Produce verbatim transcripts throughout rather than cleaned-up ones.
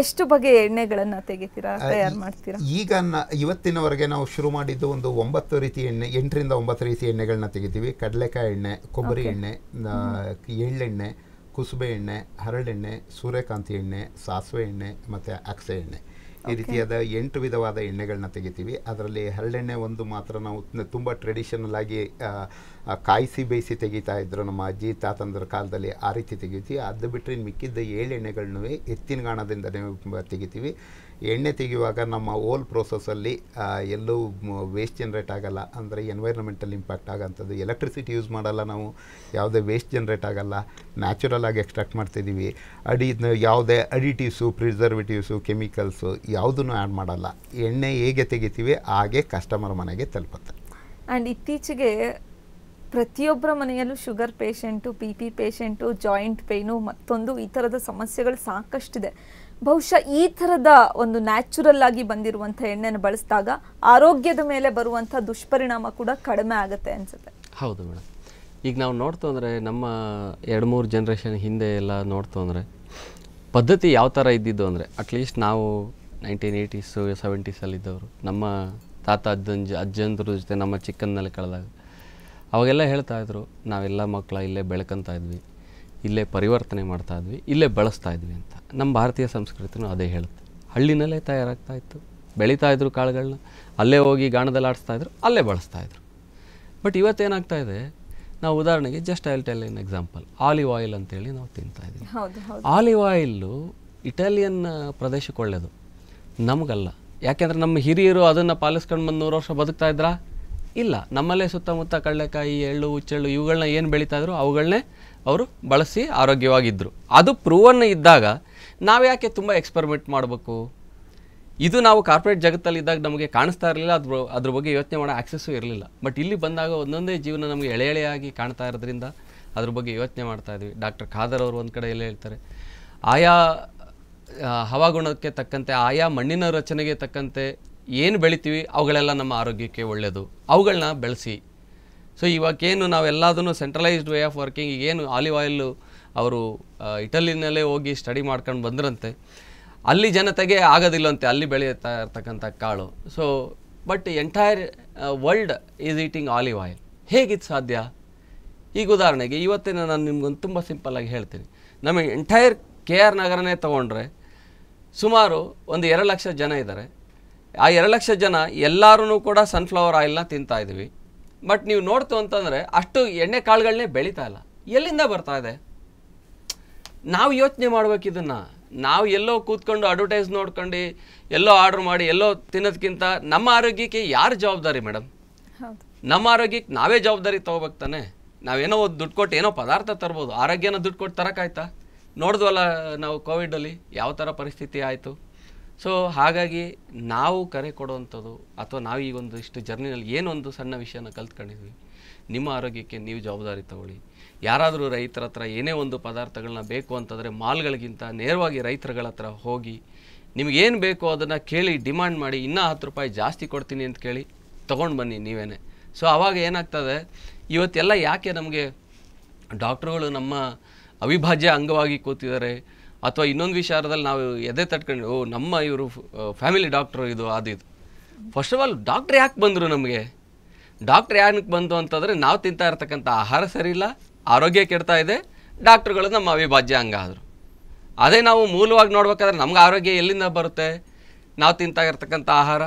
ಎಷ್ಟು ಬಗೆಯ ಎಣ್ಣೆಗಳನ್ನು ತೆಗಿತೀರಾ ತಯಾರು ಮಾಡ್ತೀರಾ? ಈಗ ಇವತ್ತಿನವರೆಗೆ ನಾವು ಶುರು ಮಾಡಿದ್ದು ಒಂದು ಒಂಬತ್ತು ರೀತಿಯ ಎಣ್ಣೆ, ಎಂಟರಿಂದ ಒಂಬತ್ತು ರೀತಿಯ ಎಣ್ಣೆಗಳನ್ನು ತೆಗಿತೀವಿ. ಕಡಲೆಕಾಯಿ ಎಣ್ಣೆ, ಕೊಬ್ಬರಿ ಎಣ್ಣೆ, ಎಳ್ಳೆಣ್ಣೆ, ಕುಸುಬೆ ಎಣ್ಣೆ, ಹರಳೆಣ್ಣೆ, ಸೂರ್ಯಕಾಂತಿ ಎಣ್ಣೆ, ಸಾಸಿವೆ ಎಣ್ಣೆ ಮತ್ತು ಅಕ್ಸೆ ಎಣ್ಣೆ, ಈ ರೀತಿಯಾದ ಎಂಟು ವಿಧವಾದ ಎಣ್ಣೆಗಳನ್ನ ತೆಗಿತೀವಿ. ಅದರಲ್ಲಿ ಹರಳೆಣ್ಣೆ ಒಂದು ಮಾತ್ರ ನಾವು ತುಂಬ ಟ್ರೆಡಿಷನಲ್ ಆಗಿ ಕಾಯಿಸಿ ಬೇಯಿಸಿ ತೆಗಿತಾ ಇದ್ರು ನಮ್ಮ ಅಜ್ಜಿ ತಾತಂದ್ರ ಕಾಲದಲ್ಲಿ, ಆ ರೀತಿ ತೆಗಿತೀವಿ. ಅದು ಬಿಟ್ಟರೆ ಮಿಕ್ಕಿದ್ದ ಏಳೆಣ್ಣೆಗಳನ್ನೂ ಎತ್ತಿನ ಗಾಣದಿಂದನೇ ತೆಗಿತೀವಿ. ಎಣ್ಣೆ ತೆಗೆಯುವಾಗ ನಮ್ಮ ಓಲ್ ಪ್ರೋಸೆಸ್ಸಲ್ಲಿ ಎಲ್ಲೂ ವೇಸ್ಟ್ ಜನ್ರೇಟ್ ಆಗೋಲ್ಲ, ಅಂದರೆ ಎನ್ವೈರ್ಮೆಂಟಲ್ ಇಂಪ್ಯಾಕ್ಟ್ ಆಗೋಂಥದ್ದು. ಎಲೆಕ್ಟ್ರಿಸಿಟಿ ಯೂಸ್ ಮಾಡಲ್ಲ ನಾವು, ಯಾವುದೇ ವೇಸ್ಟ್ ಜನ್ರೇಟ್ ಆಗೋಲ್ಲ, ನ್ಯಾಚುರಲ್ ಆಗಿ ಎಕ್ಸ್ಟ್ರಾಕ್ಟ್ ಮಾಡ್ತಿದ್ದೀವಿ. ಅಡಿ ಯಾವುದೇ ಅಡಿಟಿವ್ಸು, ಪ್ರಿಸರ್ವೇಟಿವ್ಸು, ಕೆಮಿಕಲ್ಸು ಯಾವುದನ್ನು ಆ್ಯಡ್ ಮಾಡಲ್ಲ. ಎಣ್ಣೆ ಹೇಗೆ ತೆಗಿತೀವಿ ಹಾಗೆ ಕಸ್ಟಮರ್ ಮನೆಗೆ ತಲುಪುತ್ತೆ. ಆ್ಯಂಡ್ ಇತ್ತೀಚೆಗೆ ಪ್ರತಿಯೊಬ್ಬರ ಮನೆಯಲ್ಲೂ sugar patient, P P patient, joint pain ಮತ್ತೊಂದು ಈ ಥರದ ಸಮಸ್ಯೆಗಳು ಸಾಕಷ್ಟಿದೆ. ಬಹುಶಃ ಈ ಥರದ ಒಂದು ನ್ಯಾಚುರಲ್ ಆಗಿ ಬಂದಿರುವಂಥ ಎಣ್ಣೆಯನ್ನು ಬಳಸಿದಾಗ ಆರೋಗ್ಯದ ಮೇಲೆ ಬರುವಂಥ ದುಷ್ಪರಿಣಾಮ ಕೂಡ ಕಡಿಮೆ ಆಗುತ್ತೆ ಅನಿಸುತ್ತೆ. ಹೌದು ಮೇಡಮ್, ಈಗ ನಾವು ನೋಡ್ತು ಅಂದರೆ ನಮ್ಮ ಎರಡು ಮೂರು ಜನ್ರೇಷನ್ ಹಿಂದೆ ಎಲ್ಲ ನೋಡ್ತು ಅಂದರೆ ಪದ್ಧತಿ ಯಾವ ಥರ ಇದ್ದಿದ್ದು ಅಂದರೆ, ಅಟ್ಲೀಸ್ಟ್ ನಾವು ನೈನ್ಟೀನ್ ಏಯ್ಟೀಸು ಸೆವೆಂಟೀಸಲ್ಲಿದ್ದವರು, ನಮ್ಮ ತಾತ ಅಜ್ಜಂಜ ಅಜ್ಜಂದ್ರ ಜೊತೆ ನಮ್ಮ ಚಿಕ್ಕನ್ನೆಲ್ಲ ಕಳೆದಾಗ ಅವಾಗೆಲ್ಲ ಹೇಳ್ತಾಯಿದ್ರು ನಾವೆಲ್ಲ ಮಕ್ಕಳ ಇಲ್ಲೇ ಬೆಳ್ಕೊತಾ ಇದ್ವಿ, ಇಲ್ಲೇ ಪರಿವರ್ತನೆ ಮಾಡ್ತಾಯಿದ್ವಿ, ಇಲ್ಲೇ ಬಳಸ್ತಾ ಇದ್ವಿ ಅಂತ. ನಮ್ಮ ಭಾರತೀಯ ಸಂಸ್ಕೃತಿನೂ ಅದೇ ಹೇಳುತ್ತೆ. ಹಳ್ಳಿನಲ್ಲೇ ತಯಾರಾಗ್ತಾಯಿತ್ತು, ಬೆಳೀತಾಯಿದ್ರು ಕಾಳುಗಳನ್ನ, ಅಲ್ಲೇ ಹೋಗಿ ಗಾಣದಲ್ಲಿ ಆಡಿಸ್ತಾಯಿದ್ರು, ಅಲ್ಲೇ ಬಳಸ್ತಾಯಿದ್ರು. ಬಟ್ ಇವತ್ತೇನಾಗ್ತಾಯಿದೆ, ನಾವು ಉದಾಹರಣೆಗೆ just I will tell in example, olive oil ಅಂತೇಳಿ ನಾವು ತಿಂತಾಯಿದ್ದೀವಿ. ಆಲಿವ್ ಆಯಿಲ್ಲು ಇಟಾಲಿಯನ್ ಪ್ರದೇಶಕ್ಕೆ ಒಳ್ಳೆಯದು, ನಮಗಲ್ಲ. ಯಾಕೆಂದರೆ ನಮ್ಮ ಹಿರಿಯರು ಅದನ್ನು ಪಾಲಿಸ್ಕೊಂಡು ಬಂದು ನೂರು ವರ್ಷ ಬದುಕ್ತಾ ಇದ್ರಾ? ಇಲ್ಲ. ನಮ್ಮಲ್ಲೇ ಸುತ್ತಮುತ್ತ ಕಡಲೆಕಾಯಿ, ಎಳ್ಳು, ಹುಚ್ಚೆಳ್ಳು ಇವುಗಳನ್ನ ಏನು ಬೆಳೀತಾಯಿದ್ರು ಅವುಗಳನ್ನೇ ಅವರು ಬಳಸಿ ಆರೋಗ್ಯವಾಗಿದ್ದರು. ಅದು ಪ್ರೂವನ್ನ ಇದ್ದಾಗ ನಾವು ಯಾಕೆ ತುಂಬ ಎಕ್ಸ್ಪರಿಮೆಂಟ್ ಮಾಡಬೇಕು? ಇದು ನಾವು ಕಾರ್ಪೊರೇಟ್ ಜಗತ್ತಲ್ಲಿದ್ದಾಗ ನಮಗೆ ಕಾಣಿಸ್ತಾ ಇರಲಿಲ್ಲ, ಅದ್ರ ಅದ್ರ ಬಗ್ಗೆ ಯೋಚನೆ ಮಾಡೋ ಆ್ಯಕ್ಸೆಸ್ಸು ಇರಲಿಲ್ಲ. ಬಟ್ ಇಲ್ಲಿ ಬಂದಾಗ ಒಂದೊಂದೇ ಜೀವನ ನಮಗೆ ಎಳೆ ಎಳೆಯಾಗಿ ಕಾಣ್ತಾ ಇರೋದ್ರಿಂದ ಅದ್ರ ಬಗ್ಗೆ ಯೋಚನೆ ಮಾಡ್ತಾ ಇದ್ವಿ. ಡಾಕ್ಟರ್ ಖಾದರ್ ಅವರು ಒಂದು ಕಡೆ ಎಲ್ಲ ಹೇಳ್ತಾರೆ, ಆಯಾ ಹವಾಗುಣಕ್ಕೆ ತಕ್ಕಂತೆ, ಆಯಾ ಮಣ್ಣಿನ ರಚನೆಗೆ ತಕ್ಕಂತೆ ಏನು ಬೆಳಿತೀವಿ ಅವುಗಳೆಲ್ಲ ನಮ್ಮ ಆರೋಗ್ಯಕ್ಕೆ ಒಳ್ಳೆಯದು, ಅವುಗಳನ್ನ ಬೆಳೆಸಿ. ಸೊ ಇವಾಗೇನು ನಾವೆಲ್ಲದನ್ನು ಸೆಂಟ್ರಲೈಸ್ಡ್ ವೇ ಆಫ್ ವರ್ಕಿಂಗ್, ಈಗೇನು ಆಲಿವ್ ಆಯಿಲ್ಲು ಅವರು ಇಟಲಿನಲ್ಲೇ ಹೋಗಿ ಸ್ಟಡಿ ಮಾಡ್ಕೊಂಡು ಬಂದ್ರಂತೆ, ಅಲ್ಲಿ ಜನತೆಗೆ ಆಗೋದಿಲ್ಲಂತೆ ಅಲ್ಲಿ ಬೆಳೆಯುತ್ತಾ ಇರ್ತಕ್ಕಂಥ ಕಾಳು. So but entire world is eating olive oil. ಹೇಗಿದು ಸಾಧ್ಯ? ಈಗ ಉದಾಹರಣೆಗೆ ಇವತ್ತಿನ ನಾನು ನಿಮ್ಗೊಂದು ತುಂಬ ಸಿಂಪಲ್ಲಾಗಿ ಹೇಳ್ತೀನಿ. ನಮ್ಮ ಎಂಟೈರ್ ಕೆ ಆರ್ ನಗರನೇ ತೊಗೊಂಡ್ರೆ ಸುಮಾರು ಒಂದು ಎರಡು ಲಕ್ಷ ಜನ ಇದ್ದಾರೆ. ಆ ಎರಡು ಲಕ್ಷ ಜನ ಎಲ್ಲರೂ ಕೂಡ ಸನ್ಫ್ಲವರ್ ಆಯಿಲ್ನ ತಿಂತಾಯಿದ್ವಿ. ಬಟ್ ನೀವು ನೋಡ್ತು ಅಂತಂದರೆ ಅಷ್ಟು ಎಣ್ಣೆ ಕಾಳುಗಳನ್ನೇ ಬೆಳೀತಾ ಇಲ್ಲ. ಎಲ್ಲಿಂದ ಬರ್ತಾ ಇದೆ? ನಾವು ಯೋಚನೆ ಮಾಡ್ಬೇಕು. ಇದನ್ನು ನಾವು ಎಲ್ಲೋ ಕೂತ್ಕೊಂಡು ಅಡ್ವರ್ಟೈಸ್ ನೋಡ್ಕೊಂಡು ಎಲ್ಲೋ ಆರ್ಡ್ರ್ ಮಾಡಿ ಎಲ್ಲೋ ತಿನ್ನೋದಕ್ಕಿಂತ ನಮ್ಮ ಆರೋಗ್ಯಕ್ಕೆ ಯಾರು ಜವಾಬ್ದಾರಿ ಮೇಡಮ್? ನಮ್ಮ ಆರೋಗ್ಯಕ್ಕೆ ನಾವೇ ಜವಾಬ್ದಾರಿ ತೊಗೋಬೇಕು ತಾನೆ. ನಾವೇನೋ ದುಡ್ಡು ಕೊಟ್ಟು ಏನೋ ಪದಾರ್ಥ ತರ್ಬೋದು, ಆರೋಗ್ಯನ ದುಡ್ಡು ಕೊಟ್ಟು ತರೋಕ್ಕಾಯ್ತಾ? ನೋಡಿದ್ವಲ್ಲ ನಾವು ಕೋವಿಡಲ್ಲಿ ಯಾವ ಥರ ಪರಿಸ್ಥಿತಿ ಆಯಿತು. ಸೊ ಹಾಗಾಗಿ ನಾವು ಕರೆ ಕೊಡುವಂಥದ್ದು, ಅಥವಾ ನಾವು ಈಗೊಂದು ಇಷ್ಟು ಜರ್ನಿನಲ್ಲಿ ಏನೊಂದು ಸಣ್ಣ ವಿಷಯನ ಕಲ್ತ್ಕೊಂಡಿದ್ವಿ, ನಿಮ್ಮ ಆರೋಗ್ಯಕ್ಕೆ ನೀವು ಜವಾಬ್ದಾರಿ ತಗೊಳ್ಳಿ. ಯಾರಾದರೂ ರೈತರ ಹತ್ರ ಏನೇ ಒಂದು ಪದಾರ್ಥಗಳನ್ನ ಬೇಕು ಅಂತಂದರೆ ಮಾಲ್ಗಳಿಗಿಂತ ನೇರವಾಗಿ ರೈತರುಗಳ ಹತ್ರ ಹೋಗಿ ನಿಮಗೇನು ಬೇಕೋ ಅದನ್ನು ಕೇಳಿ ಡಿಮ್ಯಾಂಡ್ ಮಾಡಿ, ಇನ್ನೂ ಹತ್ತು ರೂಪಾಯಿ ಜಾಸ್ತಿ ಕೊಡ್ತೀನಿ ಅಂತ ಕೇಳಿ ತೊಗೊಂಡು ಬನ್ನಿ ನೀವೇ. ಸೊ ಆವಾಗ ಏನಾಗ್ತದೆ, ಇವತ್ತೆಲ್ಲ ಯಾಕೆ ನಮಗೆ ಡಾಕ್ಟ್ರುಗಳು ನಮ್ಮ ಅವಿಭಾಜ್ಯ ಅಂಗವಾಗಿ ಕೂತಿದ್ದಾರೆ, ಅಥವಾ ಇನ್ನೊಂದು ವಿಚಾರದಲ್ಲಿ ನಾವು ಎದೆ ತಟ್ಕೊಂಡು ಓ ನಮ್ಮ ಇವರು ಫ್ಯಾಮಿಲಿ ಡಾಕ್ಟ್ರು ಇದು ಅದು ಇದು. ಫಸ್ಟ್ ಆಫ್ ಆಲ್ ಡಾಕ್ಟ್ರ್ ಯಾಕೆ ಬಂದರು? ನಮಗೆ ಡಾಕ್ಟ್ರ್ ಯಾಕೆ ಬಂತು ಅಂತಂದರೆ ನಾವು ತಿಂತಾ ಇರ್ತಕ್ಕಂಥ ಆಹಾರ ಸರಿ ಇಲ್ಲ, ಆರೋಗ್ಯ ಕೆಡ್ತಾ ಇದೆ, ಡಾಕ್ಟ್ರುಗಳು ನಮ್ಮ ಅವಿಭಾಜ್ಯ ಅಂಗ ಆದರು. ಅದೇ ನಾವು ಮೂಲವಾಗಿ ನೋಡ್ಬೇಕಾದ್ರೆ ನಮ್ಗೆ ಆರೋಗ್ಯ ಎಲ್ಲಿಂದ ಬರುತ್ತೆ? ನಾವು ತಿಂತಾ ಇರ್ತಕ್ಕಂಥ ಆಹಾರ,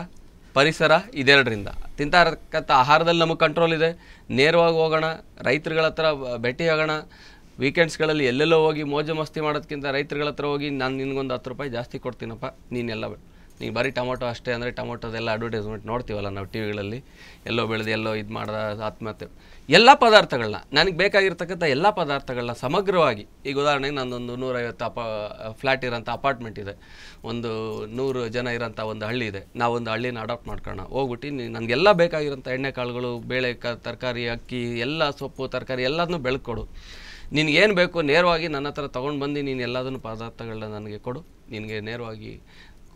ಪರಿಸರ, ಇದೆರಡರಿಂದ. ತಿಂತಾ ಇರತಕ್ಕಂಥ ಆಹಾರದಲ್ಲಿ ನಮಗೆ ಕಂಟ್ರೋಲ್ ಇದೆ, ನೇರವಾಗಿ ಹೋಗೋಣ, ರೈತರುಗಳ ಹತ್ರ ಭೇಟಿ ಆಗೋಣ. ವೀಕೆಂಡ್ಸ್ಗಳಲ್ಲಿ ಎಲ್ಲೆಲ್ಲೋ ಹೋಗಿ ಮೋಜು ಮಸ್ತಿ ಮಾಡೋದಕ್ಕಿಂತ ರೈತರುಗಳ ಹತ್ರ ಹೋಗಿ ನಾನು ನಿನಗೊಂದು ಹತ್ತು ರೂಪಾಯಿ ಜಾಸ್ತಿ ಕೊಡ್ತೀನಪ್ಪ, ನೀನೆಲ್ಲ ನೀನು ಬರೀ ಟೊಮೊಟೊ ಅಷ್ಟೇ ಅಂದರೆ ಟೊಮೊಟೊದೆಲ್ಲ ಅಡ್ವರ್ಟೈಸ್ಮೆಂಟ್ ನೋಡ್ತೀವಲ್ಲ ನಾವು ಟಿ ವಿಗಳಲ್ಲಿ, ಎಲ್ಲೋ ಬೆಳೆದು ಎಲ್ಲೋ ಇದು ಮಾಡ್ದ ಆತ್ಮಹತ್ಯೆ. ಎಲ್ಲ ಪದಾರ್ಥಗಳನ್ನ ನನಗೆ ಬೇಕಾಗಿರ್ತಕ್ಕಂಥ ಎಲ್ಲ ಪದಾರ್ಥಗಳನ್ನ ಸಮಗ್ರವಾಗಿ, ಈಗ ಉದಾಹರಣೆಗೆ ನಾನೊಂದು ನೂರೈವತ್ತು ಅಪ ಫ್ಲ್ಯಾಟ್ ಇರೋಂಥ ಅಪಾರ್ಟ್ಮೆಂಟ್ ಇದೆ, ಒಂದು ನೂರು ಜನ ಇರೋಂಥ ಒಂದು ಹಳ್ಳಿ ಇದೆ, ನಾವೊಂದು ಹಳ್ಳಿನ ಅಡಾಪ್ಟ್ ಮಾಡ್ಕೊಳ್ಳೋಣ. ಹೋಗ್ಬಿಟ್ಟು ನನಗೆಲ್ಲ ಬೇಕಾಗಿರೋಂಥ ಎಣ್ಣೆಕಾಳುಗಳು, ಬೇಳೆ, ಕ ತರಕಾರಿ, ಅಕ್ಕಿ, ಎಲ್ಲ ಸೊಪ್ಪು ತರಕಾರಿ ಎಲ್ಲದನ್ನೂ ಬೆಳ್ಕೊಡು. ನಿನಗೇನು ಬೇಕು ನೇರವಾಗಿ ನನ್ನ ಹತ್ರ ತೊಗೊಂಡು ಬಂದು ನೀನು ಎಲ್ಲದನ್ನು ಪದಾರ್ಥಗಳನ್ನ ನನಗೆ ಕೊಡು. ನಿನಗೆ ನೇರವಾಗಿ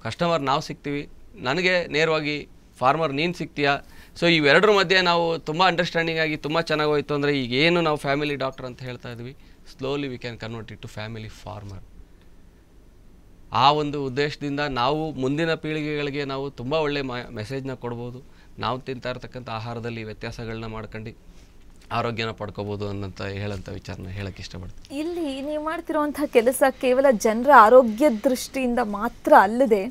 ಕಸ್ಟಮರ್ ನಾವು ಸಿಗ್ತೀವಿ, ನನಗೆ ನೇರವಾಗಿ ಫಾರ್ಮರ್ ನೀನು ಸಿಗ್ತೀಯಾ. ಸೊ ಇವೆರಡರ ಮಧ್ಯೆ ನಾವು ತುಂಬ ಅಂಡರ್ಸ್ಟ್ಯಾಂಡಿಂಗ್ ಆಗಿ ತುಂಬ ಚೆನ್ನಾಗಿ ಹೋಯಿತು ಅಂದರೆ, ಈಗೇನು ನಾವು ಫ್ಯಾಮಿಲಿ ಡಾಕ್ಟರ್ ಅಂತ ಹೇಳ್ತಾ ಇದ್ವಿ, slowly we can convert it to family farmer. ಆ ಒಂದು ಉದ್ದೇಶದಿಂದ ನಾವು ಮುಂದಿನ ಪೀಳಿಗೆಗಳಿಗೆ ನಾವು ತುಂಬ ಒಳ್ಳೆ ಮೆಸೇಜ್ನ ಕೊಡಬಹುದು. ನಾವು ತಿಂತಾ ಇರತಕ್ಕಂತ ಆಹಾರದಲ್ಲಿ ವ್ಯತ್ಯಾಸಗಳನ್ನು ಮಾಡ್ಕೊಂಡು ಆರೋಗ್ಯನ ಪಡ್ಕೋಬಹುದು ಅನ್ನಂತ ಹೇಳಂತ ವಿಚಾರನ ಹೇಳಕ್ಕೆ ಇಷ್ಟಪಡ್ತೀನಿ. ಇಲ್ಲಿ ನೀವು ಮಾಡ್ತಿರೋಂತ ಕೆಲಸ ಕೇವಲ ಜನರ ಆರೋಗ್ಯ ದೃಷ್ಟಿಯಿಂದ ಮಾತ್ರ ಅಲ್ಲದೆ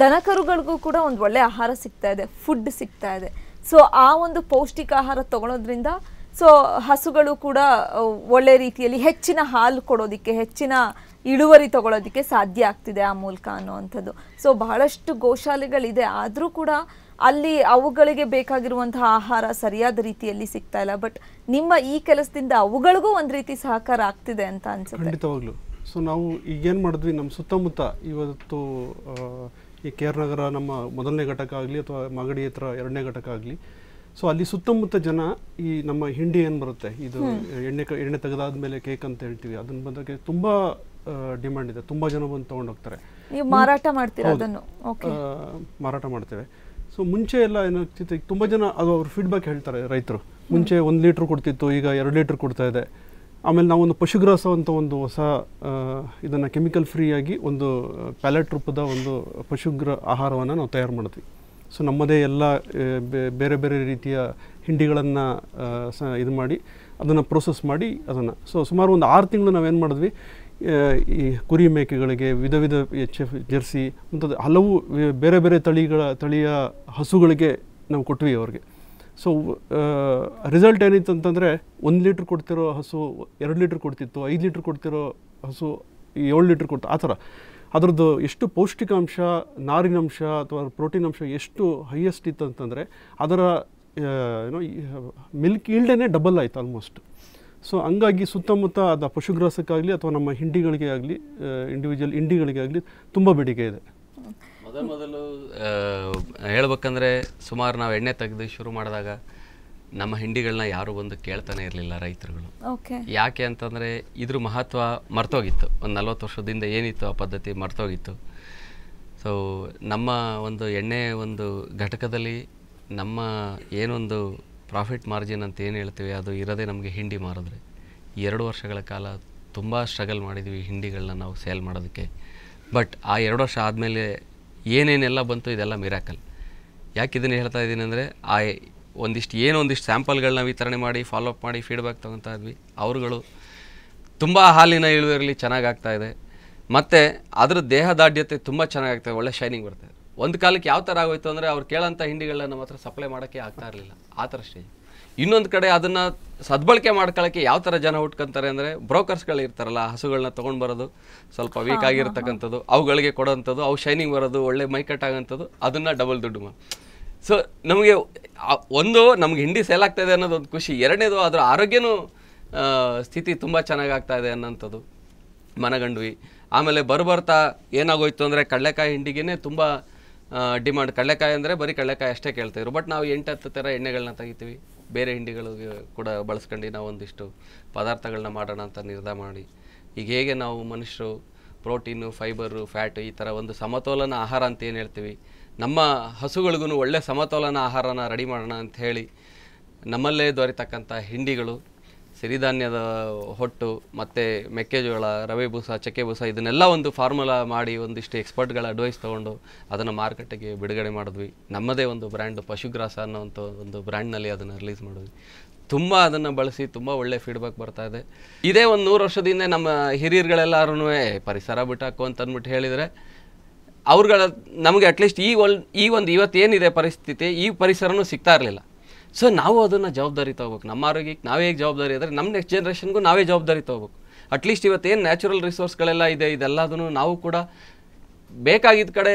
ದನಕರುಗಳಿಗೂ ಕೂಡ ಒಂದು ಒಳ್ಳೆ ಆಹಾರ ಸಿಗ್ತಾ ಇದೆ, ಫುಡ್ ಸಿಗ್ತಾ ಇದೆ. ಸೊ ಆ ಒಂದು ಪೌಷ್ಟಿಕ ಆಹಾರ ತಗೊಳ್ಳೋದ್ರಿಂದ ಸೊ ಹಸುಗಳು ಕೂಡ ಒಳ್ಳೆ ರೀತಿಯಲ್ಲಿ ಹೆಚ್ಚಿನ ಹಾಲು ಕೊಡೋದಕ್ಕೆ, ಹೆಚ್ಚಿನ ಇಳುವರಿ ತಗೊಳ್ಳೋದಕ್ಕೆ ಸಾಧ್ಯ ಆಗ್ತಿದೆ ಆ ಮೂಲಕ ಅನ್ನುವಂಥದ್ದು. ಸೊ ಬಹಳಷ್ಟು ಗೋಶಾಲೆಗಳಿದೆ, ಆದರೂ ಕೂಡ ಅಲ್ಲಿ ಅವುಗಳಿಗೆ ಬೇಕಾಗಿರುವಂತಹ ಆಹಾರ ಸರಿಯಾದ ರೀತಿಯಲ್ಲಿ ಸಿಗ್ತಾ ಇಲ್ಲ. ಬಟ್ ನಿಮ್ಮ ಈ ಕೆಲಸದಿಂದ ಅವುಗಳಿಗೂ ಒಂದು ರೀತಿ ಸಹಕಾರ ಆಗ್ತಿದೆ ಅಂತ ಅನ್ಸುತ್ತೆ. ಖಂಡಿತವಾಗ್ಲೂ. ಸೊ ನಾವು ಈಗೇನು ಮಾಡಿದ್ವಿ, ನಮ್ಮ ಸುತ್ತಮುತ್ತ ಇವತ್ತು ಈ ಕೆ.ಆರ್. ನಗರ ನಮ್ಮ ಮೊದಲನೇ ಘಟಕ ಆಗಲಿ ಅಥವಾ ಮಾಗಡಿ ಹತ್ರ ಎರಡನೇ ಘಟಕ ಆಗಲಿ, ಸೊ ಅಲ್ಲಿ ಸುತ್ತಮುತ್ತ ಜನ ಈ ನಮ್ಮ ಹಿಂಡಿ ಏನು ಬರುತ್ತೆ, ಇದು ಎಣ್ಣೆ ಎಣ್ಣೆ ತೆಗೆದಾದ್ಮೇಲೆ ಕೇಕ್ ಅಂತ ಹೇಳ್ತೀವಿ, ಅದನ್ನ ಬಂದಾಗ ತುಂಬ ಡಿಮ್ಯಾಂಡ್ ಇದೆ, ತುಂಬ ಜನ ಬಂದು ತೊಗೊಂಡು ಹೋಗ್ತಾರೆ. ನೀವು ಮಾರಾಟ ಮಾಡ್ತೀರಾ ಅದನ್ನು? ಓಕೆ, ಮಾರಾಟ ಮಾಡ್ತೇವೆ. ಸೊ ಮುಂಚೆ ಎಲ್ಲ ಏನಾಗ್ತಿತ್ತು, ಈಗ ತುಂಬ ಜನ ಅದು ಅವ್ರ ಫೀಡ್ಬ್ಯಾಕ್ ಹೇಳ್ತಾರೆ ರೈತರು. ಮುಂಚೆ ಒಂದು ಲೀಟ್ರ್ ಕೊಡ್ತಿತ್ತು, ಈಗ ಎರಡು ಲೀಟ್ರ್ ಕೊಡ್ತಾ ಇದೆ. ಆಮೇಲೆ ನಾವೊಂದು ಪಶುಗ್ರಾಸ ಅಂತ ಒಂದು ಹೊಸ ಇದನ್ನು ಕೆಮಿಕಲ್ ಫ್ರೀಯಾಗಿ ಒಂದು ಪ್ಯಾಲೆಟ್ ರೂಪದ ಒಂದು ಪಶುಗ್ರ ಆಹಾರವನ್ನು ನಾವು ತಯಾರು ಮಾಡ್ತೀವಿ. ಸೊ ನಮ್ಮದೇ ಎಲ್ಲ ಬೇರೆ ಬೇರೆ ರೀತಿಯ ಹಿಂಡಿಗಳನ್ನು ಸ ಇದು ಮಾಡಿ ಅದನ್ನು ಪ್ರೋಸೆಸ್ ಮಾಡಿ ಅದನ್ನು ಸೊ ಸುಮಾರು ಒಂದು ಆರು ತಿಂಗಳು ನಾವೇನು ಮಾಡಿದ್ವಿ, ಈ ಕುರಿ ಮೇಕೆಗಳಿಗೆ ವಿಧ ವಿಧ ಎಚ್ ಎಫ್ ಜೆರ್ಸಿ ಅಂಥದ್ದು ಹಲವು ಬೇರೆ ಬೇರೆ ತಳಿಗಳ ತಳಿಯ ಹಸುಗಳಿಗೆ ನಾವು ಕೊಟ್ವಿ ಅವ್ರಿಗೆ. ಸೊ ರಿಸಲ್ಟ್ ಏನಿತ್ತು ಅಂತಂದರೆ, ಒಂದು ಲೀಟ್ರ್ ಕೊಡ್ತಿರೋ ಹಸು ಎರಡು ಲೀಟ್ರ್ ಕೊಡ್ತಿತ್ತು, ಐದು ಲೀಟ್ರ್ ಕೊಡ್ತಿರೋ ಹಸು ಏಳು ಲೀಟ್ರ್ ಕೊಡ್ತು. ಆ ಥರ ಅದರದ್ದು ಎಷ್ಟು ಪೌಷ್ಟಿಕಾಂಶ, ನಾರಿನಂಶ ಅಥವಾ ಪ್ರೋಟೀನ್ ಅಂಶ ಎಷ್ಟು ಹೈಯೆಸ್ಟ್ ಇತ್ತು ಅಂತಂದರೆ ಅದರ ಏನೋ ಮಿಲ್ಕ್ ಈಲ್ಡೇ ಡಬಲ್ ಆಯಿತು ಆಲ್ಮೋಸ್ಟ್. ಸೊ ಹಂಗಾಗಿ ಸುತ್ತಮುತ್ತ ಅದು ಪಶುಗ್ರಾಸಕ್ಕಾಗಲಿ ಅಥವಾ ನಮ್ಮ ಹಿಂಡಿಗಳಿಗೆ ಆಗಲಿ, ಇಂಡಿವಿಜುವಲ್ ಹಿಂಡಿಗಳಿಗೆ ಆಗಲಿ ತುಂಬ ಬೇಡಿಕೆ ಇದೆ. ಮೊದಲು ಮೊದಲು ಹೇಳ್ಬೇಕಂದ್ರೆ ಸುಮಾರು ನಾವು ಎಣ್ಣೆ ತೆಗೆದು ಶುರು ಮಾಡಿದಾಗ ನಮ್ಮ ಹಿಂಡಿಗಳನ್ನ ಯಾರು ಬಂದು ಕೇಳ್ತಾನೆ ಇರಲಿಲ್ಲ ರೈತರುಗಳು. ಯಾಕೆ ಅಂತಂದರೆ ಇದ್ರ ಮಹತ್ವ ಮರ್ತೋಗಿತ್ತು, ಒಂದು ನಲ್ವತ್ತು ವರ್ಷದಿಂದ ಏನಿತ್ತು ಆ ಪದ್ಧತಿ ಮರ್ತೋಗಿತ್ತು. ಸೊ ನಮ್ಮ ಒಂದು ಎಣ್ಣೆ ಒಂದು ಘಟಕದಲ್ಲಿ ನಮ್ಮ ಏನೊಂದು ಪ್ರಾಫಿಟ್ ಮಾರ್ಜಿನ್ ಅಂತ ಏನು ಹೇಳ್ತೀವಿ ಅದು ಇರೋದೇ ನಮಗೆ ಹಿಂಡಿ ಮಾರಿದ್ರೆ. ಎರಡು ವರ್ಷಗಳ ಕಾಲ ತುಂಬ ಸ್ಟ್ರಗಲ್ ಮಾಡಿದ್ವಿ ಹಿಂಡಿಗಳನ್ನ ನಾವು ಸೇಲ್ ಮಾಡೋದಕ್ಕೆ. ಬಟ್ ಆ ಎರಡು ವರ್ಷ ಆದಮೇಲೆ ಏನೇನೆಲ್ಲ ಬಂತು ಇದೆಲ್ಲ ಮಿರಾಕಲ್. ಯಾಕೆ ಇದನ್ನು ಹೇಳ್ತಾ ಇದ್ದೀನಿ ಅಂದರೆ, ಆ ಒಂದಿಷ್ಟು ಏನೋ ಒಂದಿಷ್ಟು ಸ್ಯಾಂಪಲ್ಗಳನ್ನ ವಿತರಣೆ ಮಾಡಿ ಫಾಲೋಅಪ್ ಮಾಡಿ ಫೀಡ್ಬ್ಯಾಕ್ ತೊಗೊತಾ ಇದ್ವಿ. ಅವರುಗಳು ತುಂಬ ಹಾಲಿನ ಇಳುವರಿಲಿ ಚೆನ್ನಾಗಾಗ್ತಾಯಿದೆ, ಮತ್ತು ಅದರ ದೇಹದಾಢ್ಯತೆ ತುಂಬ ಚೆನ್ನಾಗಾಗ್ತದೆ, ಒಳ್ಳೆ ಶೈನಿಂಗ್ ಬರ್ತದೆ. ಒಂದು ಕಾಲಕ್ಕೆ ಯಾವ ಥರ ಆಗೋಯ್ತು ಅಂದರೆ ಅವ್ರು ಕೇಳೋಂಥ ಹಿಂಡಿಗಳನ್ನ ನಮ್ಮ ಹತ್ರ ಸಪ್ಲೈ ಮಾಡೋಕ್ಕೆ ಆಗ್ತಾ ಇರಲಿಲ್ಲ, ಆ ಥರ ಸ್ಟೇಜ್. ಇನ್ನೊಂದು ಕಡೆ ಅದನ್ನು ಸದ್ಬಳಕೆ ಮಾಡ್ಕೊಳ್ಳೋಕ್ಕೆ ಯಾವ ಥರ ಜನ ಹುಟ್ಕೊಂತಾರೆ ಅಂದರೆ, ಬ್ರೋಕರ್ಸ್ಗಳು ಇರ್ತಾರಲ್ಲ, ಹಸುಗಳನ್ನ ತೊಗೊಂಡು ಬರೋದು, ಸ್ವಲ್ಪ ವೀಕ್ ಆಗಿರ್ತಕ್ಕಂಥದ್ದು ಅವುಗಳಿಗೆ ಕೊಡೋವಂಥದ್ದು, ಅವು ಶೈನಿಂಗ್ ಬರೋದು, ಒಳ್ಳೆ ಮೈಕಟ್ ಆಗೋಂಥದ್ದು, ಅದನ್ನು ಡಬಲ್ ದುಡ್ಡು ಮಾಡಿ. ಸೊ ನಮಗೆ ಒಂದು ನಮ್ಗೆ ಹಿಂಡಿ ಸೇಲ್ ಆಗ್ತಾ ಇದೆ ಅನ್ನೋದು ಒಂದು ಖುಷಿ, ಎರಡನೇದು ಅದರ ಆರೋಗ್ಯನೂ ಸ್ಥಿತಿ ತುಂಬ ಚೆನ್ನಾಗಾಗ್ತಾ ಇದೆ ಅನ್ನೋಂಥದ್ದು ಮನಗಂಡ್ವಿ. ಆಮೇಲೆ ಬರಬರ್ತಾ ಏನಾಗೋಯ್ತು ಅಂದರೆ ಕಡಲೆಕಾಯಿ ಹಿಂಡಿಗೆ ತುಂಬ ಡಿಮ್ಯಾಂಡ್. ಕಡಲೆಕಾಯಿ ಅಂದರೆ ಬರೀ ಕಡಲೆಕಾಯಿ ಅಷ್ಟೇ ಕೇಳ್ತಿದ್ರು, ಬಟ್ ನಾವು ಎಂಟು ಹತ್ತು ಥರ ಎಣ್ಣೆಗಳನ್ನ ತೆಗಿತೀವಿ, ಬೇರೆ ಹಿಂಡಿಗಳಿಗೆ ಕೂಡ ಬಳಸ್ಕೊಂಡು ನಾವು ಒಂದಿಷ್ಟು ಪದಾರ್ಥಗಳನ್ನ ಮಾಡೋಣ ಅಂತ ನಿರ್ಧಾರ ಮಾಡಿ, ಈಗ ಹೇಗೆ ನಾವು ಮನುಷ್ಯರು ಪ್ರೋಟೀನು ಫೈಬರು ಫ್ಯಾಟು ಈ ಥರ ಒಂದು ಸಮತೋಲನ ಆಹಾರ ಅಂತ ಏನು ಹೇಳ್ತೀವಿ, ನಮ್ಮ ಹಸುಗಳಿಗೂ ಒಳ್ಳೆ ಸಮತೋಲನ ಆಹಾರನ ರೆಡಿ ಮಾಡೋಣ ಅಂತ ಹೇಳಿ ನಮ್ಮಲ್ಲೇ ದೊರೆತಕ್ಕಂಥ ಹಿಂಡಿಗಳು, ಸಿರಿಧಾನ್ಯದ ಹೊಟ್ಟು ಮತ್ತು ಮೆಕ್ಕೆಜೋಳ, ರವೆ ಬೂಸ, ಚಕ್ಕೆ ಬೂಸ ಇದನ್ನೆಲ್ಲ ಒಂದು ಫಾರ್ಮುಲಾ ಮಾಡಿ ಒಂದಿಷ್ಟು ಎಕ್ಸ್ಪರ್ಟ್ಗಳ ಅಡ್ವೈಸ್ ತೊಗೊಂಡು ಅದನ್ನು ಮಾರ್ಕೆಟಿಗೆ ಬಿಡುಗಡೆ ಮಾಡಿದ್ವಿ. ನಮ್ಮದೇ ಒಂದು ಬ್ರ್ಯಾಂಡು ಪಶುಗ್ರಾಸ ಅನ್ನೋವಂಥ ಒಂದು ಬ್ರ್ಯಾಂಡ್ನಲ್ಲಿ ಅದನ್ನು ರಿಲೀಸ್ ಮಾಡಿದ್ವಿ. ತುಂಬ ಅದನ್ನು ಬಳಸಿ ತುಂಬ ಒಳ್ಳೆ ಫೀಡ್ಬ್ಯಾಕ್ ಬರ್ತಾ ಇದೆ. ಇದೇ ಒಂದು ನೂರು ವರ್ಷದಿಂದ ನಮ್ಮ ಹಿರಿಯರುಗಳೆಲ್ಲರೂ ಪರಿಸರ ಬಿಟ್ಟಾಕು ಅಂತ ಅಂದ್ಬಿಟ್ಟು ಹೇಳಿದರೆ ಅವ್ರುಗಳ ನಮಗೆ ಅಟ್ಲೀಸ್ಟ್ ಈ ಒಲ್ ಈ ಒಂದು ಇವತ್ತೇನಿದೆ ಪರಿಸ್ಥಿತಿ ಈ ಪರಿಸರನೂ ಸಿಗ್ತಾ ಇರಲಿಲ್ಲ. ಸೊ ನಾವು ಅದನ್ನು ಜವಾಬ್ದಾರಿ ತೊಗೋಬೇಕು, ನಮ್ಮ ಆರೋಗ್ಯಕ್ಕೆ ನಾವೇ ಜವಾಬ್ದಾರಿ ಆದರೆ ನಮ್ಮ ನೆಕ್ಸ್ಟ್ ಜನ್ರೇಷನ್ಗೂ ನಾವೇ ಜವಾಬ್ದಾರಿ ತೊಗೋಬೇಕು. ಅಟ್ಲೀಸ್ಟ್ ಇವತ್ತೇನು ನ್ಯಾಚುರಲ್ ರಿಸೋರ್ಸ್ಗಳೆಲ್ಲ ಇದೆ ಇದೆಲ್ಲದನ್ನು ನಾವು ಕೂಡ ಬೇಕಾಗಿದ್ದ ಕಡೆ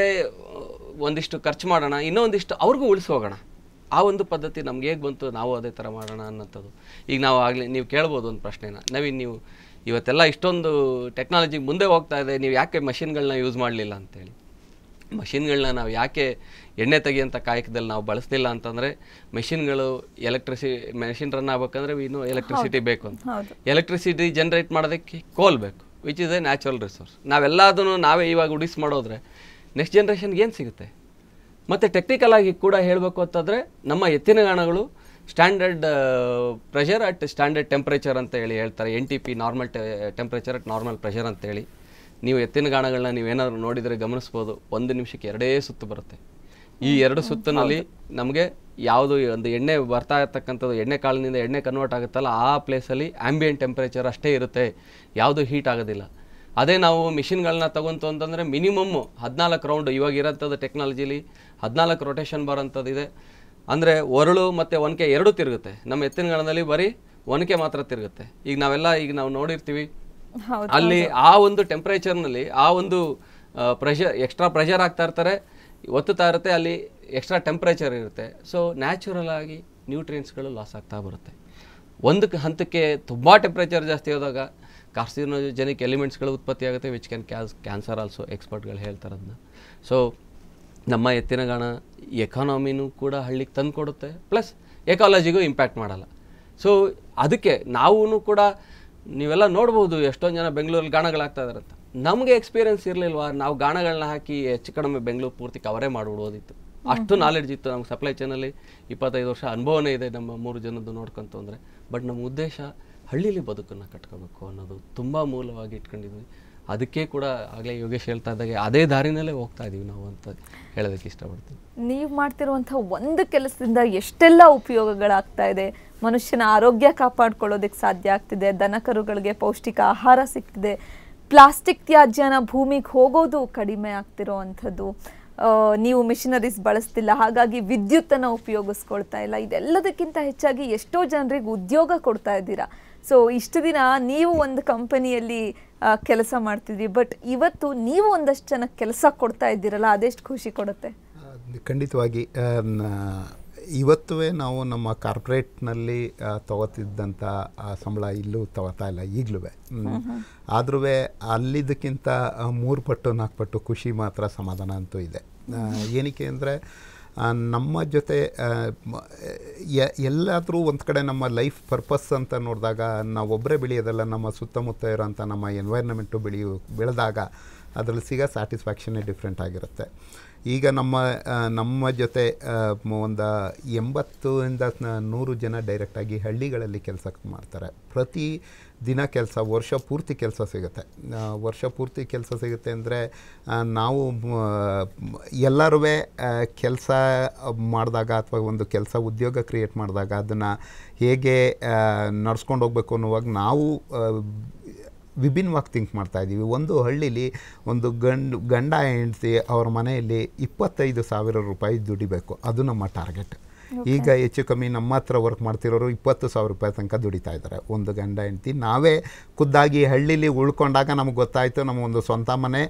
ಒಂದಿಷ್ಟು ಖರ್ಚು ಮಾಡೋಣ, ಇನ್ನೂ ಒಂದಿಷ್ಟು ಅವ್ರಿಗೂ ಉಳಿಸೋಗೋಣ. ಆ ಒಂದು ಪದ್ಧತಿ ನಮ್ಗೆ ಹೇಗೆ ಬಂತು ನಾವು ಅದೇ ಥರ ಮಾಡೋಣ ಅನ್ನೋಂಥದ್ದು. ಈಗ ನಾವು ಆಗಲಿ ನೀವು ಕೇಳ್ಬೋದು ಒಂದು ಪ್ರಶ್ನೆನ, ನವೀನ್ ನೀವು ಇವತ್ತೆಲ್ಲ ಇಷ್ಟೊಂದು ಟೆಕ್ನಾಲಜಿ ಮುಂದೆ ಹೋಗ್ತಾ ಇದೆ, ನೀವು ಯಾಕೆ ಮಷಿನ್ಗಳನ್ನ ಯೂಸ್ ಮಾಡಲಿಲ್ಲ ಅಂತೇಳಿ. ಮಷಿನ್ಗಳನ್ನ ನಾವು ಯಾಕೆ ಎಣ್ಣೆ ತೆಗೆಯುವಂಥ ಕಾಯಕದಲ್ಲಿ ನಾವು ಬಳಸ್ತಿಲ್ಲ ಅಂತಂದರೆ, ಮೆಷಿನ್ಗಳು ಎಲೆಕ್ಟ್ರಿಸಿ ಮೆಷಿನ್ ರನ್ ಆಗ್ಬೇಕಂದ್ರೆ ಇನ್ನೂ ಎಲೆಕ್ಟ್ರಿಸಿಟಿ ಬೇಕು ಅಂತ. ಎಲೆಕ್ಟ್ರಿಸಿಟಿ ಜನ್ರೇಟ್ ಮಾಡೋದಕ್ಕೆ ಕೋಲ್ ಬೇಕು, which is a natural resource. ನಾವೆಲ್ಲದನ್ನು ನಾವೇ ಇವಾಗ ಉಡಿಸ್ ಮಾಡೋದ್ರೆ ನೆಕ್ಸ್ಟ್ ಜನ್ರೇಷನ್ಗೆ ಏನು ಸಿಗುತ್ತೆ? ಮತ್ತು ಟೆಕ್ನಿಕಲಾಗಿ ಕೂಡ ಹೇಳಬೇಕು ಅಂತಂದರೆ, ನಮ್ಮ ಎತ್ತಿನಗಾಣಗಳು standard pressure at standard temperature ಅಂತ ಹೇಳಿ ಹೇಳ್ತಾರೆ, ಎನ್ ಟಿ ಪಿ ನಾರ್ಮಲ್ ಟೆ ಟೆಂಪ್ರೇಚರ್ ಅಟ್ ನಾರ್ಮಲ್ ಪ್ರೆಷರ್ ಅಂತೇಳಿ. ನೀವು ಎತ್ತಿನ ಗಾಣಗಳನ್ನ ನೀವು ಏನಾದರೂ ನೋಡಿದರೆ ಗಮನಿಸಬಹುದು ಒಂದು ನಿಮಿಷಕ್ಕೆ ಎರಡೇ ಸುತ್ತು ಬರುತ್ತೆ ಈ ಎರಡು ಸುತ್ತಿನಲ್ಲಿ ನಮಗೆ ಯಾವುದು ಒಂದು ಎಣ್ಣೆ ಬರ್ತಾ ಇರತಕ್ಕಂತದ್ದು ಎಣ್ಣೆ ಕಾಲಿನಿಂದ ಎಣ್ಣೆ ಕನ್ವರ್ಟ್ ಆಗುತ್ತಲ್ಲ ಆ ಪ್ಲೇಸ್ ಅಲ್ಲಿ ಆಂಬಿಯೆಂಟ್ ಟೆಂಪರೇಚರ್ ಅಷ್ಟೇ ಇರುತ್ತೆ ಯಾವುದು ಹೀಟ್ ಆಗೋದಿಲ್ಲ ಅದೇ ನಾವು ಮಿಷಿನ್ ಗಳನ್ನು ತಗೊಂತು ಅಂತಂದ್ರೆ ಮಿನಿಮಮ್ ಹದಿನಾಲ್ಕು ರೌಂಡ್ ಇವಾಗ ಇರಂತದ ಟೆಕ್ನಾಲಜಿಲಿ ಹದಿನಾಲ್ಕು ರೊಟೇಷನ್ ಬರಂತದ್ದು ಇದೆ ಅಂದ್ರೆ ಒರಳು ಮತ್ತೆ ಒನಕೆ ಎರಡು ತಿರುಗುತ್ತೆ ನಮ್ಮ ಎತ್ತಿನ ಗಾಣದಲ್ಲಿ ಬರಿ ಒನಕೆ ಮಾತ್ರ ತಿರುಗುತ್ತೆ ಈಗ ನಾವೆಲ್ಲ ಈಗ ನಾವು ನೋಡಿರ್ತೀವಿ ಅಲ್ಲಿ ಆ ಒಂದು ಟೆಂಪರೇಚರ್ ನಲ್ಲಿ ಆ ಒಂದು ಪ್ರೆಷರ್ ಎಕ್ಸ್ಟ್ರಾ ಪ್ರೆಷರ್ ಆಗ್ತಾ ಇರ್ತಾರೆ ಒತ್ತುತ್ತಾ ಇರುತ್ತೆ ಅಲ್ಲಿ ಎಕ್ಸ್ಟ್ರಾ ಟೆಂಪರೇಚರ್ ಇರುತ್ತೆ ಸೋ ನ್ಯಾಚುರಲ್ ಆಗಿ ನ್ಯೂಟ್ರಿಯೆಂಟ್ಸ್ ಗಳು ಲಾಸ್ ಆಗ್ತಾ ಬರುತ್ತೆ ಒಂದು ಹಂತಕ್ಕೆ ತುಂಬಾ ಟೆಂಪರೇಚರ್ ಜಾಸ್ತಿ ಆದಾಗ ಕಾರ್ಸಿನೋಜೆನಿಕ್ ಎಲಿಮೆಂಟ್ಸ್ ಗಳು ಉತ್ಪತ್ತಿ ಆಗುತ್ತೆ which can cause cancer also experts ಗಳು ಹೇಳ್ತಾರೆ ಅದನ್ನ ಸೋ ನಮ್ಮ ಎತ್ತಿನ ಗಾಣ ಎಕಾನಮಿನೂ ಕೂಡ ಹಳ್ಳಿಗೆ ತಂದು ಕೊಡುತ್ತೆ ಪ್ಲಸ್ ಎಕಾಲಜಿಗೂ ಇಂಪ್ಯಾಕ್ಟ್ ಮಾಡಲ್ಲ ಸೋ ಅದಕ್ಕೆ ನಾವೂನು ಕೂಡ ನೀವೆಲ್ಲ ನೋಡಬಹುದು ಎಷ್ಟೊಂದು ಜನ ಬೆಂಗಳೂರಲ್ಲಿ ಗಾಣಗಳಾಗ್ತಾ ಇದ್ದಾರೆ ಅಂತ ನಮಗೆ ಎಕ್ಸ್ಪೀರಿಯನ್ಸ್ ಇರಲಿಲ್ಲವಾ ನಾವು ಗಾಣಗಳನ್ನ ಹಾಕಿ ಹೆಚ್ಚು ಕಡಿಮೆ ಬೆಂಗಳೂರು ಪೂರ್ತಿ ಕವರೇ ಮಾಡಿಬಿಡೋದಿತ್ತು ಅಷ್ಟು ನಾಲೆಡ್ಜ್ ಇತ್ತು ನಮಗೆ ಸಪ್ಲೈ ಚೇನಲ್ಲಿ ಇಪ್ಪತ್ತೈದು ವರ್ಷ ಅನುಭವನೇ ಇದೆ ನಮ್ಮ ಮೂರು ಜನದ್ದು ನೋಡ್ಕೊಂತು ಅಂದರೆ ಬಟ್ ನಮ್ಮ ಉದ್ದೇಶ ಹಳ್ಳಿಲಿ ಬದುಕನ್ನು ಕಟ್ಕೋಬೇಕು ಅನ್ನೋದು ತುಂಬ ಮೂಲವಾಗಿ ಇಟ್ಕೊಂಡಿದ್ವಿ ಅದಕ್ಕೆ ಕೂಡ ಆಗಲೇ ಯೋಗೇಶ್ ಹೇಳ್ತಾ ಇದ್ದಾಗೆ ಅದೇ ದಾರಿನಲ್ಲೇ ಹೋಗ್ತಾ ಇದೀವಿ ನಾವು ಅಂತ ಹೇಳೋದಕ್ಕೆ ಇಷ್ಟಪಡ್ತೀನಿ. ನೀವು ಮಾಡ್ತಿರುವಂಥ ಒಂದು ಕೆಲಸದಿಂದ ಎಷ್ಟೆಲ್ಲ ಉಪಯೋಗಗಳಾಗ್ತಾ ಇದೆ ಮನುಷ್ಯನ ಆರೋಗ್ಯ ಕಾಪಾಡ್ಕೊಳ್ಳೋದಕ್ಕೆ ಸಾಧ್ಯ ಆಗ್ತಿದೆ ದನಕರುಗಳಿಗೆ ಪೌಷ್ಟಿಕ ಆಹಾರ ಸಿಗ್ತಿದೆ ಪ್ಲಾಸ್ಟಿಕ್ ತ್ಯಾಜ್ಯನ ಭೂಮಿಗೆ ಹೋಗೋದು ಕಡಿಮೆ ಆಗ್ತಿರೋ ಅಂಥದ್ದು ನೀವು ಮಿಷನರೀಸ್ ಬಳಸ್ತಿಲ್ಲ ಹಾಗಾಗಿ ವಿದ್ಯುತ್ತನ್ನು ಉಪಯೋಗಿಸ್ಕೊಳ್ತಾ ಇಲ್ಲ ಇದೆಲ್ಲದಕ್ಕಿಂತ ಹೆಚ್ಚಾಗಿ ಎಷ್ಟೋ ಜನರಿಗೆ ಉದ್ಯೋಗ ಕೊಡ್ತಾ ಇದ್ದೀರಾ ಸೊ ಇಷ್ಟು ದಿನ ನೀವು ಒಂದು ಕಂಪನಿಯಲ್ಲಿ ಕೆಲಸ ಮಾಡ್ತಿದ್ರಿ ಬಟ್ ಇವತ್ತು ನೀವು ಒಂದಷ್ಟು ಜನಕ್ಕೆ ಕೆಲಸ ಕೊಡ್ತಾ ಇದ್ದೀರಲ್ಲ ಅದೆಷ್ಟು ಖುಷಿ ಕೊಡುತ್ತೆ. ಖಂಡಿತವಾಗಿ ಇವತ್ತೂ ನಾವು ನಮ್ಮ ಕಾರ್ಪೊರೇಟ್ನಲ್ಲಿ ತಗೋತಿದ್ದಂಥ ಸಂಬಳ ಇಲ್ಲೂ ತಗೋತಾ ಇಲ್ಲ ಈಗಲೂ ಆದ್ರೂ ಅಲ್ಲಿದ್ದಕ್ಕಿಂತ ಮೂರು ಪಟ್ಟು ನಾಲ್ಕು ಪಟ್ಟು ಖುಷಿ ಮಾತ್ರ ಸಮಾಧಾನ ಅಂತೂ ಇದೆ. ಏನಕ್ಕೆ ಅಂದರೆ ನಮ್ಮ ಜೊತೆ ಎಲ್ಲಾದರೂ ಒಂದು ಕಡೆ ನಮ್ಮ ಲೈಫ್ ಪರ್ಪಸ್ ಅಂತ ನೋಡಿದಾಗ ನಾವು ಒಬ್ಬರೇ ಬೆಳೆಯೋದಲ್ಲ ನಮ್ಮ ಸುತ್ತಮುತ್ತ ಇರೋಂಥ ನಮ್ಮ ಎನ್ವೈರ್ನಮೆಂಟು ಬೆಳೆಯು ಬೆಳೆದಾಗ ಅದರಲ್ಲಿ ಸಿಗೋ ಸ್ಯಾಟಿಸ್ಫ್ಯಾಕ್ಷನ್ನೇ ಡಿಫ್ರೆಂಟ್ ಆಗಿರುತ್ತೆ. ಈಗ ನಮ್ಮ ನಮ್ಮ ಜೊತೆ ಒಂದು ಎಂಬತ್ತರಿಂದ ನೂರು ಜನ ಡೈರೆಕ್ಟಾಗಿ ಹಳ್ಳಿಗಳಲ್ಲಿ ಕೆಲಸ ಮಾಡ್ತಾರೆ ಪ್ರತಿ ದಿನ ಕೆಲಸ ವರ್ಷ ಪೂರ್ತಿ ಕೆಲಸ ಸಿಗುತ್ತೆ ವರ್ಷ ಪೂರ್ತಿ ಕೆಲಸ ಸಿಗುತ್ತೆ ಅಂದರೆ ನಾವು ಎಲ್ಲರೂ ಕೆಲಸ ಮಾಡಿದಾಗ ಅಥವಾ ಒಂದು ಕೆಲಸ ಉದ್ಯೋಗ ಕ್ರಿಯೇಟ್ ಮಾಡಿದಾಗ ಅದನ್ನು ಹೇಗೆ ನಡೆಸ್ಕೊಂಡು ಹೋಗ್ಬೇಕು ಅನ್ನುವಾಗ ನಾವು ವಿಭಿನ್ನವಾಗಿ ಥಿಂಕ್ ಮಾಡ್ತಾಯಿದ್ದೀವಿ. ಒಂದು ಹಳ್ಳೀಲಿ ಒಂದು ಗಂಡು ಗಂಡ ಹೆಂಡತಿ ಅವ್ರ ಮನೆಯಲ್ಲಿ ಇಪ್ಪತ್ತೈದು ಸಾವಿರ ರೂಪಾಯಿ ದುಡಿಬೇಕು ಅದು ನಮ್ಮ ಟಾರ್ಗೆಟ್. ಈಗ ಹೆಚ್ಚು ಕಮ್ಮಿ ನಮ್ಮ ಹತ್ರ ವರ್ಕ್ ಮಾಡ್ತಿರೋರು ಇಪ್ಪತ್ತು ಸಾವಿರ ರೂಪಾಯಿ ತನಕ ದುಡಿತಾ ಇದ್ದಾರೆ ಒಂದು ಗಂಡ ಹೆಂಡತಿ. ನಾವೇ ಖುದ್ದಾಗಿ ಹಳ್ಳೀಲಿ ಉಳ್ಕೊಂಡಾಗ ನಮ್ಗೆ ಗೊತ್ತಾಯಿತು ನಮ್ಮ ಒಂದು ಸ್ವಂತ ಮನೆ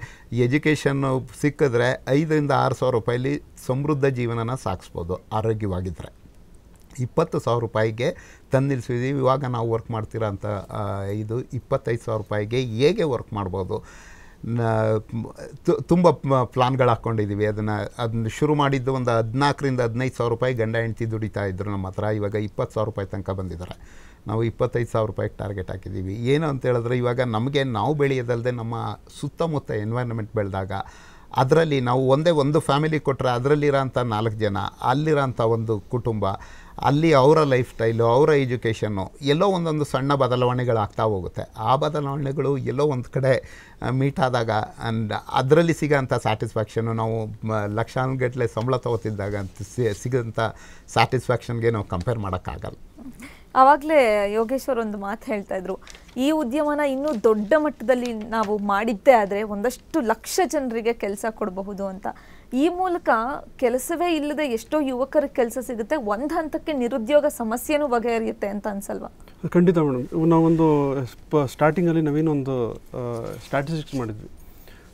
ಎಜುಕೇಷನ್ನು ಸಿಕ್ಕಿದ್ರೆ ಐದರಿಂದ ಆರು ಸಾವಿರ ರೂಪಾಯಲ್ಲಿ ಸಮೃದ್ಧ ಜೀವನನ ಸಾಗಿಸ್ಬೋದು ಆರೋಗ್ಯವಾಗಿದ್ದರೆ. ಇಪ್ಪತ್ತು ಸಾವಿರ ರೂಪಾಯಿಗೆ ತಂದು ನಿಲ್ಲಿಸಿದ್ದೀವಿ ಇವಾಗ ನಾವು ವರ್ಕ್ ಮಾಡ್ತೀರಾ ಅಂತ ಇದು ಇಪ್ಪತ್ತೈದು ಸಾವಿರ ರೂಪಾಯಿಗೆ ಹೇಗೆ ವರ್ಕ್ ಮಾಡ್ಬೋದು ತುಂಬ ಪ್ಲಾನ್ಗಳು ಹಾಕ್ಕೊಂಡಿದ್ದೀವಿ. ಅದನ್ನು ಅದನ್ನು ಶುರು ಮಾಡಿದ್ದು ಒಂದು ಹದಿನಾಲ್ಕರಿಂದ ಹದಿನೈದು ಸಾವಿರ ರೂಪಾಯಿ ಗಂಡ ಹೆಂಡ್ತಿ ದುಡಿತಾ ಇದ್ದರು ನಮ್ಮ ಹತ್ರ ಇವಾಗ ಇಪ್ಪತ್ತು ಸಾವಿರ ರೂಪಾಯಿ ತನಕ ಬಂದಿದ್ದಾರೆ. ನಾವು ಇಪ್ಪತ್ತೈದು ಸಾವಿರ ರೂಪಾಯಿಗೆ ಟಾರ್ಗೆಟ್ ಹಾಕಿದ್ದೀವಿ. ಏನು ಅಂತ ಹೇಳಿದ್ರೆ ಇವಾಗ ನಮಗೆ ನಾವು ಬೆಳೆಯೋದಲ್ಲದೆ ನಮ್ಮ ಸುತ್ತಮುತ್ತ ಎನ್ವೈರ್ನಮೆಂಟ್ ಬೆಳೆದಾಗ ಅದರಲ್ಲಿ ನಾವು ಒಂದೇ ಒಂದು ಫ್ಯಾಮಿಲಿ ಕೊಟ್ಟರೆ ಅದರಲ್ಲಿರೋಂಥ ನಾಲ್ಕು ಜನ ಅಲ್ಲಿರೋಂಥ ಒಂದು ಕುಟುಂಬ ಅಲ್ಲಿ ಅವರ ಲೈಫ್ ಸ್ಟೈಲು ಅವರ ಎಜುಕೇಷನ್ನು ಎಲ್ಲೋ ಒಂದೊಂದು ಸಣ್ಣ ಬದಲಾವಣೆಗಳಾಗ್ತಾ ಹೋಗುತ್ತೆ. ಆ ಬದಲಾವಣೆಗಳು ಎಲ್ಲೋ ಒಂದು ಕಡೆ ಮೀಟ್ ಆದಾಗ ಆ್ಯಂಡ್ ಅದರಲ್ಲಿ ಸಿಗೋಂಥ ಸ್ಯಾಟಿಸ್ಫ್ಯಾಕ್ಷನ್ನು ನಾವು ಲಕ್ಷಾನುಗಟ್ಟಲೆ ಸಂಬಳ ತಗೋತಿದ್ದಾಗ ಸಿಗೋಂಥ ಸ್ಯಾಟಿಸ್ಫ್ಯಾಕ್ಷನ್ಗೆ ನಾವು ಕಂಪೇರ್ ಮಾಡೋಕ್ಕಾಗಲ್ಲ. ಆವಾಗಲೇ ಯೋಗೇಶ್ವರ್ ಒಂದು ಮಾತು ಹೇಳ್ತಾ ಇದ್ರು ಈ ಉದ್ಯಮನ ಇನ್ನೂ ದೊಡ್ಡ ಮಟ್ಟದಲ್ಲಿ ನಾವು ಮಾಡಿದ್ದೇ ಆದರೆ ಒಂದಷ್ಟು ಲಕ್ಷ ಜನರಿಗೆ ಕೆಲಸ ಕೊಡಬಹುದು ಅಂತ. ಈ ಮೂಲಕ ಕೆಲಸವೇ ಇಲ್ಲದೆ ಎಷ್ಟೋ ಯುವಕರಿಗೆ ಕೆಲಸ ಸಿಗುತ್ತೆ ಒಂದು ಹಂತಕ್ಕೆ ನಿರುದ್ಯೋಗ ಸಮಸ್ಯೆನೂ ಬಗೆಹರಿಯುತ್ತೆ ಅಂತ ಅನ್ಸಲ್ವಾ? ಖಂಡಿತ ಮೇಡಮ್. ನಾವೊಂದು ಸ್ಟಾರ್ಟಿಂಗಲ್ಲಿ ನಾವೇನೊಂದು ಸ್ಟ್ಯಾಟಿಸ್ಟಿಕ್ಸ್ ಮಾಡಿದ್ವಿ.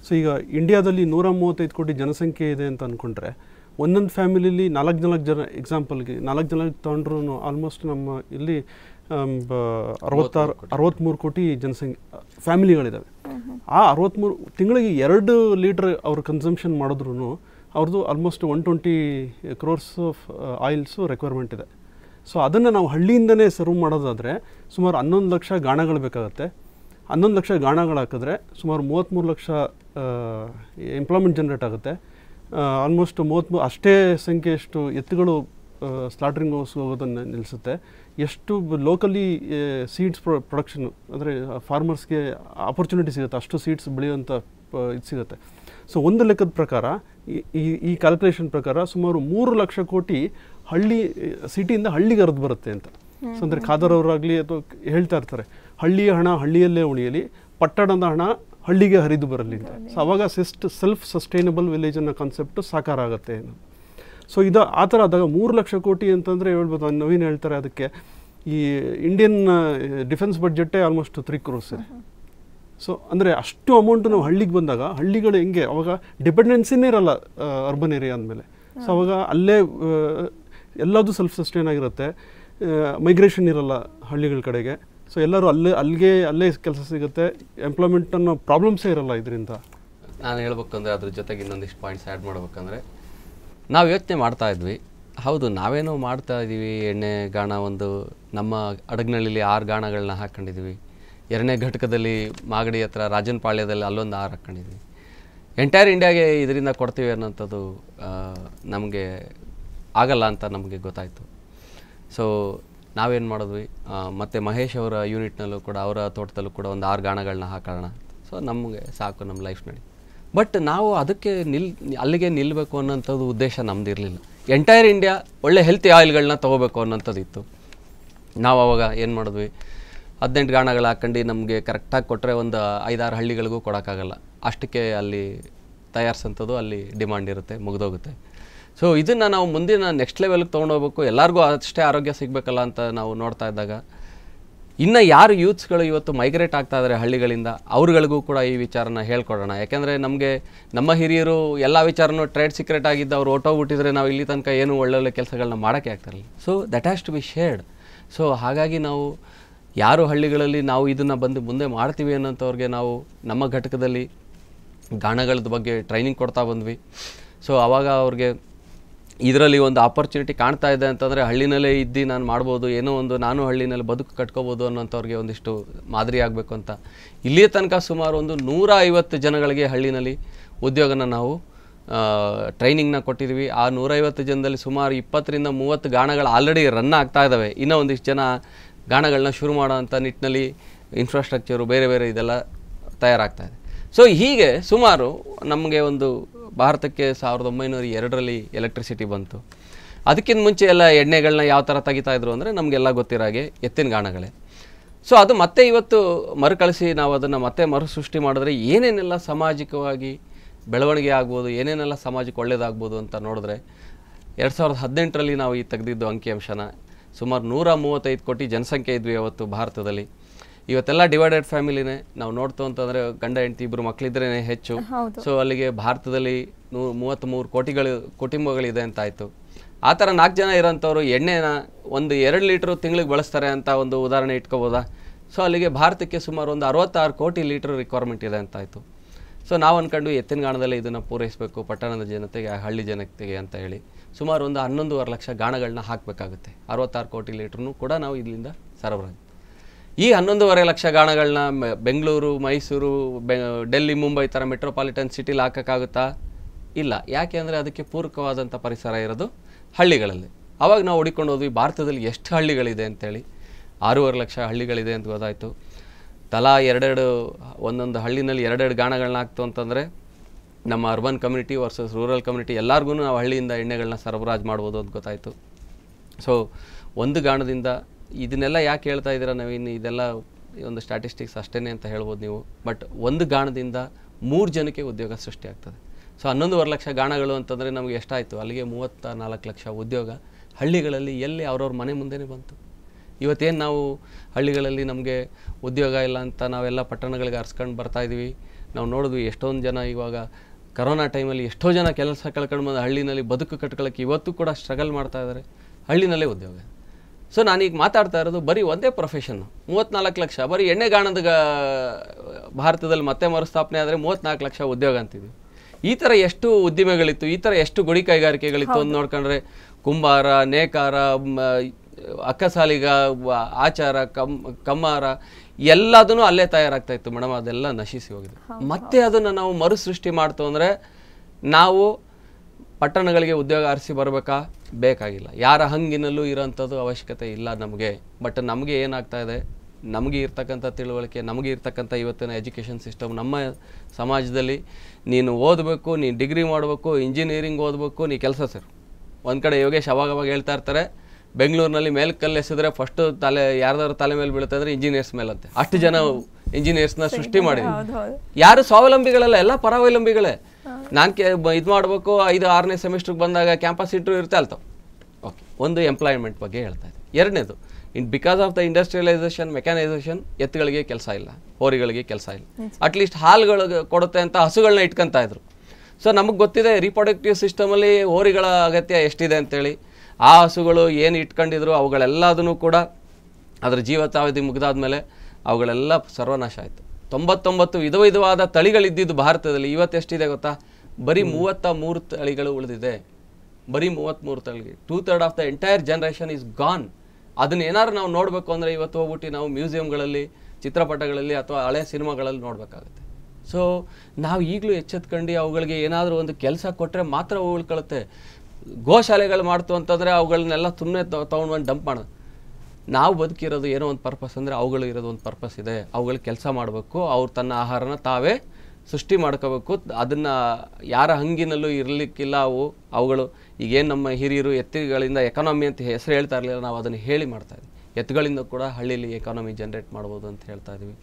ಸೊ ಈಗ ಇಂಡಿಯಾದಲ್ಲಿ ನೂರ ಮೂವತ್ತೈದು ಕೋಟಿ ಜನಸಂಖ್ಯೆ ಇದೆ ಅಂತ ಅಂದ್ಕೊಂಡ್ರೆ ಒಂದೊಂದು ಫ್ಯಾಮಿಲಿಯಲ್ಲಿ ನಾಲ್ಕು ನಾಲ್ಕು ಜನ ಎಕ್ಸಾಂಪಲ್ಗೆ ನಾಲ್ಕು ಜನ ತೊಗೊಂಡ್ರೂ ಆಲ್ಮೋಸ್ಟ್ ನಮ್ಮ ಇಲ್ಲಿ ಅರವತ್ತಾರು ಅರವತ್ತ್ಮೂರು ಕೋಟಿ ಜನಸಂಖ್ಯೆ ಫ್ಯಾಮಿಲಿಗಳಿದ್ದಾವೆ. ಆ ಅರವತ್ತ್ಮೂರು ತಿಂಗಳಿಗೆ ಎರಡು ಲೀಟ್ರ್ ಅವ್ರ ಕನ್ಸಂಪ್ಷನ್ ಮಾಡಿದ್ರು ಅವ್ರದ್ದು almost one twenty crores of oils requirement ಇದೆ. ಸೊ ಅದನ್ನು ನಾವು ಹಳ್ಳಿಯಿಂದನೇ ಸರ್ವ್ ಮಾಡೋದಾದರೆ ಸುಮಾರು ಹನ್ನೊಂದು ಲಕ್ಷ ಗಾಣಗಳು ಬೇಕಾಗುತ್ತೆ. ಹನ್ನೊಂದು ಲಕ್ಷ ಗಾಣಗಳು ಹಾಕಿದ್ರೆ ಸುಮಾರು ಮೂವತ್ತ್ಮೂರು ಲಕ್ಷ ಎಂಪ್ಲಾಯ್ಮೆಂಟ್ ಜನ್ರೇಟ್ ಆಗುತ್ತೆ. ಆಲ್ಮೋಸ್ಟ್ ಮೂವತ್ತ್ಮೂರು ಅಷ್ಟೇ ಸಂಖ್ಯೆಯಷ್ಟು ಎತ್ತುಗಳು ಸ್ಲಾಟ್ರಿಂಗ್ ಹೌಸ್ಗೆ ಹೋಗೋದನ್ನು ನಿಲ್ಲಿಸುತ್ತೆ. ಎಷ್ಟು ಲೋಕಲಿ ಸೀಡ್ಸ್ ಪ್ರೊಡಕ್ಷನ್ ಅಂದರೆ ಫಾರ್ಮರ್ಸ್ಗೆ ಆಪರ್ಚುನಿಟಿ ಸಿಗುತ್ತೆ, ಅಷ್ಟು ಸೀಡ್ಸ್ ಬೆಳೆಯುವಂಥ ಇದು ಸಿಗುತ್ತೆ. ಸೊ ಒಂದು ಲೆಕ್ಕದ ಪ್ರಕಾರ ಈ ಈ ಕ್ಯಾಲ್ಕುಲೇಷನ್ ಪ್ರಕಾರ ಸುಮಾರು ಮೂರು ಲಕ್ಷ ಕೋಟಿ ಹಳ್ಳಿ ಸಿಟಿಯಿಂದ ಹಳ್ಳಿಗೆ ಹರಿದು ಬರುತ್ತೆ ಅಂತ. ಸೊ ಅಂದರೆ ಖಾದರ್ ಅವರಾಗಲಿ ಅಥವಾ ಹೇಳ್ತಾ ಇರ್ತಾರೆ, ಹಳ್ಳಿಯ ಹಣ ಹಳ್ಳಿಯಲ್ಲೇ ಉಳಿಯಲಿ, ಪಟ್ಟಣದ ಹಣ ಹಳ್ಳಿಗೆ ಹರಿದು ಬರಲಿ ಅಂತ. ಸೊ ಅವಾಗ ಸಿಸ್ಟ್ ಸೆಲ್ಫ್ ಸಸ್ಟೈನಬಲ್ ವಿಲೇಜ್ ಅನ್ನೋ ಕಾನ್ಸೆಪ್ಟು ಸಾಕಾರ ಆಗುತ್ತೆ ಅನ್ನೋದು. ಸೊ ಇದು ಆ ಥರ ಆದಾಗ ಮೂರು ಲಕ್ಷ ಕೋಟಿ ಅಂತಂದರೆ ಹೇಳ್ಬೋದು, ನವೀನ್ ಹೇಳ್ತಾರೆ ಅದಕ್ಕೆ ಈ ಇಂಡಿಯನ್ ಡಿಫೆನ್ಸ್ ಬಡ್ಜೆಟ್ಟೇ ಆಲ್ಮೋಸ್ಟ್ ತ್ರೀ ಕ್ರೋರ್ಸ್. ಸೊ ಅಂದರೆ ಅಷ್ಟು ಅಮೌಂಟು ನಾವು ಹಳ್ಳಿಗೆ ಬಂದಾಗ ಹಳ್ಳಿಗಳು ಹೆಂಗೆ ಅವಾಗ ಡಿಪೆಂಡೆನ್ಸಿನೇ ಇರಲ್ಲ ಅರ್ಬನ್ ಏರಿಯಾ ಅಂದಮೇಲೆ. ಸೊ ಅವಾಗ ಅಲ್ಲೇ ಎಲ್ಲದೂ ಸೆಲ್ಫ್ ಸಸ್ಟೈನ್ ಆಗಿರುತ್ತೆ, ಮೈಗ್ರೇಷನ್ ಇರಲ್ಲ ಹಳ್ಳಿಗಳ ಕಡೆಗೆ. ಸೊ ಎಲ್ಲರೂ ಅಲ್ಲೇ ಅಲ್ಲಿಗೆ ಅಲ್ಲೇ ಕೆಲಸ ಸಿಗುತ್ತೆ, ಎಂಪ್ಲಾಯ್ಮೆಂಟ್ ಅನ್ನೋ ಪ್ರಾಬ್ಲಮ್ಸೇ ಇರಲ್ಲ. ಇದರಿಂದ ನಾನು ಹೇಳ್ಬೇಕಂದ್ರೆ ಅದ್ರ ಜೊತೆಗೆ ಇನ್ನೊಂದಿಷ್ಟು ಪಾಯಿಂಟ್ಸ್ ಆ್ಯಡ್ ಮಾಡ್ಬೇಕಂದ್ರೆ, ನಾವು ಯೋಚನೆ ಮಾಡ್ತಾ ಇದ್ವಿ, ಹೌದು ನಾವೇನೋ ಮಾಡ್ತಾ ಇದ್ದೀವಿ, ಎಣ್ಣೆ ಗಾಣ ಒಂದು ನಮ್ಮ ಅಡಗಿನಲ್ಲಿ ಆರು ಗಾಣಗಳನ್ನ ಹಾಕ್ಕೊಂಡಿದ್ದೀವಿ, ಎರಡನೇ ಘಟಕದಲ್ಲಿ ಮಾಗಡಿ ಹತ್ರ ರಾಜನ ಪಾಳ್ಯದಲ್ಲಿ ಅಲ್ಲೊಂದು ಆರು ಹಾಕ್ಕೊಂಡಿದ್ವಿ, ಎಂಟೈರ್ ಇಂಡಿಯಾಗೆ ಇದರಿಂದ ಕೊಡ್ತೀವಿ ಅನ್ನೋಂಥದ್ದು ನಮಗೆ ಆಗಲ್ಲ ಅಂತ ನಮಗೆ ಗೊತ್ತಾಯಿತು. ಸೊ ನಾವೇನು ಮಾಡಿದ್ವಿ, ಮತ್ತು ಮಹೇಶ್ ಅವರ ಯೂನಿಟ್ನಲ್ಲೂ ಕೂಡ ಅವರ ತೋಟದಲ್ಲೂ ಕೂಡ ಒಂದು ಆರು ಗಾಣಗಳನ್ನ ಹಾಕೋಣ, ಸೊ ನಮಗೆ ಸಾಕು ನಮ್ಮ ಲೈಫ್ ನಡೀತು. ಬಟ್ ನಾವು ಅದಕ್ಕೆ ನಿಲ್ ಅಲ್ಲಿಗೆ ನಿಲ್ಲಬೇಕು ಅನ್ನೋಂಥದ್ದು ಉದ್ದೇಶ ನಮ್ದು ಇರಲಿಲ್ಲ. ಎಂಟೈರ್ ಇಂಡಿಯಾ ಒಳ್ಳೆ ಹೆಲ್ತಿ ಆಯಿಲ್ಗಳನ್ನ ತೊಗೋಬೇಕು ಅನ್ನೋಂಥದ್ದು ಇತ್ತು. ನಾವು ಅವಾಗ ಏನು ಮಾಡಿದ್ವಿ, ಹದಿನೆಂಟು ಗಾಣಗಳು ಹಾಕ್ಕೊಂಡು ನಮಗೆ ಕರೆಕ್ಟಾಗಿ ಕೊಟ್ಟರೆ ಒಂದು ಐದಾರು ಹಳ್ಳಿಗಳಿಗೂ ಕೊಡೋಕ್ಕಾಗಲ್ಲ, ಅಷ್ಟಕ್ಕೆ ಅಲ್ಲಿ ತಯಾರಿಸೋಂಥದ್ದು ಅಲ್ಲಿ ಡಿಮ್ಯಾಂಡ್ ಇರುತ್ತೆ, ಮುಗಿದೋಗುತ್ತೆ. ಸೊ ಇದನ್ನು ನಾವು ಮುಂದಿನ ನೆಕ್ಸ್ಟ್ ಲೆವೆಲ್ಗೆ ತೊಗೊಂಡೋಗ್ಬೇಕು, ಎಲ್ಲರಿಗೂ ಅಷ್ಟೇ ಆರೋಗ್ಯ ಸಿಗಬೇಕಲ್ಲ ಅಂತ ನಾವು ನೋಡ್ತಾ ಇದ್ದಾಗ, ಇನ್ನು ಯಾರು ಯೂತ್ಸ್ಗಳು ಇವತ್ತು ಮೈಗ್ರೇಟ್ ಆಗ್ತಾ ಇದ್ದಾರೆ ಹಳ್ಳಿಗಳಿಂದ, ಅವ್ರಗಳಿಗೂ ಕೂಡ ಈ ವಿಚಾರನ ಹೇಳ್ಕೊಡೋಣ. ಯಾಕೆಂದರೆ ನಮಗೆ ನಮ್ಮ ಹಿರಿಯರು ಎಲ್ಲ ವಿಚಾರನೂ ಟ್ರೇಡ್ ಸೀಕ್ರೆಟ್ ಆಗಿದ್ದು ಅವ್ರು ಹೊಟ್ಟೋಗ್ಬಿಟ್ಟಿದ್ರೆ ನಾವು ಇಲ್ಲಿ ತನಕ ಏನು ಒಳ್ಳೊಳ್ಳೆ ಕೆಲಸಗಳನ್ನ ಮಾಡೋಕ್ಕೆ ಆಗ್ತಾರಲ್ಲ. So that has to be shared. So ಹಾಗಾಗಿ ನಾವು ಯಾರು ಹಳ್ಳಿಗಳಲ್ಲಿ ನಾವು ಇದನ್ನು ಬಂದು ಮುಂದೆ ಮಾಡ್ತೀವಿ ಅನ್ನೋಂಥವ್ರಿಗೆ ನಾವು ನಮ್ಮ ಘಟಕದಲ್ಲಿ ಗಾಣಗಳದ ಬಗ್ಗೆ ಟ್ರೈನಿಂಗ್ ಕೊಡ್ತಾ ಬಂದ್ವಿ. ಸೊ ಆವಾಗ ಅವ್ರಿಗೆ ಇದರಲ್ಲಿ ಒಂದು ಆಪರ್ಚುನಿಟಿ ಕಾಣ್ತಾ ಇದೆ ಅಂತಂದರೆ, ಹಳ್ಳಿನಲ್ಲೇ ಇದ್ದು ನಾನು ಮಾಡ್ಬೋದು, ಏನೋ ಒಂದು ನಾನು ಹಳ್ಳಿನಲ್ಲಿ ಬದುಕು ಕಟ್ಕೋಬೋದು ಅನ್ನೋಂಥವ್ರಿಗೆ ಒಂದಿಷ್ಟು ಮಾದರಿ ಆಗಬೇಕು ಅಂತ ಇಲ್ಲಿಯ ತನಕ ಸುಮಾರು ಒಂದು ನೂರ ಐವತ್ತು ಜನಗಳಿಗೆ ಹಳ್ಳಿನಲ್ಲಿ ಉದ್ಯೋಗನ ನಾವು ಟ್ರೈನಿಂಗ್ನ ಕೊಟ್ಟಿದ್ದೀವಿ. ಆ ನೂರೈವತ್ತು ಜನದಲ್ಲಿ ಸುಮಾರು ಇಪ್ಪತ್ತರಿಂದ ಮೂವತ್ತು ಗಾಣಗಳು ಆಲ್ರೆಡಿ ರನ್ ಆಗ್ತಾ ಇದ್ದಾವೆ. ಇನ್ನೂ ಒಂದಿಷ್ಟು ಜನ ಗಾಣಗಳನ್ನ ಶುರು ಮಾಡೋ ಅಂಥ ನಿಟ್ಟಿನಲ್ಲಿ ಇನ್ಫ್ರಾಸ್ಟ್ರಕ್ಚರು ಬೇರೆ ಬೇರೆ ಇದೆಲ್ಲ ತಯಾರಾಗ್ತಾ ಇದೆ. ಸೊ ಹೀಗೆ ಸುಮಾರು ನಮಗೆ ಒಂದು ಭಾರತಕ್ಕೆ ಸಾವಿರದ ಒಂಬೈನೂರ ಎರಡರಲ್ಲಿ ಎಲೆಕ್ಟ್ರಿಸಿಟಿ ಬಂತು. ಅದಕ್ಕಿಂತ ಮುಂಚೆ ಎಲ್ಲ ಎಣ್ಣೆಗಳನ್ನ ಯಾವ ಥರ ತೆಗಿತಾಯಿದ್ರು ಅಂದರೆ ನಮಗೆಲ್ಲ ಗೊತ್ತಿರಾಗೆ ಎತ್ತಿನ ಗಾಣಗಳೇ. ಸೊ ಅದು ಮತ್ತೆ ಇವತ್ತು ಮರುಕಳಿಸಿ ನಾವು ಅದನ್ನು ಮತ್ತೆ ಮರು ಸೃಷ್ಟಿ ಮಾಡಿದ್ರೆ ಏನೇನೆಲ್ಲ ಸಾಮಾಜಿಕವಾಗಿ ಬೆಳವಣಿಗೆ ಆಗ್ಬೋದು, ಏನೇನೆಲ್ಲ ಸಮಾಜಕ್ಕೆ ಒಳ್ಳೆಯದಾಗ್ಬೋದು ಅಂತ ನೋಡಿದ್ರೆ, ಎರಡು ಸಾವಿರದ ಹದಿನೆಂಟರಲ್ಲಿ ನಾವು ಈ ತೆಗೆದಿದ್ದು ಅಂಕಿಅಂಶನ, ಸುಮಾರು ನೂರ ಮೂವತ್ತೈದು ಕೋಟಿ ಜನಸಂಖ್ಯೆ ಇದ್ವಿ ಅವತ್ತು ಭಾರತದಲ್ಲಿ. ಇವತ್ತೆಲ್ಲ ಡಿವೈಡೆಡ್ ಫ್ಯಾಮಿಲಿನೇ ನಾವು ನೋಡ್ತು ಅಂತಂದರೆ, ಗಂಡ ಹೆಂಡತಿ ಇಬ್ಬರು ಮಕ್ಕಳಿದ್ರೇ ಹೆಚ್ಚು. ಸೊ ಅಲ್ಲಿಗೆ ಭಾರತದಲ್ಲಿ ನೂರು ಮೂವತ್ತ್ಮೂರು ಕೋಟಿಗಳು ಕುಟುಂಬಗಳಿದೆ ಅಂತಾಯಿತು. ಆ ಥರ ನಾಲ್ಕು ಜನ ಇರೋಂಥವ್ರು ಎಣ್ಣೆನ ಒಂದು ಎರಡು ಲೀಟ್ರು ತಿಂಗಳಿಗೆ ಬಳಸ್ತಾರೆ ಅಂತ ಒಂದು ಉದಾಹರಣೆ ಇಟ್ಕೋಬೋದಾ? ಸೊ ಅಲ್ಲಿಗೆ ಭಾರತಕ್ಕೆ ಸುಮಾರು ಒಂದು ಅರವತ್ತಾರು ಕೋಟಿ ಲೀಟ್ರ್ ರಿಕ್ವೈರ್ಮೆಂಟ್ ಇದೆ ಅಂತಾಯಿತು. ಸೊ ನಾವು ಅಂದ್ಕೊಂಡು ಎತ್ತಿನ ಗಾಣದಲ್ಲೇ ಇದನ್ನು ಪೂರೈಸಬೇಕು ಪಟ್ಟಣದ ಜನತೆಗೆ, ಹಳ್ಳಿ ಜನತೆಗೆ ಅಂತ ಹೇಳಿ ಸುಮಾರು ಒಂದು ಹನ್ನೊಂದೂವರೆ ಲಕ್ಷ ಗಾಣಗಳನ್ನ ಹಾಕಬೇಕಾಗುತ್ತೆ. ಅರವತ್ತಾರು ಕೋಟಿ ಲೀಟ್ರೂ ಕೂಡ ನಾವು ಇಲ್ಲಿಂದ ಸರಬರಾಜು. ಈ ಹನ್ನೊಂದೂವರೆ ಲಕ್ಷ ಗಾಣಗಳನ್ನ ಬೆಂಗಳೂರು, ಮೈಸೂರು, ಬೆ ಡೆಲ್ಲಿ, ಮುಂಬೈ ಥರ ಮೆಟ್ರೋಪಾಲಿಟನ್ ಸಿಟಿಲಿ ಹಾಕೋಕ್ಕಾಗುತ್ತಾ? ಇಲ್ಲ. ಯಾಕೆ ಅಂದರೆ ಅದಕ್ಕೆ ಪೂರಕವಾದಂಥ ಪರಿಸರ ಇರೋದು ಹಳ್ಳಿಗಳಲ್ಲಿ. ಆವಾಗ ನಾವು ಹುಡುಕೊಂಡು ಹೋದ್ವಿ ಭಾರತದಲ್ಲಿ ಎಷ್ಟು ಹಳ್ಳಿಗಳಿದೆ ಅಂತೇಳಿ. ಆರೂವರೆ ಲಕ್ಷ ಹಳ್ಳಿಗಳಿದೆ ಅಂತ ಗೊತ್ತಾಯಿತು. ತಲಾ ಎರಡೆರಡು ಒಂದೊಂದು ಹಳ್ಳಿನಲ್ಲಿ ಎರಡೆರಡು ಗಾಣಗಳನ್ನ ಹಾಕ್ತು ಅಂತಂದರೆ ನಮ್ಮ urban community versus rural community ಎಲ್ಲರಿಗೂ ನಾವು ಹಳ್ಳಿಯಿಂದ ಎಣ್ಣೆಗಳನ್ನ ಸರಬರಾಜು ಮಾಡ್ಬೋದು ಅಂತ ಗೊತ್ತಾಯಿತು. ಸೊ ಒಂದು ಗಾಣದಿಂದ ಇದನ್ನೆಲ್ಲ ಯಾಕೆ ಹೇಳ್ತಾ ಇದ್ದೀರಾ ನವೀನ್, ಇದೆಲ್ಲ ಒಂದು ಸ್ಟ್ಯಾಟಿಸ್ಟಿಕ್ಸ್ ಅಷ್ಟೇ ಅಂತ ಹೇಳ್ಬೋದು ನೀವು. ಬಟ್ ಒಂದು ಗಾಣದಿಂದ ಮೂರು ಜನಕ್ಕೆ ಉದ್ಯೋಗ ಸೃಷ್ಟಿ ಆಗ್ತದೆ. ಸೊ ಹನ್ನೊಂದುವರೆ ಲಕ್ಷ ಗಾಣಗಳು ಅಂತಂದರೆ ನಮಗೆ ಎಷ್ಟಾಯಿತು? ಅಲ್ಲಿಗೆ ಮೂವತ್ತ ನಾಲ್ಕು ಲಕ್ಷ ಉದ್ಯೋಗ ಹಳ್ಳಿಗಳಲ್ಲಿ ಎಲ್ಲಿ ಅವ್ರವ್ರ ಮನೆ ಮುಂದೆನೇ ಬಂತು. ಇವತ್ತೇನು ನಾವು ಹಳ್ಳಿಗಳಲ್ಲಿ ನಮಗೆ ಉದ್ಯೋಗ ಇಲ್ಲ ಅಂತ ನಾವೆಲ್ಲ ಪಟ್ಟಣಗಳಿಗೆ ಹರ್ಸ್ಕೊಂಡು ಬರ್ತಾಯಿದ್ದೀವಿ. ನಾವು ನೋಡಿದ್ವಿ ಎಷ್ಟೊಂದು ಜನ ಇವಾಗ ಕರೋನಾ ಟೈಮಲ್ಲಿ ಎಷ್ಟೋ ಜನ ಕೆಲಸ ಕಳ್ಕೊಂಡು ಬಂದು ಹಳ್ಳಿನಲ್ಲಿ ಬದುಕು ಕಟ್ಕೊಳ್ಳೋಕ್ಕೆ ಇವತ್ತು ಕೂಡ ಸ್ಟ್ರಗಲ್ ಮಾಡ್ತಾ ಇದ್ದಾರೆ. ಹಳ್ಳಿನಲ್ಲೇ ಉದ್ಯೋಗ. ಸೊ ನಾನೀಗ ಮಾತಾಡ್ತಾ ಇರೋದು ಬರೀ ಒಂದೇ ಪ್ರೊಫೆಷನ್ನು. ಮೂವತ್ತ್ನಾಲ್ಕು ಲಕ್ಷ ಬರೀ ಎಣ್ಣೆ ಗಾಣದ ಭಾರತದಲ್ಲಿ ಮತ್ತೆ ಮರುಸ್ಥಾಪನೆ ಆದರೆ ಮೂವತ್ತ್ನಾಲ್ಕು ಲಕ್ಷ ಉದ್ಯೋಗ ಅಂತಿದ್ವಿ. ಈ ಥರ ಎಷ್ಟು ಉದ್ದಿಮೆಗಳಿತ್ತು, ಈ ಥರ ಎಷ್ಟು ಗುಡಿ ಕೈಗಾರಿಕೆಗಳಿತ್ತು ಅಂತ ನೋಡ್ಕೊಂಡ್ರೆ, ಕುಂಬಾರ, ನೇಕಾರ, ಅಕ್ಕಸಾಲಿಗ, ಆಚಾರ, ಕಮ್ ಕಮ್ಮಾರ ಎಲ್ಲದನ್ನು ಅಲ್ಲೇ ತಯಾರಾಗ್ತಾ ಇತ್ತು ಮೇಡಮ್. ಅದೆಲ್ಲ ನಶಿಸಿ ಹೋಗಿದೆ. ಮತ್ತೆ ಅದನ್ನು ನಾವು ಮರುಸೃಷ್ಟಿ ಮಾಡ್ತು ಅಂದರೆ ನಾವು ಪಟ್ಟಣಗಳಿಗೆ ಉದ್ಯೋಗ ಆರಿಸಿ ಬರಬೇಕಾ? ಬೇಕಾಗಿಲ್ಲ. ಯಾರ ಹಂಗಿನಲ್ಲೂ ಇರಂತದ್ದು ಅವಶ್ಯಕತೆ ಇಲ್ಲ ನಮಗೆ. ಬಟ್ ನಮಗೆ ಏನಾಗ್ತಾ ಇದೆ, ನಮಗೆ ಇರತಕ್ಕಂತ ತಿಳುವಳಿಕೆ, ನಮಗೆ ಇರತಕ್ಕಂತ ಇವತ್ತಿನ ಎಜುಕೇಷನ್ ಸಿಸ್ಟಮ್, ನಮ್ಮ ಸಮಾಜದಲ್ಲಿ ನೀನು ಓದಬೇಕು, ನೀನು ಡಿಗ್ರಿ ಮಾಡಬೇಕು, ಇಂಜಿನಿಯರಿಂಗ್ ಓದಬೇಕು, ನೀ ಕೆಲಸ ಸೇರು. ಒಂದು ಕಡೆ ಯೋಗೇಶ್ ಅವಾಗವಾಗ ಹೇಳ್ತಾ ಇರ್ತಾರೆ, ಬೆಂಗಳೂರಿನಲ್ಲಿ ಮೇಲೆ ಕಲ್ಲೆಸಿದ್ರೆ ಫಸ್ಟ್ ತಲೆ ಯಾರ್ದಾರು ತಲೆ ಮೇಲೆ ಬೀಳುತ್ತೆ ಅಂದರೆ ಇಂಜಿನಿಯರ್ಸ್ ಮೇಲಂತೆ. ಅಷ್ಟು ಜನ ಇಂಜಿನಿಯರ್ಸ್ನ ಸೃಷ್ಟಿ ಮಾಡಿದ್ರು. ಯಾರು ಸ್ವಾವಲಂಬಿಗಳಲ್ಲ, ಎಲ್ಲ ಪರಾವಲಂಬಿಗಳೇ. ನಾನು ಇದು ಮಾಡಬೇಕು, ಐದು ಆರನೇ ಸೆಮಿಸ್ಟ್ರಿಗೆ ಬಂದಾಗ ಕ್ಯಾಂಪಸ್ ಇಂಟರ್ವ್ಯೂ ಇರುತ್ತೆ ಅಲ್ತಾವ. ಓಕೆ, ಒಂದು ಎಂಪ್ಲಾಯ್ಮೆಂಟ್ ಬಗ್ಗೆ ಹೇಳ್ತಾ ಇದೆ. ಎರಡನೇದು, in because of the industrialisation, mechanisation, ಎತ್ತುಗಳಿಗೆ ಕೆಲಸ ಇಲ್ಲ, ಹೋರಿಗಳಿಗೆ ಕೆಲಸ ಇಲ್ಲ. ಅಟ್ಲೀಸ್ಟ್ ಹಾಲುಗಳಿಗೆ ಕೊಡುತ್ತೆ ಅಂತ ಹಸುಗಳನ್ನ ಇಟ್ಕೊತಾ ಇದ್ರು. ಸೊ ನಮಗೆ ಗೊತ್ತಿದೆ ರಿಪ್ರೊಡಕ್ಟಿವ್ ಸಿಸ್ಟಮಲ್ಲಿ ಹೋರಿಗಳ ಅಗತ್ಯ ಎಷ್ಟಿದೆ ಅಂತೇಳಿ. ಆ ಹಸುಗಳು ಏನು ಇಟ್ಕೊಂಡಿದ್ರು ಅವುಗಳೆಲ್ಲದನ್ನು ಕೂಡ ಅದರ ಜೀವಿತಾವಧಿ ಮುಗಿದಾದ್ಮೇಲೆ ಅವುಗಳೆಲ್ಲ ಸರ್ವನಾಶ ಆಯಿತು. ತೊಂಬತ್ತೊಂಬತ್ತು ವಿಧ ವಿಧವಾದ ತಳಿಗಳಿದ್ದಿದ್ದು ಭಾರತದಲ್ಲಿ ಇವತ್ತೆಷ್ಟಿದೆ ಗೊತ್ತಾ? ಬರೀ ಮೂವತ್ತ ಮೂರು ತಳಿಗಳು ಉಳಿದಿದೆ. ಬರೀ ಮೂವತ್ತ್ಮೂರು ತಳಿಗಳು. Two third of the entire generation is gone. ಅದನ್ನ ಏನಾದ್ರು ನಾವು ನೋಡಬೇಕು ಅಂದರೆ ಇವತ್ತು ಹೋಗ್ಬಿಟ್ಟು ನಾವು ಮ್ಯೂಸಿಯಂಗಳಲ್ಲಿ, ಚಿತ್ರಪಟಗಳಲ್ಲಿ ಅಥವಾ ಹಳೆ ಸಿನಿಮಾಗಳಲ್ಲಿ ನೋಡಬೇಕಾಗುತ್ತೆ. ಸೊ ನಾವು ಈಗಲೂ ಎಚ್ಚೆತ್ಕೊಂಡು ಅವುಗಳಿಗೆ ಏನಾದರೂ ಒಂದು ಕೆಲಸ ಕೊಟ್ಟರೆ ಮಾತ್ರ ಅವು ಉಳ್ಕೊಳ್ಳುತ್ತೆ. ಗೋಶಾಲೆಗಳು ಮಾಡ್ತು ಅಂತಂದರೆ ಅವುಗಳನ್ನೆಲ್ಲ ಸುಮ್ಮನೆ ತಗೊಂಡು ಬಂದು ಡಂಪ್ ಮಾಡೋದು. ನಾವು ಬದುಕಿರೋದು ಏನೋ ಒಂದು ಪರ್ಪಸ್ ಅಂದರೆ ಅವುಗಳು ಇರೋದು ಒಂದು ಪರ್ಪಸ್ ಇದೆ. ಅವುಗಳಿಗೆ ಕೆಲಸ ಮಾಡಬೇಕು, ಅವ್ರು ತನ್ನ ಆಹಾರನ ತಾವೇ ಸೃಷ್ಟಿ ಮಾಡ್ಕೋಬೇಕು. ಅದನ್ನು ಯಾರ ಹಂಗಿನಲ್ಲೂ ಇರಲಿಕ್ಕಿಲ್ಲ. ಅವು ಅವುಗಳು ಈಗೇನು ನಮ್ಮ ಹಿರಿಯರು ಎತ್ತುಗಳಿಂದ ಎಕಾನಮಿ ಅಂತ ಹೆಸರು ಹೇಳ್ತಾ ಇರಲಿಲ್ಲ, ನಾವು ಅದನ್ನು ಹೇಳಿ ಮಾಡ್ತಾ ಇದ್ದೀವಿ. ಎತ್ತುಗಳಿಂದ ಕೂಡ ಹಳ್ಳಿಯಲ್ಲಿ ಎಕಾನಮಿ ಜನ್ರೇಟ್ ಮಾಡ್ಬೋದು ಅಂತ ಹೇಳ್ತಾ ಇದ್ದೀವಿ.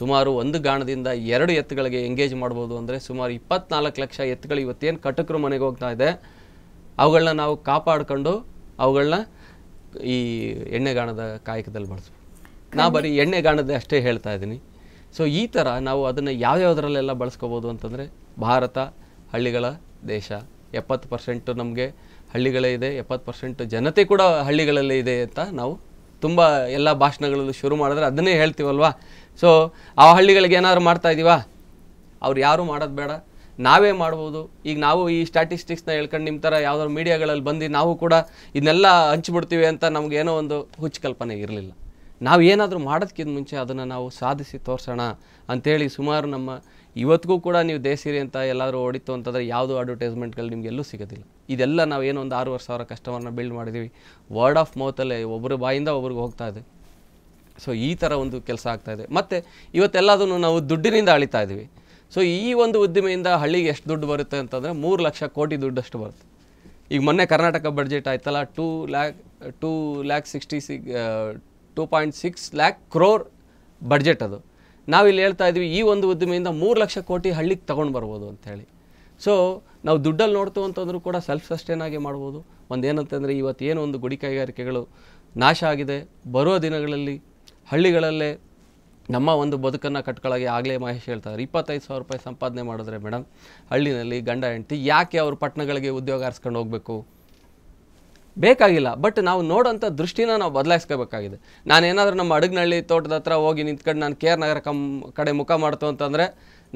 ಸುಮಾರು ಒಂದು ಗಾಣದಿಂದ ಎರಡು ಎತ್ತುಗಳಿಗೆ ಎಂಗೇಜ್ ಮಾಡ್ಬೋದು ಅಂದರೆ ಸುಮಾರು ಇಪ್ಪತ್ತ್ನಾಲ್ಕು ಲಕ್ಷ ಎತ್ತುಗಳು ಇವತ್ತೇನು ಕಟಕರು ಮನೆಗೆ ಹೋಗ್ತಾ ಇದೆ. ಅವುಗಳನ್ನ ನಾವು ಕಾಪಾಡಿಕೊಂಡು ಅವುಗಳನ್ನ ಈ ಎಣ್ಣೆಗಾಣದ ಕಾಯಕದಲ್ಲಿ ಬಳಸ್ಬೋದು. ನಾ ಬರೀ ಎಣ್ಣೆಗಾಣದ ಅಷ್ಟೇ ಹೇಳ್ತಾ ಇದ್ದೀನಿ. ಸೊ ಈ ಥರ ನಾವು ಅದನ್ನು ಯಾವ್ಯಾವುದರಲ್ಲೆಲ್ಲ ಬಳಸ್ಕೋಬೋದು ಅಂತಂದರೆ, ಭಾರತ ಹಳ್ಳಿಗಳ ದೇಶ. ಎಪ್ಪತ್ತು ಪರ್ಸೆಂಟು ನಮಗೆ ಹಳ್ಳಿಗಳೇ ಇದೆ, ಎಪ್ಪತ್ತು ಪರ್ಸೆಂಟು ಜನತೆ ಕೂಡ ಹಳ್ಳಿಗಳಲ್ಲೇ ಇದೆ ಅಂತ ನಾವು ತುಂಬ ಎಲ್ಲ ಭಾಷಣಗಳಲ್ಲೂ ಶುರು ಮಾಡಿದ್ರೆ ಅದನ್ನೇ ಹೇಳ್ತೀವಲ್ವ. ಸೊ ಆ ಹಳ್ಳಿಗಳಿಗೆ ಏನಾದ್ರು ಮಾಡ್ತಾ ಇದ್ದೀವಾ? ಅವ್ರು ಯಾರೂ ಮಾಡೋದು ಬೇಡ, ನಾವೇ ಮಾಡ್ಬೋದು. ಈಗ ನಾವು ಈ ಸ್ಟ್ಯಾಟಿಸ್ಟಿಕ್ಸ್ನ ಹೇಳ್ಕೊಂಡು ನಿಮ್ಮ ಥರ ಯಾವುದಾದ್ರು ಮೀಡಿಯಾಗಳಲ್ಲಿ ಬಂದು ನಾವು ಕೂಡ ಇದನ್ನೆಲ್ಲ ಹಂಚ್ಬಿಡ್ತೀವಿ ಅಂತ ನಮಗೇನೋ ಒಂದು ಹುಚ್ಚು ಕಲ್ಪನೆ ಇರಲಿಲ್ಲ. ನಾವು ಏನಾದರೂ ಮಾಡೋದಕ್ಕಿಂತ ಮುಂಚೆ ಅದನ್ನು ನಾವು ಸಾಧಿಸಿ ತೋರಿಸೋಣ ಅಂಥೇಳಿ ಸುಮಾರು ನಮ್ಮ ಇವತ್ತಿಗೂ ಕೂಡ ನೀವು ದೇಸಿರಿ ಅಂತ ಎಲ್ಲಾದರೂ ಓಡಿತ್ತು ಅಂತಂದರೆ ಯಾವುದೋ ಅಡ್ವರ್ಟೈಸ್ಮೆಂಟ್ಗಳು ನಿಮಗೆಲ್ಲೂ ಸಿಗೋದಿಲ್ಲ. ಇದೆಲ್ಲ ನಾವು ಏನೋ ಒಂದು ಆರೂವರೆ ಸಾವಿರ ಕಸ್ಟಮರ್ನ ಬಿಲ್ಡ್ ಮಾಡಿದ್ದೀವಿ. ವರ್ಡ್ ಆಫ್ ಮೌತಲ್ಲೇ ಒಬ್ಬರು ಬಾಯಿಂದ ಒಬ್ರಿಗೆ ಹೋಗ್ತಾ ಇದೆ. ಸೊ ಈ ಥರ ಒಂದು ಕೆಲಸ ಆಗ್ತಾಯಿದೆ. ಮತ್ತು ಇವತ್ತೆಲ್ಲದನ್ನು ನಾವು ದುಡ್ಡಿನಿಂದ ಅಳಿತಾ ಇದ್ದೀವಿ. ಸೊ ಈ ಒಂದು ಉದ್ದಿಮೆಯಿಂದ ಹಳ್ಳಿಗೆ ಎಷ್ಟು ದುಡ್ಡು ಬರುತ್ತೆ ಅಂತಂದರೆ ಮೂರು ಲಕ್ಷ ಕೋಟಿ ದುಡ್ಡಷ್ಟು ಬರುತ್ತೆ. ಈಗ ಮೊನ್ನೆ ಕರ್ನಾಟಕ ಬಡ್ಜೆಟ್ ಆಯ್ತಲ್ಲ, two lakh two lakh sixty ಸಿ two point six lakh crore budget ಅದು. ನಾವಿಲ್ಲಿ ಹೇಳ್ತಾ ಇದ್ದೀವಿ ಈ ಒಂದು ಉದ್ದಿಮೆಯಿಂದ ಮೂರು ಲಕ್ಷ ಕೋಟಿ ಹಳ್ಳಿಗೆ ತಗೊಂಡು ಬರ್ಬೋದು ಅಂಥೇಳಿ. ಸೊ ನಾವು ದುಡ್ಡಲ್ಲಿ ನೋಡ್ತು ಅಂತಂದರೂ ಕೂಡ ಸೆಲ್ಫ್ ಸಸ್ಟೈನ್ ಆಗಿ ಮಾಡ್ಬೋದು. ಒಂದೇನಂತಂದರೆ ಇವತ್ತೇನು ಒಂದು ಗುಡಿ ಕೈಗಾರಿಕೆಗಳು ನಾಶ ಆಗಿದೆ, ಬರೋ ದಿನಗಳಲ್ಲಿ ಹಳ್ಳಿಗಳಲ್ಲೇ ನಮ್ಮ ಒಂದು ಬದುಕನ್ನು ಕಟ್ಕೊಳ್ಳೋಕೆ ಆಗಲೇ ಮಹೇಶ್ ಹೇಳ್ತಾರೆ, ಇಪ್ಪತ್ತೈದು ಸಾವಿರ ರೂಪಾಯಿ ಸಂಪಾದನೆ ಮಾಡಿದ್ರೆ ಮೇಡಮ್ ಹಳ್ಳಿನಲ್ಲಿ ಗಂಡ ಹೆಂಡತಿ ಯಾಕೆ ಅವ್ರ ಪಟ್ಟಣಗಳಿಗೆ ಉದ್ಯೋಗ ಆರಿಸ್ಕೊಂಡು ಹೋಗಬೇಕು? ಬೇಕಾಗಿಲ್ಲ. ಬಟ್ ನಾವು ನೋಡೋಂಥ ದೃಷ್ಟಿನ ನಾವು ಬದಲಾಯಿಸ್ಕೋಬೇಕಾಗಿದೆ. ನಾನೇನಾದರೂ ನಮ್ಮ ಅಡಗನಹಳ್ಳಿ ತೋಟದ ಹತ್ರ ಹೋಗಿ ನಿಂತ್ಕೊಂಡು ನಾನು ಕೆ ಆರ್ ನಗರ ಕಮ್ ಕಡೆ ಮುಖ ಮಾಡ್ತು ಅಂತಂದರೆ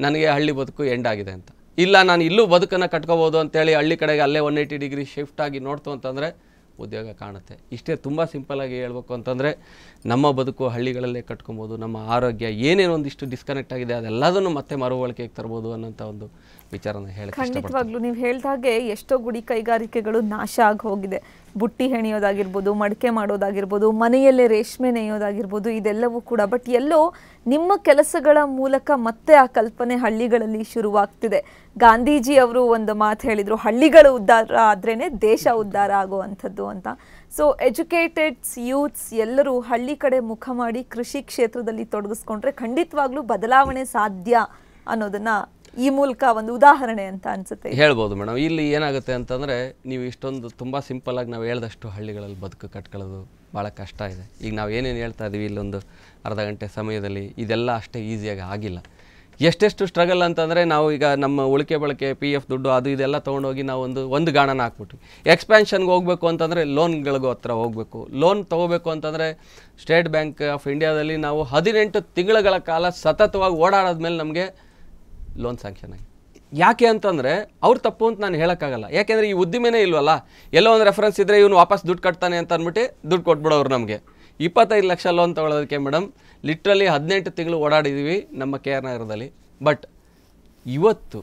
ನನಗೆ ಹಳ್ಳಿ ಬದುಕು ಎಂಡಾಗಿದೆ ಅಂತ. ಇಲ್ಲ, ನಾನು ಇಲ್ಲೂ ಬದುಕನ್ನು ಕಟ್ಕೋಬೋದು ಅಂತೇಳಿ ಹಳ್ಳಿ ಕಡೆಗೆ ಅಲ್ಲೇ ಒನ್ ಏಯ್ಟಿ ಡಿಗ್ರಿ ಶಿಫ್ಟ್ ಆಗಿ ನೋಡ್ತು ಅಂತಂದರೆ ಉದ್ಯೋಗ ಕಾಣುತ್ತೆ. ಇಷ್ಟೇ ತುಂಬ ಸಿಂಪಲ್ಲಾಗಿ ಹೇಳಬೇಕು ಅಂತಂದರೆ ನಮ್ಮ ಬದುಕು ಹಳ್ಳಿಗಳಲ್ಲೇ ಕಟ್ಕೊಬೋದು. ನಮ್ಮ ಆರೋಗ್ಯ ಏನೇನು ಒಂದಿಷ್ಟು ಡಿಸ್ಕನೆಕ್ಟ್ ಆಗಿದೆ ಅದೆಲ್ಲದನ್ನು ಮತ್ತೆ ಮರುವಳಿಕೆಗೆ ತರ್ಬೋದು ಅನ್ನೋಂಥ ಒಂದು ವಿಚಾರನ ಹೇಳಿ. ಖಂಡಿತವಾಗ್ಲೂ ನೀವು ಹೇಳಿದಾಗೆ ಎಷ್ಟೋ ಗುಡಿ ಕೈಗಾರಿಕೆಗಳು ನಾಶ ಆಗಿ ಹೋಗಿದೆ. ಬುಟ್ಟಿ ಹೆಣೆಯೋದಾಗಿರ್ಬೋದು, ಮಡಿಕೆ ಮಾಡೋದಾಗಿರ್ಬೋದು, ಮನೆಯಲ್ಲೇ ರೇಷ್ಮೆ ನೇಯೋದಾಗಿರ್ಬೋದು, ಇದೆಲ್ಲವೂ ಕೂಡ. ಬಟ್ ಎಲ್ಲೋ ನಿಮ್ಮ ಕೆಲಸಗಳ ಮೂಲಕ ಮತ್ತೆ ಆ ಕಲ್ಪನೆ ಹಳ್ಳಿಗಳಲ್ಲಿ ಶುರುವಾಗ್ತಿದೆ. ಗಾಂಧೀಜಿ ಅವರು ಒಂದು ಮಾತು ಹೇಳಿದರು, ಹಳ್ಳಿಗಳು ಉದ್ಧಾರ ಆದ್ರೇ ದೇಶ ಉದ್ಧಾರ ಆಗುವಂಥದ್ದು ಅಂತ. ಸೊ ಎಜುಕೇಟೆಡ್ಸ್, ಯೂತ್ಸ್ ಎಲ್ಲರೂ ಹಳ್ಳಿ ಕಡೆ ಮುಖ ಮಾಡಿ ಕೃಷಿ ಕ್ಷೇತ್ರದಲ್ಲಿ ತೊಡಗಿಸ್ಕೊಂಡ್ರೆ ಖಂಡಿತವಾಗ್ಲೂ ಬದಲಾವಣೆ ಸಾಧ್ಯ ಅನ್ನೋದನ್ನ ಈ ಮೂಲಕ ಒಂದು ಉದಾಹರಣೆ ಅಂತ ಅನ್ಸುತ್ತೆ, ಹೇಳ್ಬೋದು ಮೇಡಮ್. ಇಲ್ಲಿ ಏನಾಗುತ್ತೆ ಅಂತಂದರೆ ನೀವು ಇಷ್ಟೊಂದು ತುಂಬ ಸಿಂಪಲ್ಲಾಗಿ ನಾವು ಹೇಳ್ದಷ್ಟು ಹಳ್ಳಿಗಳಲ್ಲಿ ಬದುಕು ಕಟ್ಕೊಳ್ಳೋದು ಭಾಳ ಕಷ್ಟ ಇದೆ. ಈಗ ನಾವು ಏನೇನು ಹೇಳ್ತಾ ಇದ್ದೀವಿ ಇಲ್ಲೊಂದು ಅರ್ಧ ಗಂಟೆ ಸಮಯದಲ್ಲಿ ಇದೆಲ್ಲ ಅಷ್ಟೇ ಈಸಿಯಾಗಿ ಆಗಿಲ್ಲ. ಎಷ್ಟೆಷ್ಟು ಸ್ಟ್ರಗಲ್ ಅಂತಂದರೆ ನಾವು ಈಗ ನಮ್ಮ ಉಳಿಕೆ ಬಳಕೆ, ಪಿ ಎಫ್ ದುಡ್ಡು, ಅದು ಇದೆಲ್ಲ ತೊಗೊಂಡೋಗಿ ನಾವು ಒಂದು ಒಂದು ಗಾಣನ ಹಾಕ್ಬಿಟ್ವಿ. ಎಕ್ಸ್ಪ್ಯಾನ್ಷನ್ಗೆ ಹೋಗಬೇಕು ಅಂತಂದರೆ ಲೋನ್ಗಳಿಗೂ ಹತ್ರ ಹೋಗಬೇಕು. ಲೋನ್ ತೊಗೋಬೇಕು ಅಂತಂದರೆ ಸ್ಟೇಟ್ ಬ್ಯಾಂಕ್ ಆಫ್ ಇಂಡಿಯಾದಲ್ಲಿ ನಾವು ಹದಿನೆಂಟು ತಿಂಗಳುಗಳ ಕಾಲ ಸತತವಾಗಿ ಓಡಾಡೋದ್ಮೇಲೆ ನಮಗೆ ಲೋನ್ ಸ್ಯಾಂಕ್ಷನ್ ಆಗಿ. ಯಾಕೆ ಅಂತಂದರೆ ಅವ್ರು ತಪ್ಪು ಅಂತ ನಾನು ಹೇಳೋಕ್ಕಾಗಲ್ಲ, ಯಾಕೆಂದರೆ ಈ ಉದ್ದಿಮೆನೇ ಇಲ್ವಲ್ಲ. ಎಲ್ಲೋ ಒಂದು ರೆಫರೆನ್ಸ್ ಇದ್ದರೆ ಇವನು ವಾಪಸ್ ದುಡ್ಡು ಕಟ್ತಾನೆ ಅಂತ ಅಂದ್ಬಿಟ್ಟು ದುಡ್ಡು ಕೊಟ್ಬಿಡೋರು ನಮಗೆ. ಇಪ್ಪತ್ತೈದು ಲಕ್ಷ ಲೋನ್ ತೊಗೊಳೋದಕ್ಕೆ ಮೇಡಮ್ ಲಿಟ್ರಲಿ ಹದಿನೆಂಟು ತಿಂಗಳು ಓಡಾಡಿದ್ದೀವಿ ನಮ್ಮ ಕೆ ಆರ್ ನಗರದಲ್ಲಿ. ಬಟ್ ಇವತ್ತು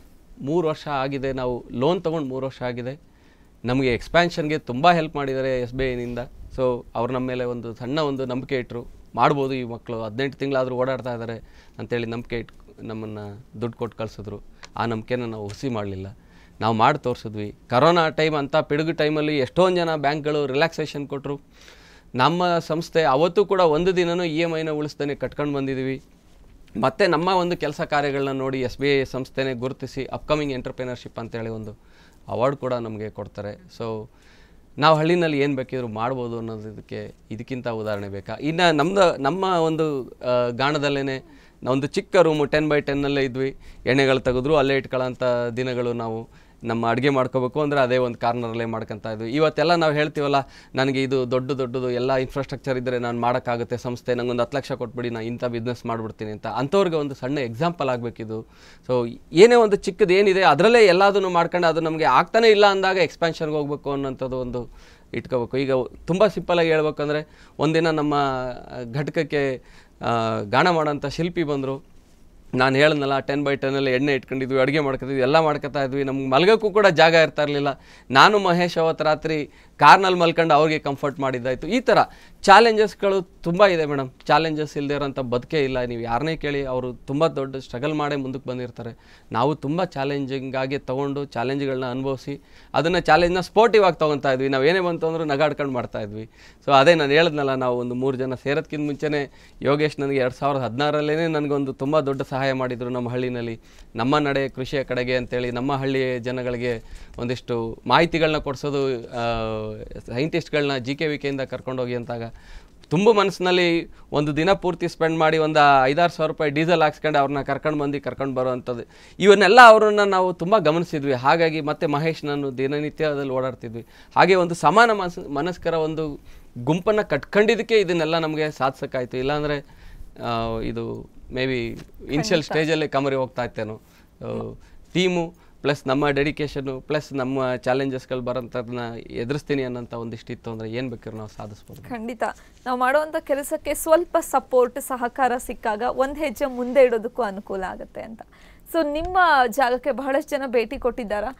ಮೂರು ವರ್ಷ ಆಗಿದೆ, ನಾವು ಲೋನ್ ತೊಗೊಂಡು ಮೂರು ವರ್ಷ ಆಗಿದೆ. ನಮಗೆ ಎಕ್ಸ್‌ಪ್ಯಾನ್ಷನ್ ಗೆ ತುಂಬಾ ಹೆಲ್ಪ್ ಮಾಡಿದ್ದಾರೆ ಎಸ್ ಬಿ ಐ ನಿಂದ. ಸೋ ಅವರು ನಮ್ಮ ಮೇಲೆ ಒಂದು ಸಣ್ಣ ಒಂದು ನಂಬಿಕೆ ಇಟ್ಟರು, ಮಾಡಬಹುದು ಈ ಮಕ್ಕಳು ಹದಿನೆಂಟು ತಿಂಗಳಾದರೂ ಓಡಾಡ್ತಾ ಇದ್ದಾರೆ ಅಂತ ಹೇಳಿ ನಂಬಿಕೆ ನಮ್ಮನ್ನ ದುಡ್ಡು ಕೊಟ್ಟು ಕಳಿಸಿದ್ರು. ಆ ನಂಬಿಕೆನ ನಾವು ಹುಸಿ ಮಾಡಲಿಲ್ಲ, ನಾವು ಮಾಡಿ ತೋರಿಸಿದ್ವಿ. ಕರೋನಾ ಟೈಮ್ ಅಂತ ಪಿಡುಗು ಟೈಮಲ್ಲಿ ಎಷ್ಟೊಂದು ಜನ ಬ್ಯಾಂಕ್ಗಳು ರಿಲ್ಯಾಕ್ಸೇಷನ್ ಕೊಟ್ಟರು. ನಮ್ಮ ಸಂಸ್ಥೆ ಅವತ್ತು ಕೂಡ ಒಂದು ದಿನನೂ ಇ ಎಮ್ ಐನ ಉಳಿಸ್ತಾನೆ ಕಟ್ಕೊಂಡು ಬಂದಿದ್ದೀವಿ. ಮತ್ತು ನಮ್ಮ ಒಂದು ಕೆಲಸ ಕಾರ್ಯಗಳನ್ನ ನೋಡಿ ಎಸ್ ಬಿ ಐ ಸಂಸ್ಥೆನೇ ಗುರುತಿಸಿ ಅಪ್ಕಮಿಂಗ್ ಎಂಟರ್ಪ್ರಿನರ್ಶಿಪ್ ಅಂತೇಳಿ ಒಂದು ಅವಾರ್ಡ್ ಕೂಡ ನಮಗೆ ಕೊಡ್ತಾರೆ. ಸೊ ನಾವು ಹಳ್ಳಿನಲ್ಲಿ ಏನು ಬೇಕಿದ್ರು ಮಾಡ್ಬೋದು ಅನ್ನೋದಕ್ಕೆ ಇದಕ್ಕಿಂತ ಉದಾಹರಣೆ ಬೇಕಾ. ಇನ್ನು ನಮ್ಮದು ನಮ್ಮ ಒಂದು ಗಾಣದಲ್ಲೇ ನಾವೊಂದು ಚಿಕ್ಕ ರೂಮು ಟೆನ್ ಬೈ ಟೆನ್ನಲ್ಲೇ ಇದ್ವಿ. ಎಣ್ಣೆಗಳು ತೆಗೆದ್ರು ಅಲ್ಲೇ ಇಟ್ಕೊಳ್ಳೋಂಥ ದಿನಗಳು. ನಾವು ನಮ್ಮ ಅಡುಗೆ ಮಾಡ್ಕೋಬೇಕು ಅಂದರೆ ಅದೇ ಒಂದು ಕಾರ್ನರಲ್ಲೇ ಮಾಡ್ಕೊತಾ ಇದ್ವಿ. ಇವತ್ತೆಲ್ಲ ನಾವು ಹೇಳ್ತೀವಲ್ಲ, ನನಗೆ ಇದು ದೊಡ್ಡ ದೊಡ್ಡದು ಎಲ್ಲ ಇನ್ಫ್ರಾಸ್ಟ್ರಕ್ಚರ್ ಇದ್ದರೆ ನಾನು ಮಾಡೋಕ್ಕಾಗುತ್ತೆ, ಸಂಸ್ಥೆ ನನಗೊಂದು ಹತ್ತು ಲಕ್ಷ ಕೊಟ್ಬಿಡಿ ನಾನು ಇಂಥ ಬಿಸ್ನೆಸ್ ಮಾಡಿಬಿಡ್ತೀನಿ ಅಂತ, ಅಂಥವ್ರಿಗೆ ಒಂದು ಸಣ್ಣ ಎಕ್ಸಾಂಪಲ್ ಆಗಬೇಕಿದು. ಸೊ ಏನೇ ಒಂದು ಚಿಕ್ಕದು ಏನಿದೆ ಅದರಲ್ಲೇ ಎಲ್ಲದನ್ನು ಮಾಡ್ಕೊಂಡು ಅದು ನಮಗೆ ಆಗ್ತಾನೇ ಇಲ್ಲ ಅಂದಾಗ ಎಕ್ಸ್ಪ್ಯಾನ್ಷನ್ಗೆ ಹೋಗಬೇಕು ಅನ್ನೋಂಥದ್ದು ಒಂದು ಇಟ್ಕೋಬೇಕು. ಈಗ ತುಂಬ ಸಿಂಪಲಾಗಿ ಹೇಳ್ಬೇಕಂದ್ರೆ, ಒಂದಿನ ನಮ್ಮ ಘಟಕಕ್ಕೆ ಗಾಣ ಮಾಡೋಂಥ ಶಿಲ್ಪಿ ಬಂದರು. ನಾನು ಹೇಳಿದ್ನಲ್ಲ ಟೆನ್ ಬೈ ಟೆನ್ನಲ್ಲಿ ಎಣ್ಣೆ ಇಟ್ಕೊಂಡಿದ್ವಿ, ಅಡುಗೆ ಮಾಡ್ಕೊತಿದ್ವಿ, ಎಲ್ಲ ಮಾಡ್ಕೊತಾ ಇದ್ವಿ. ನಮ್ಗೆ ಮಲಗೋಕ್ಕೂ ಕೂಡ ಜಾಗ ಇರ್ತಾ ಇರಲಿಲ್ಲ. ನಾನು ಮಹೇಶ್ ಅವತ್ತು ರಾತ್ರಿ ಕಾರ್ನಲ್ಲಿ ಮಲ್ಕೊಂಡು ಅವ್ರಿಗೆ ಕಂಫರ್ಟ್ ಮಾಡಿದ್ದಾಯಿತು. ಈ ಥರ ಚಾಲೆಂಜಸ್ಗಳು ತುಂಬ ಇದೆ ಮೇಡಮ್. ಚಾಲೆಂಜಸ್ ಇಲ್ಲದೆ ಇರೋಂಥ ಬದುಕೇ ಇಲ್ಲ. ನೀವು ಯಾರನ್ನೇ ಕೇಳಿ ಅವರು ತುಂಬ ದೊಡ್ಡ ಸ್ಟ್ರಗಲ್ ಮಾಡೇ ಮುಂದಕ್ಕೆ ಬಂದಿರ್ತಾರೆ. ನಾವು ತುಂಬ ಚಾಲೆಂಜಿಂಗಾಗಿ ತೊಗೊಂಡು ಚಾಲೆಂಜ್ಗಳನ್ನ ಅನುಭವಿಸಿ ಅದನ್ನು ಚಾಲೆಂಜ್ನ ಸ್ಪೋರ್ಟಿವ್ ಆಗಿ ತೊಗೊತಾ ಇದ್ವಿ. ನಾವು ಏನೇ ಬಂತು ಅಂದರೂ ನಗಾಡ್ಕೊಂಡು ಮಾಡ್ತಾಯಿದ್ವಿ. ಸೊ ಅದೇ ನಾನು ಹೇಳಿದ್ನಲ್ಲ, ನಾವು ಒಂದು ಮೂರು ಜನ ಸೇರೋದಕ್ಕಿಂತ ಮುಂಚೆನೇ ಯೋಗೇಶ್ ನನಗೆ ಎರಡು ಸಾವಿರದ ಹದಿನಾರರಲ್ಲೇ ನನಗೊಂದು ತುಂಬ ದೊಡ್ಡ ಸಹಾಯ ಮಾಡಿದರು. ನಮ್ಮ ಹಳ್ಳಿನಲ್ಲಿ ನಮ್ಮ ನಡೆ ಕೃಷಿಯ ಕಡೆಗೆ ಅಂತೇಳಿ ನಮ್ಮ ಹಳ್ಳಿಯ ಜನಗಳಿಗೆ ಒಂದಿಷ್ಟು ಮಾಹಿತಿಗಳನ್ನ ಕೊಡಿಸೋದು, ಸೈಂಟಿಸ್ಟ್ಗಳನ್ನ ಜಿ ಕೆ ವಿ ಕೆಯಿಂದ ಕರ್ಕೊಂಡೋಗಿ ಅಂತಾಗ ತುಂಬ ಮನಸ್ಸಿನಲ್ಲಿ ಒಂದು ದಿನ ಪೂರ್ತಿ ಸ್ಪೆಂಡ್ ಮಾಡಿ ಒಂದು ಐದಾರು ಸಾವಿರ ರೂಪಾಯಿ ಡೀಸೆಲ್ ಹಾಕ್ಸ್ಕೊಂಡು ಅವ್ರನ್ನ ಕರ್ಕೊಂಡು ಬಂದು ಕರ್ಕೊಂಡು ಬರೋವಂಥದ್ದು, ಇವನ್ನೆಲ್ಲ ಅವರನ್ನು ನಾವು ತುಂಬ ಗಮನಿಸಿದ್ವಿ. ಹಾಗಾಗಿ ಮತ್ತೆ ಮಹೇಶ್ ನಾನು ದಿನನಿತ್ಯದಲ್ಲಿ ಓಡಾಡ್ತಿದ್ವಿ. ಹಾಗೆ ಒಂದು ಸಮಾನ ಮನಸ್ ಮನಸ್ಕರ ಒಂದು ಗುಂಪನ್ನು ಕಟ್ಕೊಂಡಿದ್ದಕ್ಕೆ ಇದನ್ನೆಲ್ಲ ನಮಗೆ ಸಾಧಿಸೋಕ್ಕಾಯಿತು. ಇಲ್ಲಾಂದರೆ ಇದು ಮೇ ಬಿ ಇನಿಷಿಯಲ್ ಸ್ಟೇಜಲ್ಲೇ ಕಮರಿ ಹೋಗ್ತಾ ಇತ್ತೇನೋ. ಟೀಮು ಪ್ಲಸ್ ನಮ್ಮ ಡೆಡಿಕೇಷನು ಪ್ಲಸ್ ನಮ್ಮ ಚಾಲೆಂಜಸ್ಗಳು ಬರೋಂಥದನ್ನ ಎದುರಿಸ್ತೀನಿ ಅನ್ನೋಂಥ ಒಂದಿಷ್ಟಿತ್ತು ಅಂದರೆ ಏನು ಬೇಕಾದ್ರೂ ನಾವು ಸಾಧಿಸ್ಬೋದು. ಖಂಡಿತ ನಾವು ಮಾಡುವಂಥ ಕೆಲಸಕ್ಕೆ ಸ್ವಲ್ಪ ಸಪೋರ್ಟ್ ಸಹಕಾರ ಸಿಕ್ಕಾಗ ಒಂದು ಹೆಜ್ಜೆ ಮುಂದೆ ಇಡೋದಕ್ಕೂ ಅನುಕೂಲ ಆಗುತ್ತೆ ಅಂತ. ಸೊ ನಿಮ್ಮ ಜಾಗಕ್ಕೆ ಬಹಳಷ್ಟು ಜನ ಭೇಟಿ ಕೊಟ್ಟಿದ್ದಾರಾ?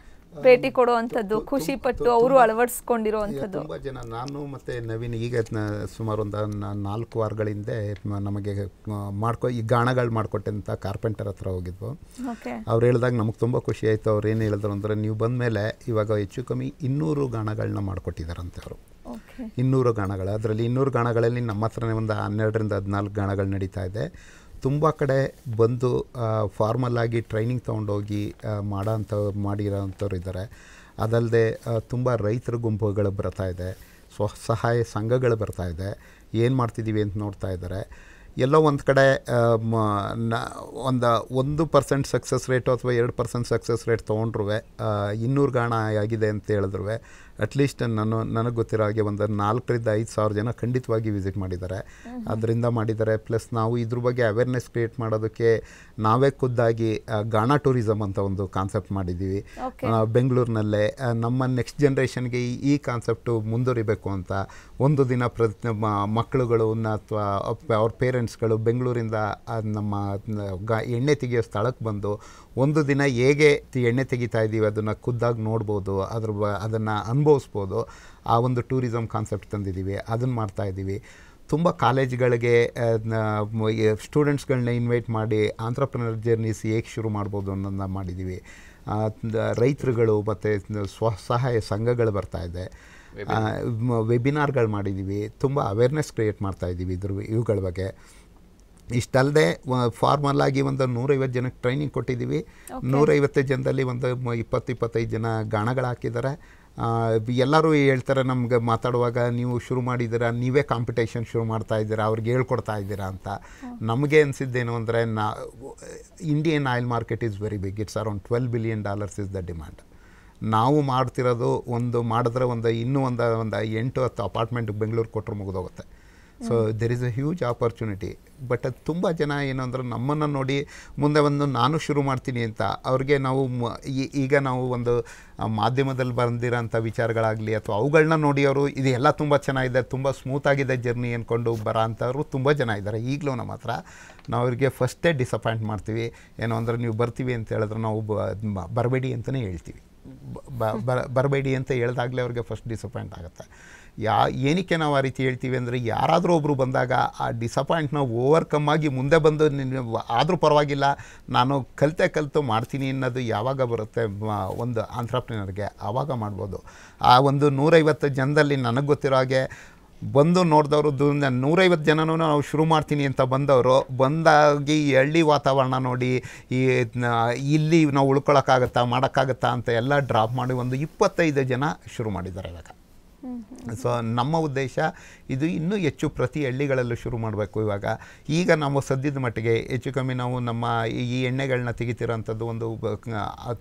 ಭೇಟಿ ಕೊಡುವಂಥದ್ದು ಖುಷಿ ಪಟ್ಟು ಅವರು ಅಳವಡಿಸ್ಕೊಂಡಿರುವಂಥದ್ದು ತುಂಬ ಜನ. ನಾನು ಮತ್ತು ನವೀನ್ ಈಗ ಸುಮಾರು ಒಂದು ನಾಲ್ಕು ವಾರಗಳ ಹಿಂದೆ ನಮಗೆ ಮಾಡ್ಕೊ ಈ ಗಾಣಗಳು ಮಾಡಿಕೊಟ್ಟಂಥ ಕಾರ್ಪೆಂಟರ್ ಹತ್ರ ಹೋಗಿದ್ವು. ಅವ್ರು ಹೇಳಿದಾಗ ನಮಗೆ ತುಂಬ ಖುಷಿ ಆಯಿತು. ಅವ್ರು ಏನು ಹೇಳಿದ್ರು ಅಂದರೆ, ನೀವು ಬಂದ ಮೇಲೆ ಇವಾಗ ಹೆಚ್ಚು ಕಮ್ಮಿ ಇನ್ನೂರು ಗಾಣಗಳನ್ನ ಮಾಡಿಕೊಟ್ಟಿದ್ದಾರಂತೆ ಅವರು. ಇನ್ನೂರು ಗಾಣಗಳು ಅದರಲ್ಲಿ ಇನ್ನೂರು ಗಾಣಗಳಲ್ಲಿ ನಮ್ಮ ಹತ್ರನೇ ಒಂದು ಹನ್ನೆರಡರಿಂದ ಹದಿನಾಲ್ಕು ಗಾಣಗಳು ನಡೀತಾ ಇದೆ. ತುಂಬ ಕಡೆ ಬಂದು ಫಾರ್ಮಲ್ಲಾಗಿ ಟ್ರೈನಿಂಗ್ ತೊಗೊಂಡೋಗಿ ಮಾಡೋ ಅಂಥ ಮಾಡಿರೋ ಅಂಥವ್ರು ಇದ್ದಾರೆ. ಅದಲ್ಲದೆ ತುಂಬ ರೈತರ ಗುಂಪುಗಳು ಬರ್ತಾ ಇದೆ, ಸ್ವಸಹಾಯ ಸಂಘಗಳು ಬರ್ತಾ ಇದೆ, ಏನು ಮಾಡ್ತಿದ್ದೀವಿ ಅಂತ ನೋಡ್ತಾ ಇದ್ದಾರೆ. ಎಲ್ಲೋ ಒಂದು ಕಡೆ ಒಂದು ಒಂದು ಪರ್ಸೆಂಟ್ ಸಕ್ಸಸ್ ರೇಟು ಅಥವಾ ಎರಡು ಪರ್ಸೆಂಟ್ ಸಕ್ಸಸ್ ರೇಟ್ ತೊಗೊಂಡ್ರೂ ಇನ್ನೂರು ಗಾಣ ಆಗಿದೆ ಅಂತ ಹೇಳಿದ್ರು ಅಟ್ಲೀಸ್ಟ್ ನಾನು ನನಗೆ ಗೊತ್ತಿರೋ ಹಾಗೆ ಒಂದು ನಾಲ್ಕರಿಂದ ಐದು ಸಾವಿರ ಜನ ಖಂಡಿತವಾಗಿ ವಿಸಿಟ್ ಮಾಡಿದ್ದಾರೆ, ಅದರಿಂದ ಮಾಡಿದ್ದಾರೆ. ಪ್ಲಸ್ ನಾವು ಇದ್ರ ಬಗ್ಗೆ ಅವೇರ್ನೆಸ್ ಕ್ರಿಯೇಟ್ ಮಾಡೋದಕ್ಕೆ ನಾವೇ ಖುದ್ದಾಗಿ ಗಾಣ ಟೂರಿಸಮ್ ಅಂತ ಒಂದು ಕಾನ್ಸೆಪ್ಟ್ ಮಾಡಿದ್ದೀವಿ ಬೆಂಗಳೂರಿನಲ್ಲೇ. ನಮ್ಮ ನೆಕ್ಸ್ಟ್ ಜನ್ರೇಷನ್ಗೆ ಈ ಕಾನ್ಸೆಪ್ಟು ಮುಂದುವರಿಬೇಕು ಅಂತ ಒಂದು ದಿನ ಪ್ರತಿ ಮಕ್ಕಳುಗಳನ್ನ ಅಥವಾ ಅವ್ರ ಪೇರೆಂಟ್ಸ್ಗಳು ಬೆಂಗಳೂರಿಂದ ನಮ್ಮ ಎಣ್ಣೆ ತೆಗೆಯೋ ಸ್ಥಳಕ್ಕೆ ಬಂದು ಒಂದು ದಿನ ಹೇಗೆ ಎಣ್ಣೆ ತೆಗಿತಾ ಇದ್ದೀವಿ ಅದನ್ನು ಖುದ್ದಾಗಿ ನೋಡ್ಬೋದು, ಅದ್ರ ಬ ಅದನ್ನು ಅನುಭವಿಸ್ಬೋದು. ಆ ಒಂದು ಟೂರಿಸಮ್ ಕಾನ್ಸೆಪ್ಟ್ ತಂದಿದ್ದೀವಿ, ಅದನ್ನು ಮಾಡ್ತಾಯಿದ್ದೀವಿ. ತುಂಬ ಕಾಲೇಜ್ಗಳಿಗೆ ಸ್ಟೂಡೆಂಟ್ಸ್ಗಳನ್ನ ಇನ್ವೈಟ್ ಮಾಡಿ ಆಂಟ್ರಪ್ರನರ್ ಜರ್ನೀಸ್ ಹೇಗೆ ಶುರು ಮಾಡ್ಬೋದು ಅನ್ನೋದನ್ನ ಮಾಡಿದ್ದೀವಿ. ರೈತರುಗಳು ಮತ್ತು ಸ್ವಸಹಾಯ ಸಂಘಗಳು ಬರ್ತಾಯಿದೆ, ವೆಬಿನಾರ್ಗಳು ಮಾಡಿದ್ದೀವಿ, ತುಂಬ ಅವೇರ್ನೆಸ್ ಕ್ರಿಯೇಟ್ ಮಾಡ್ತಾಯಿದ್ದೀವಿ ಇದ್ರ ಇವುಗಳ ಬಗ್ಗೆ. ಇಷ್ಟಲ್ಲದೆ ಫಾರ್ಮಲ್ ಆಗಿ ಒಂದು ನೂರೈವತ್ತು ಜನಕ್ಕೆ ಟ್ರೈನಿಂಗ್ ಕೊಟ್ಟಿದ್ದೀವಿ. ನೂರೈವತ್ತು ಜನದಲ್ಲಿ ಒಂದು ಇಪ್ಪತ್ತು ಇಪ್ಪತ್ತೈದು ಜನ ಗಾಣಗಳು ಹಾಕಿದ್ದಾರೆ. ಎಲ್ಲರೂ ಹೇಳ್ತಾರೆ ನಮ್ಗೆ ಮಾತಾಡುವಾಗ, ನೀವು ಶುರು ಮಾಡಿದ್ದೀರಾ, ನೀವೇ ಕಾಂಪಿಟೇಷನ್ ಶುರು ಮಾಡ್ತಾ ಇದ್ದೀರಾ, ಅವ್ರಿಗೆ ಹೇಳ್ಕೊಡ್ತಾ ಇದ್ದೀರಾ ಅಂತ. ನಮಗೆ ಅನಿಸಿದ್ದೇನು ಅಂದರೆ, ನಾ Indian oil market is very big, it's around twelve billion dollars is the demand. ನಾವು ಮಾಡ್ತಿರೋದು ಒಂದು ಮಾಡಿದ್ರೆ ಒಂದು ಇನ್ನೂ ಒಂದು ಒಂದು ಎಂಟು ಹತ್ತು ಅಪಾರ್ಟ್ಮೆಂಟ್ ಬೆಂಗಳೂರು ಕೊಟ್ಟರು ಮುಗಿದೋಗುತ್ತೆ. So there is a huge opportunity. But ಅದು ತುಂಬ ಜನ ಏನು ಅಂದರೆ, ನಮ್ಮನ್ನು ನೋಡಿ ಮುಂದೆ ಒಂದು ನಾನು ಶುರು ಮಾಡ್ತೀನಿ ಅಂತ ಅವ್ರಿಗೆ ನಾವು ಈಗ ನಾವು ಒಂದು ಮಾಧ್ಯಮದಲ್ಲಿ ಬಂದಿರೋಂಥ ವಿಚಾರಗಳಾಗಲಿ ಅಥವಾ ಅವುಗಳನ್ನ ನೋಡಿ ಅವರು ಇದೆಲ್ಲ ತುಂಬ ಚೆನ್ನಾಗಿದೆ, ತುಂಬ ಸ್ಮೂತಾಗಿದೆ ಜರ್ನಿ ಅಂದ್ಕೊಂಡು ಬರೋ ಅಂಥವ್ರು ತುಂಬ ಜನ ಇದ್ದಾರೆ ಈಗಲೂ ನಮ್ಮ ಹತ್ರ. ನಾವು ಅವ್ರಿಗೆ ಫಸ್ಟೇ ಡಿಸಪಾಯಿಂಟ್ ಮಾಡ್ತೀವಿ. ಏನು ಅಂದರೆ, ನೀವು ಬರ್ತೀವಿ ಅಂತ ಹೇಳಿದ್ರೆ ನಾವು ಬರಬೇಡಿ ಅಂತಲೇ ಹೇಳ್ತೀವಿ. ಬರಬೇಡಿ ಅಂತ ಹೇಳಿದಾಗಲೇ ಅವರಿಗೆ ಫಸ್ಟ್ ಡಿಸಪಾಯಿಂಟ್ ಆಗುತ್ತೆ. ಯಾ ಏನಕ್ಕೆ ನಾವು ಆ ರೀತಿ ಹೇಳ್ತೀವಿ ಅಂದರೆ, ಯಾರಾದರೂ ಒಬ್ಬರು ಬಂದಾಗ ಆ ಡಿಸಪಾಯಿಂಟ್ನ ಓವರ್ಕಮ್ ಆಗಿ ಮುಂದೆ ಬಂದು ಆದರೂ ಪರವಾಗಿಲ್ಲ ನಾನು ಕಲಿತೆ ಕಲಿತು ಮಾಡ್ತೀನಿ ಅನ್ನೋದು ಯಾವಾಗ ಬರುತ್ತೆ ಒಂದು ಆಂಟ್ರಪ್ರಿನರ್ಗೆ ಆವಾಗ ಮಾಡ್ಬೋದು. ಆ ಒಂದು ನೂರೈವತ್ತು ಜನದಲ್ಲಿ ನನಗೆ ಗೊತ್ತಿರೋ ಹಾಗೆ ಬಂದು ನೋಡಿದವರು ದು ನೂರೈವತ್ತು ಜನನೂ ನಾವು ಶುರು ಮಾಡ್ತೀನಿ ಅಂತ ಬಂದವರು ಬಂದಾಗಿ ಹಳ್ಳಿ ವಾತಾವರಣ ನೋಡಿ ಈ ಇಲ್ಲಿ ನಾವು ಉಳ್ಕೊಳ್ಳೋಕ್ಕಾಗತ್ತಾ ಮಾಡೋಕ್ಕಾಗತ್ತಾ ಅಂತ ಎಲ್ಲ ಡ್ರಾಪ್ ಮಾಡಿ ಒಂದು ಇಪ್ಪತ್ತೈದು ಜನ ಶುರು ಮಾಡಿದ್ದಾರೆ ಇವಾಗ. ಸೊ ನಮ್ಮ ಉದ್ದೇಶ ಇದು ಇನ್ನೂ ಹೆಚ್ಚು ಪ್ರತಿ ಹಳ್ಳಿಗಳಲ್ಲೂ ಶುರು ಮಾಡಬೇಕು. ಇವಾಗ ಈಗ ನಾವು ಸದ್ಯದ ಮಟ್ಟಿಗೆ ಹೆಚ್ಚು ಕಮ್ಮಿ ನಾವು ನಮ್ಮ ಈ ಎಣ್ಣೆಗಳನ್ನ ತೆಗಿತಿರೋಂಥದ್ದು ಒಂದು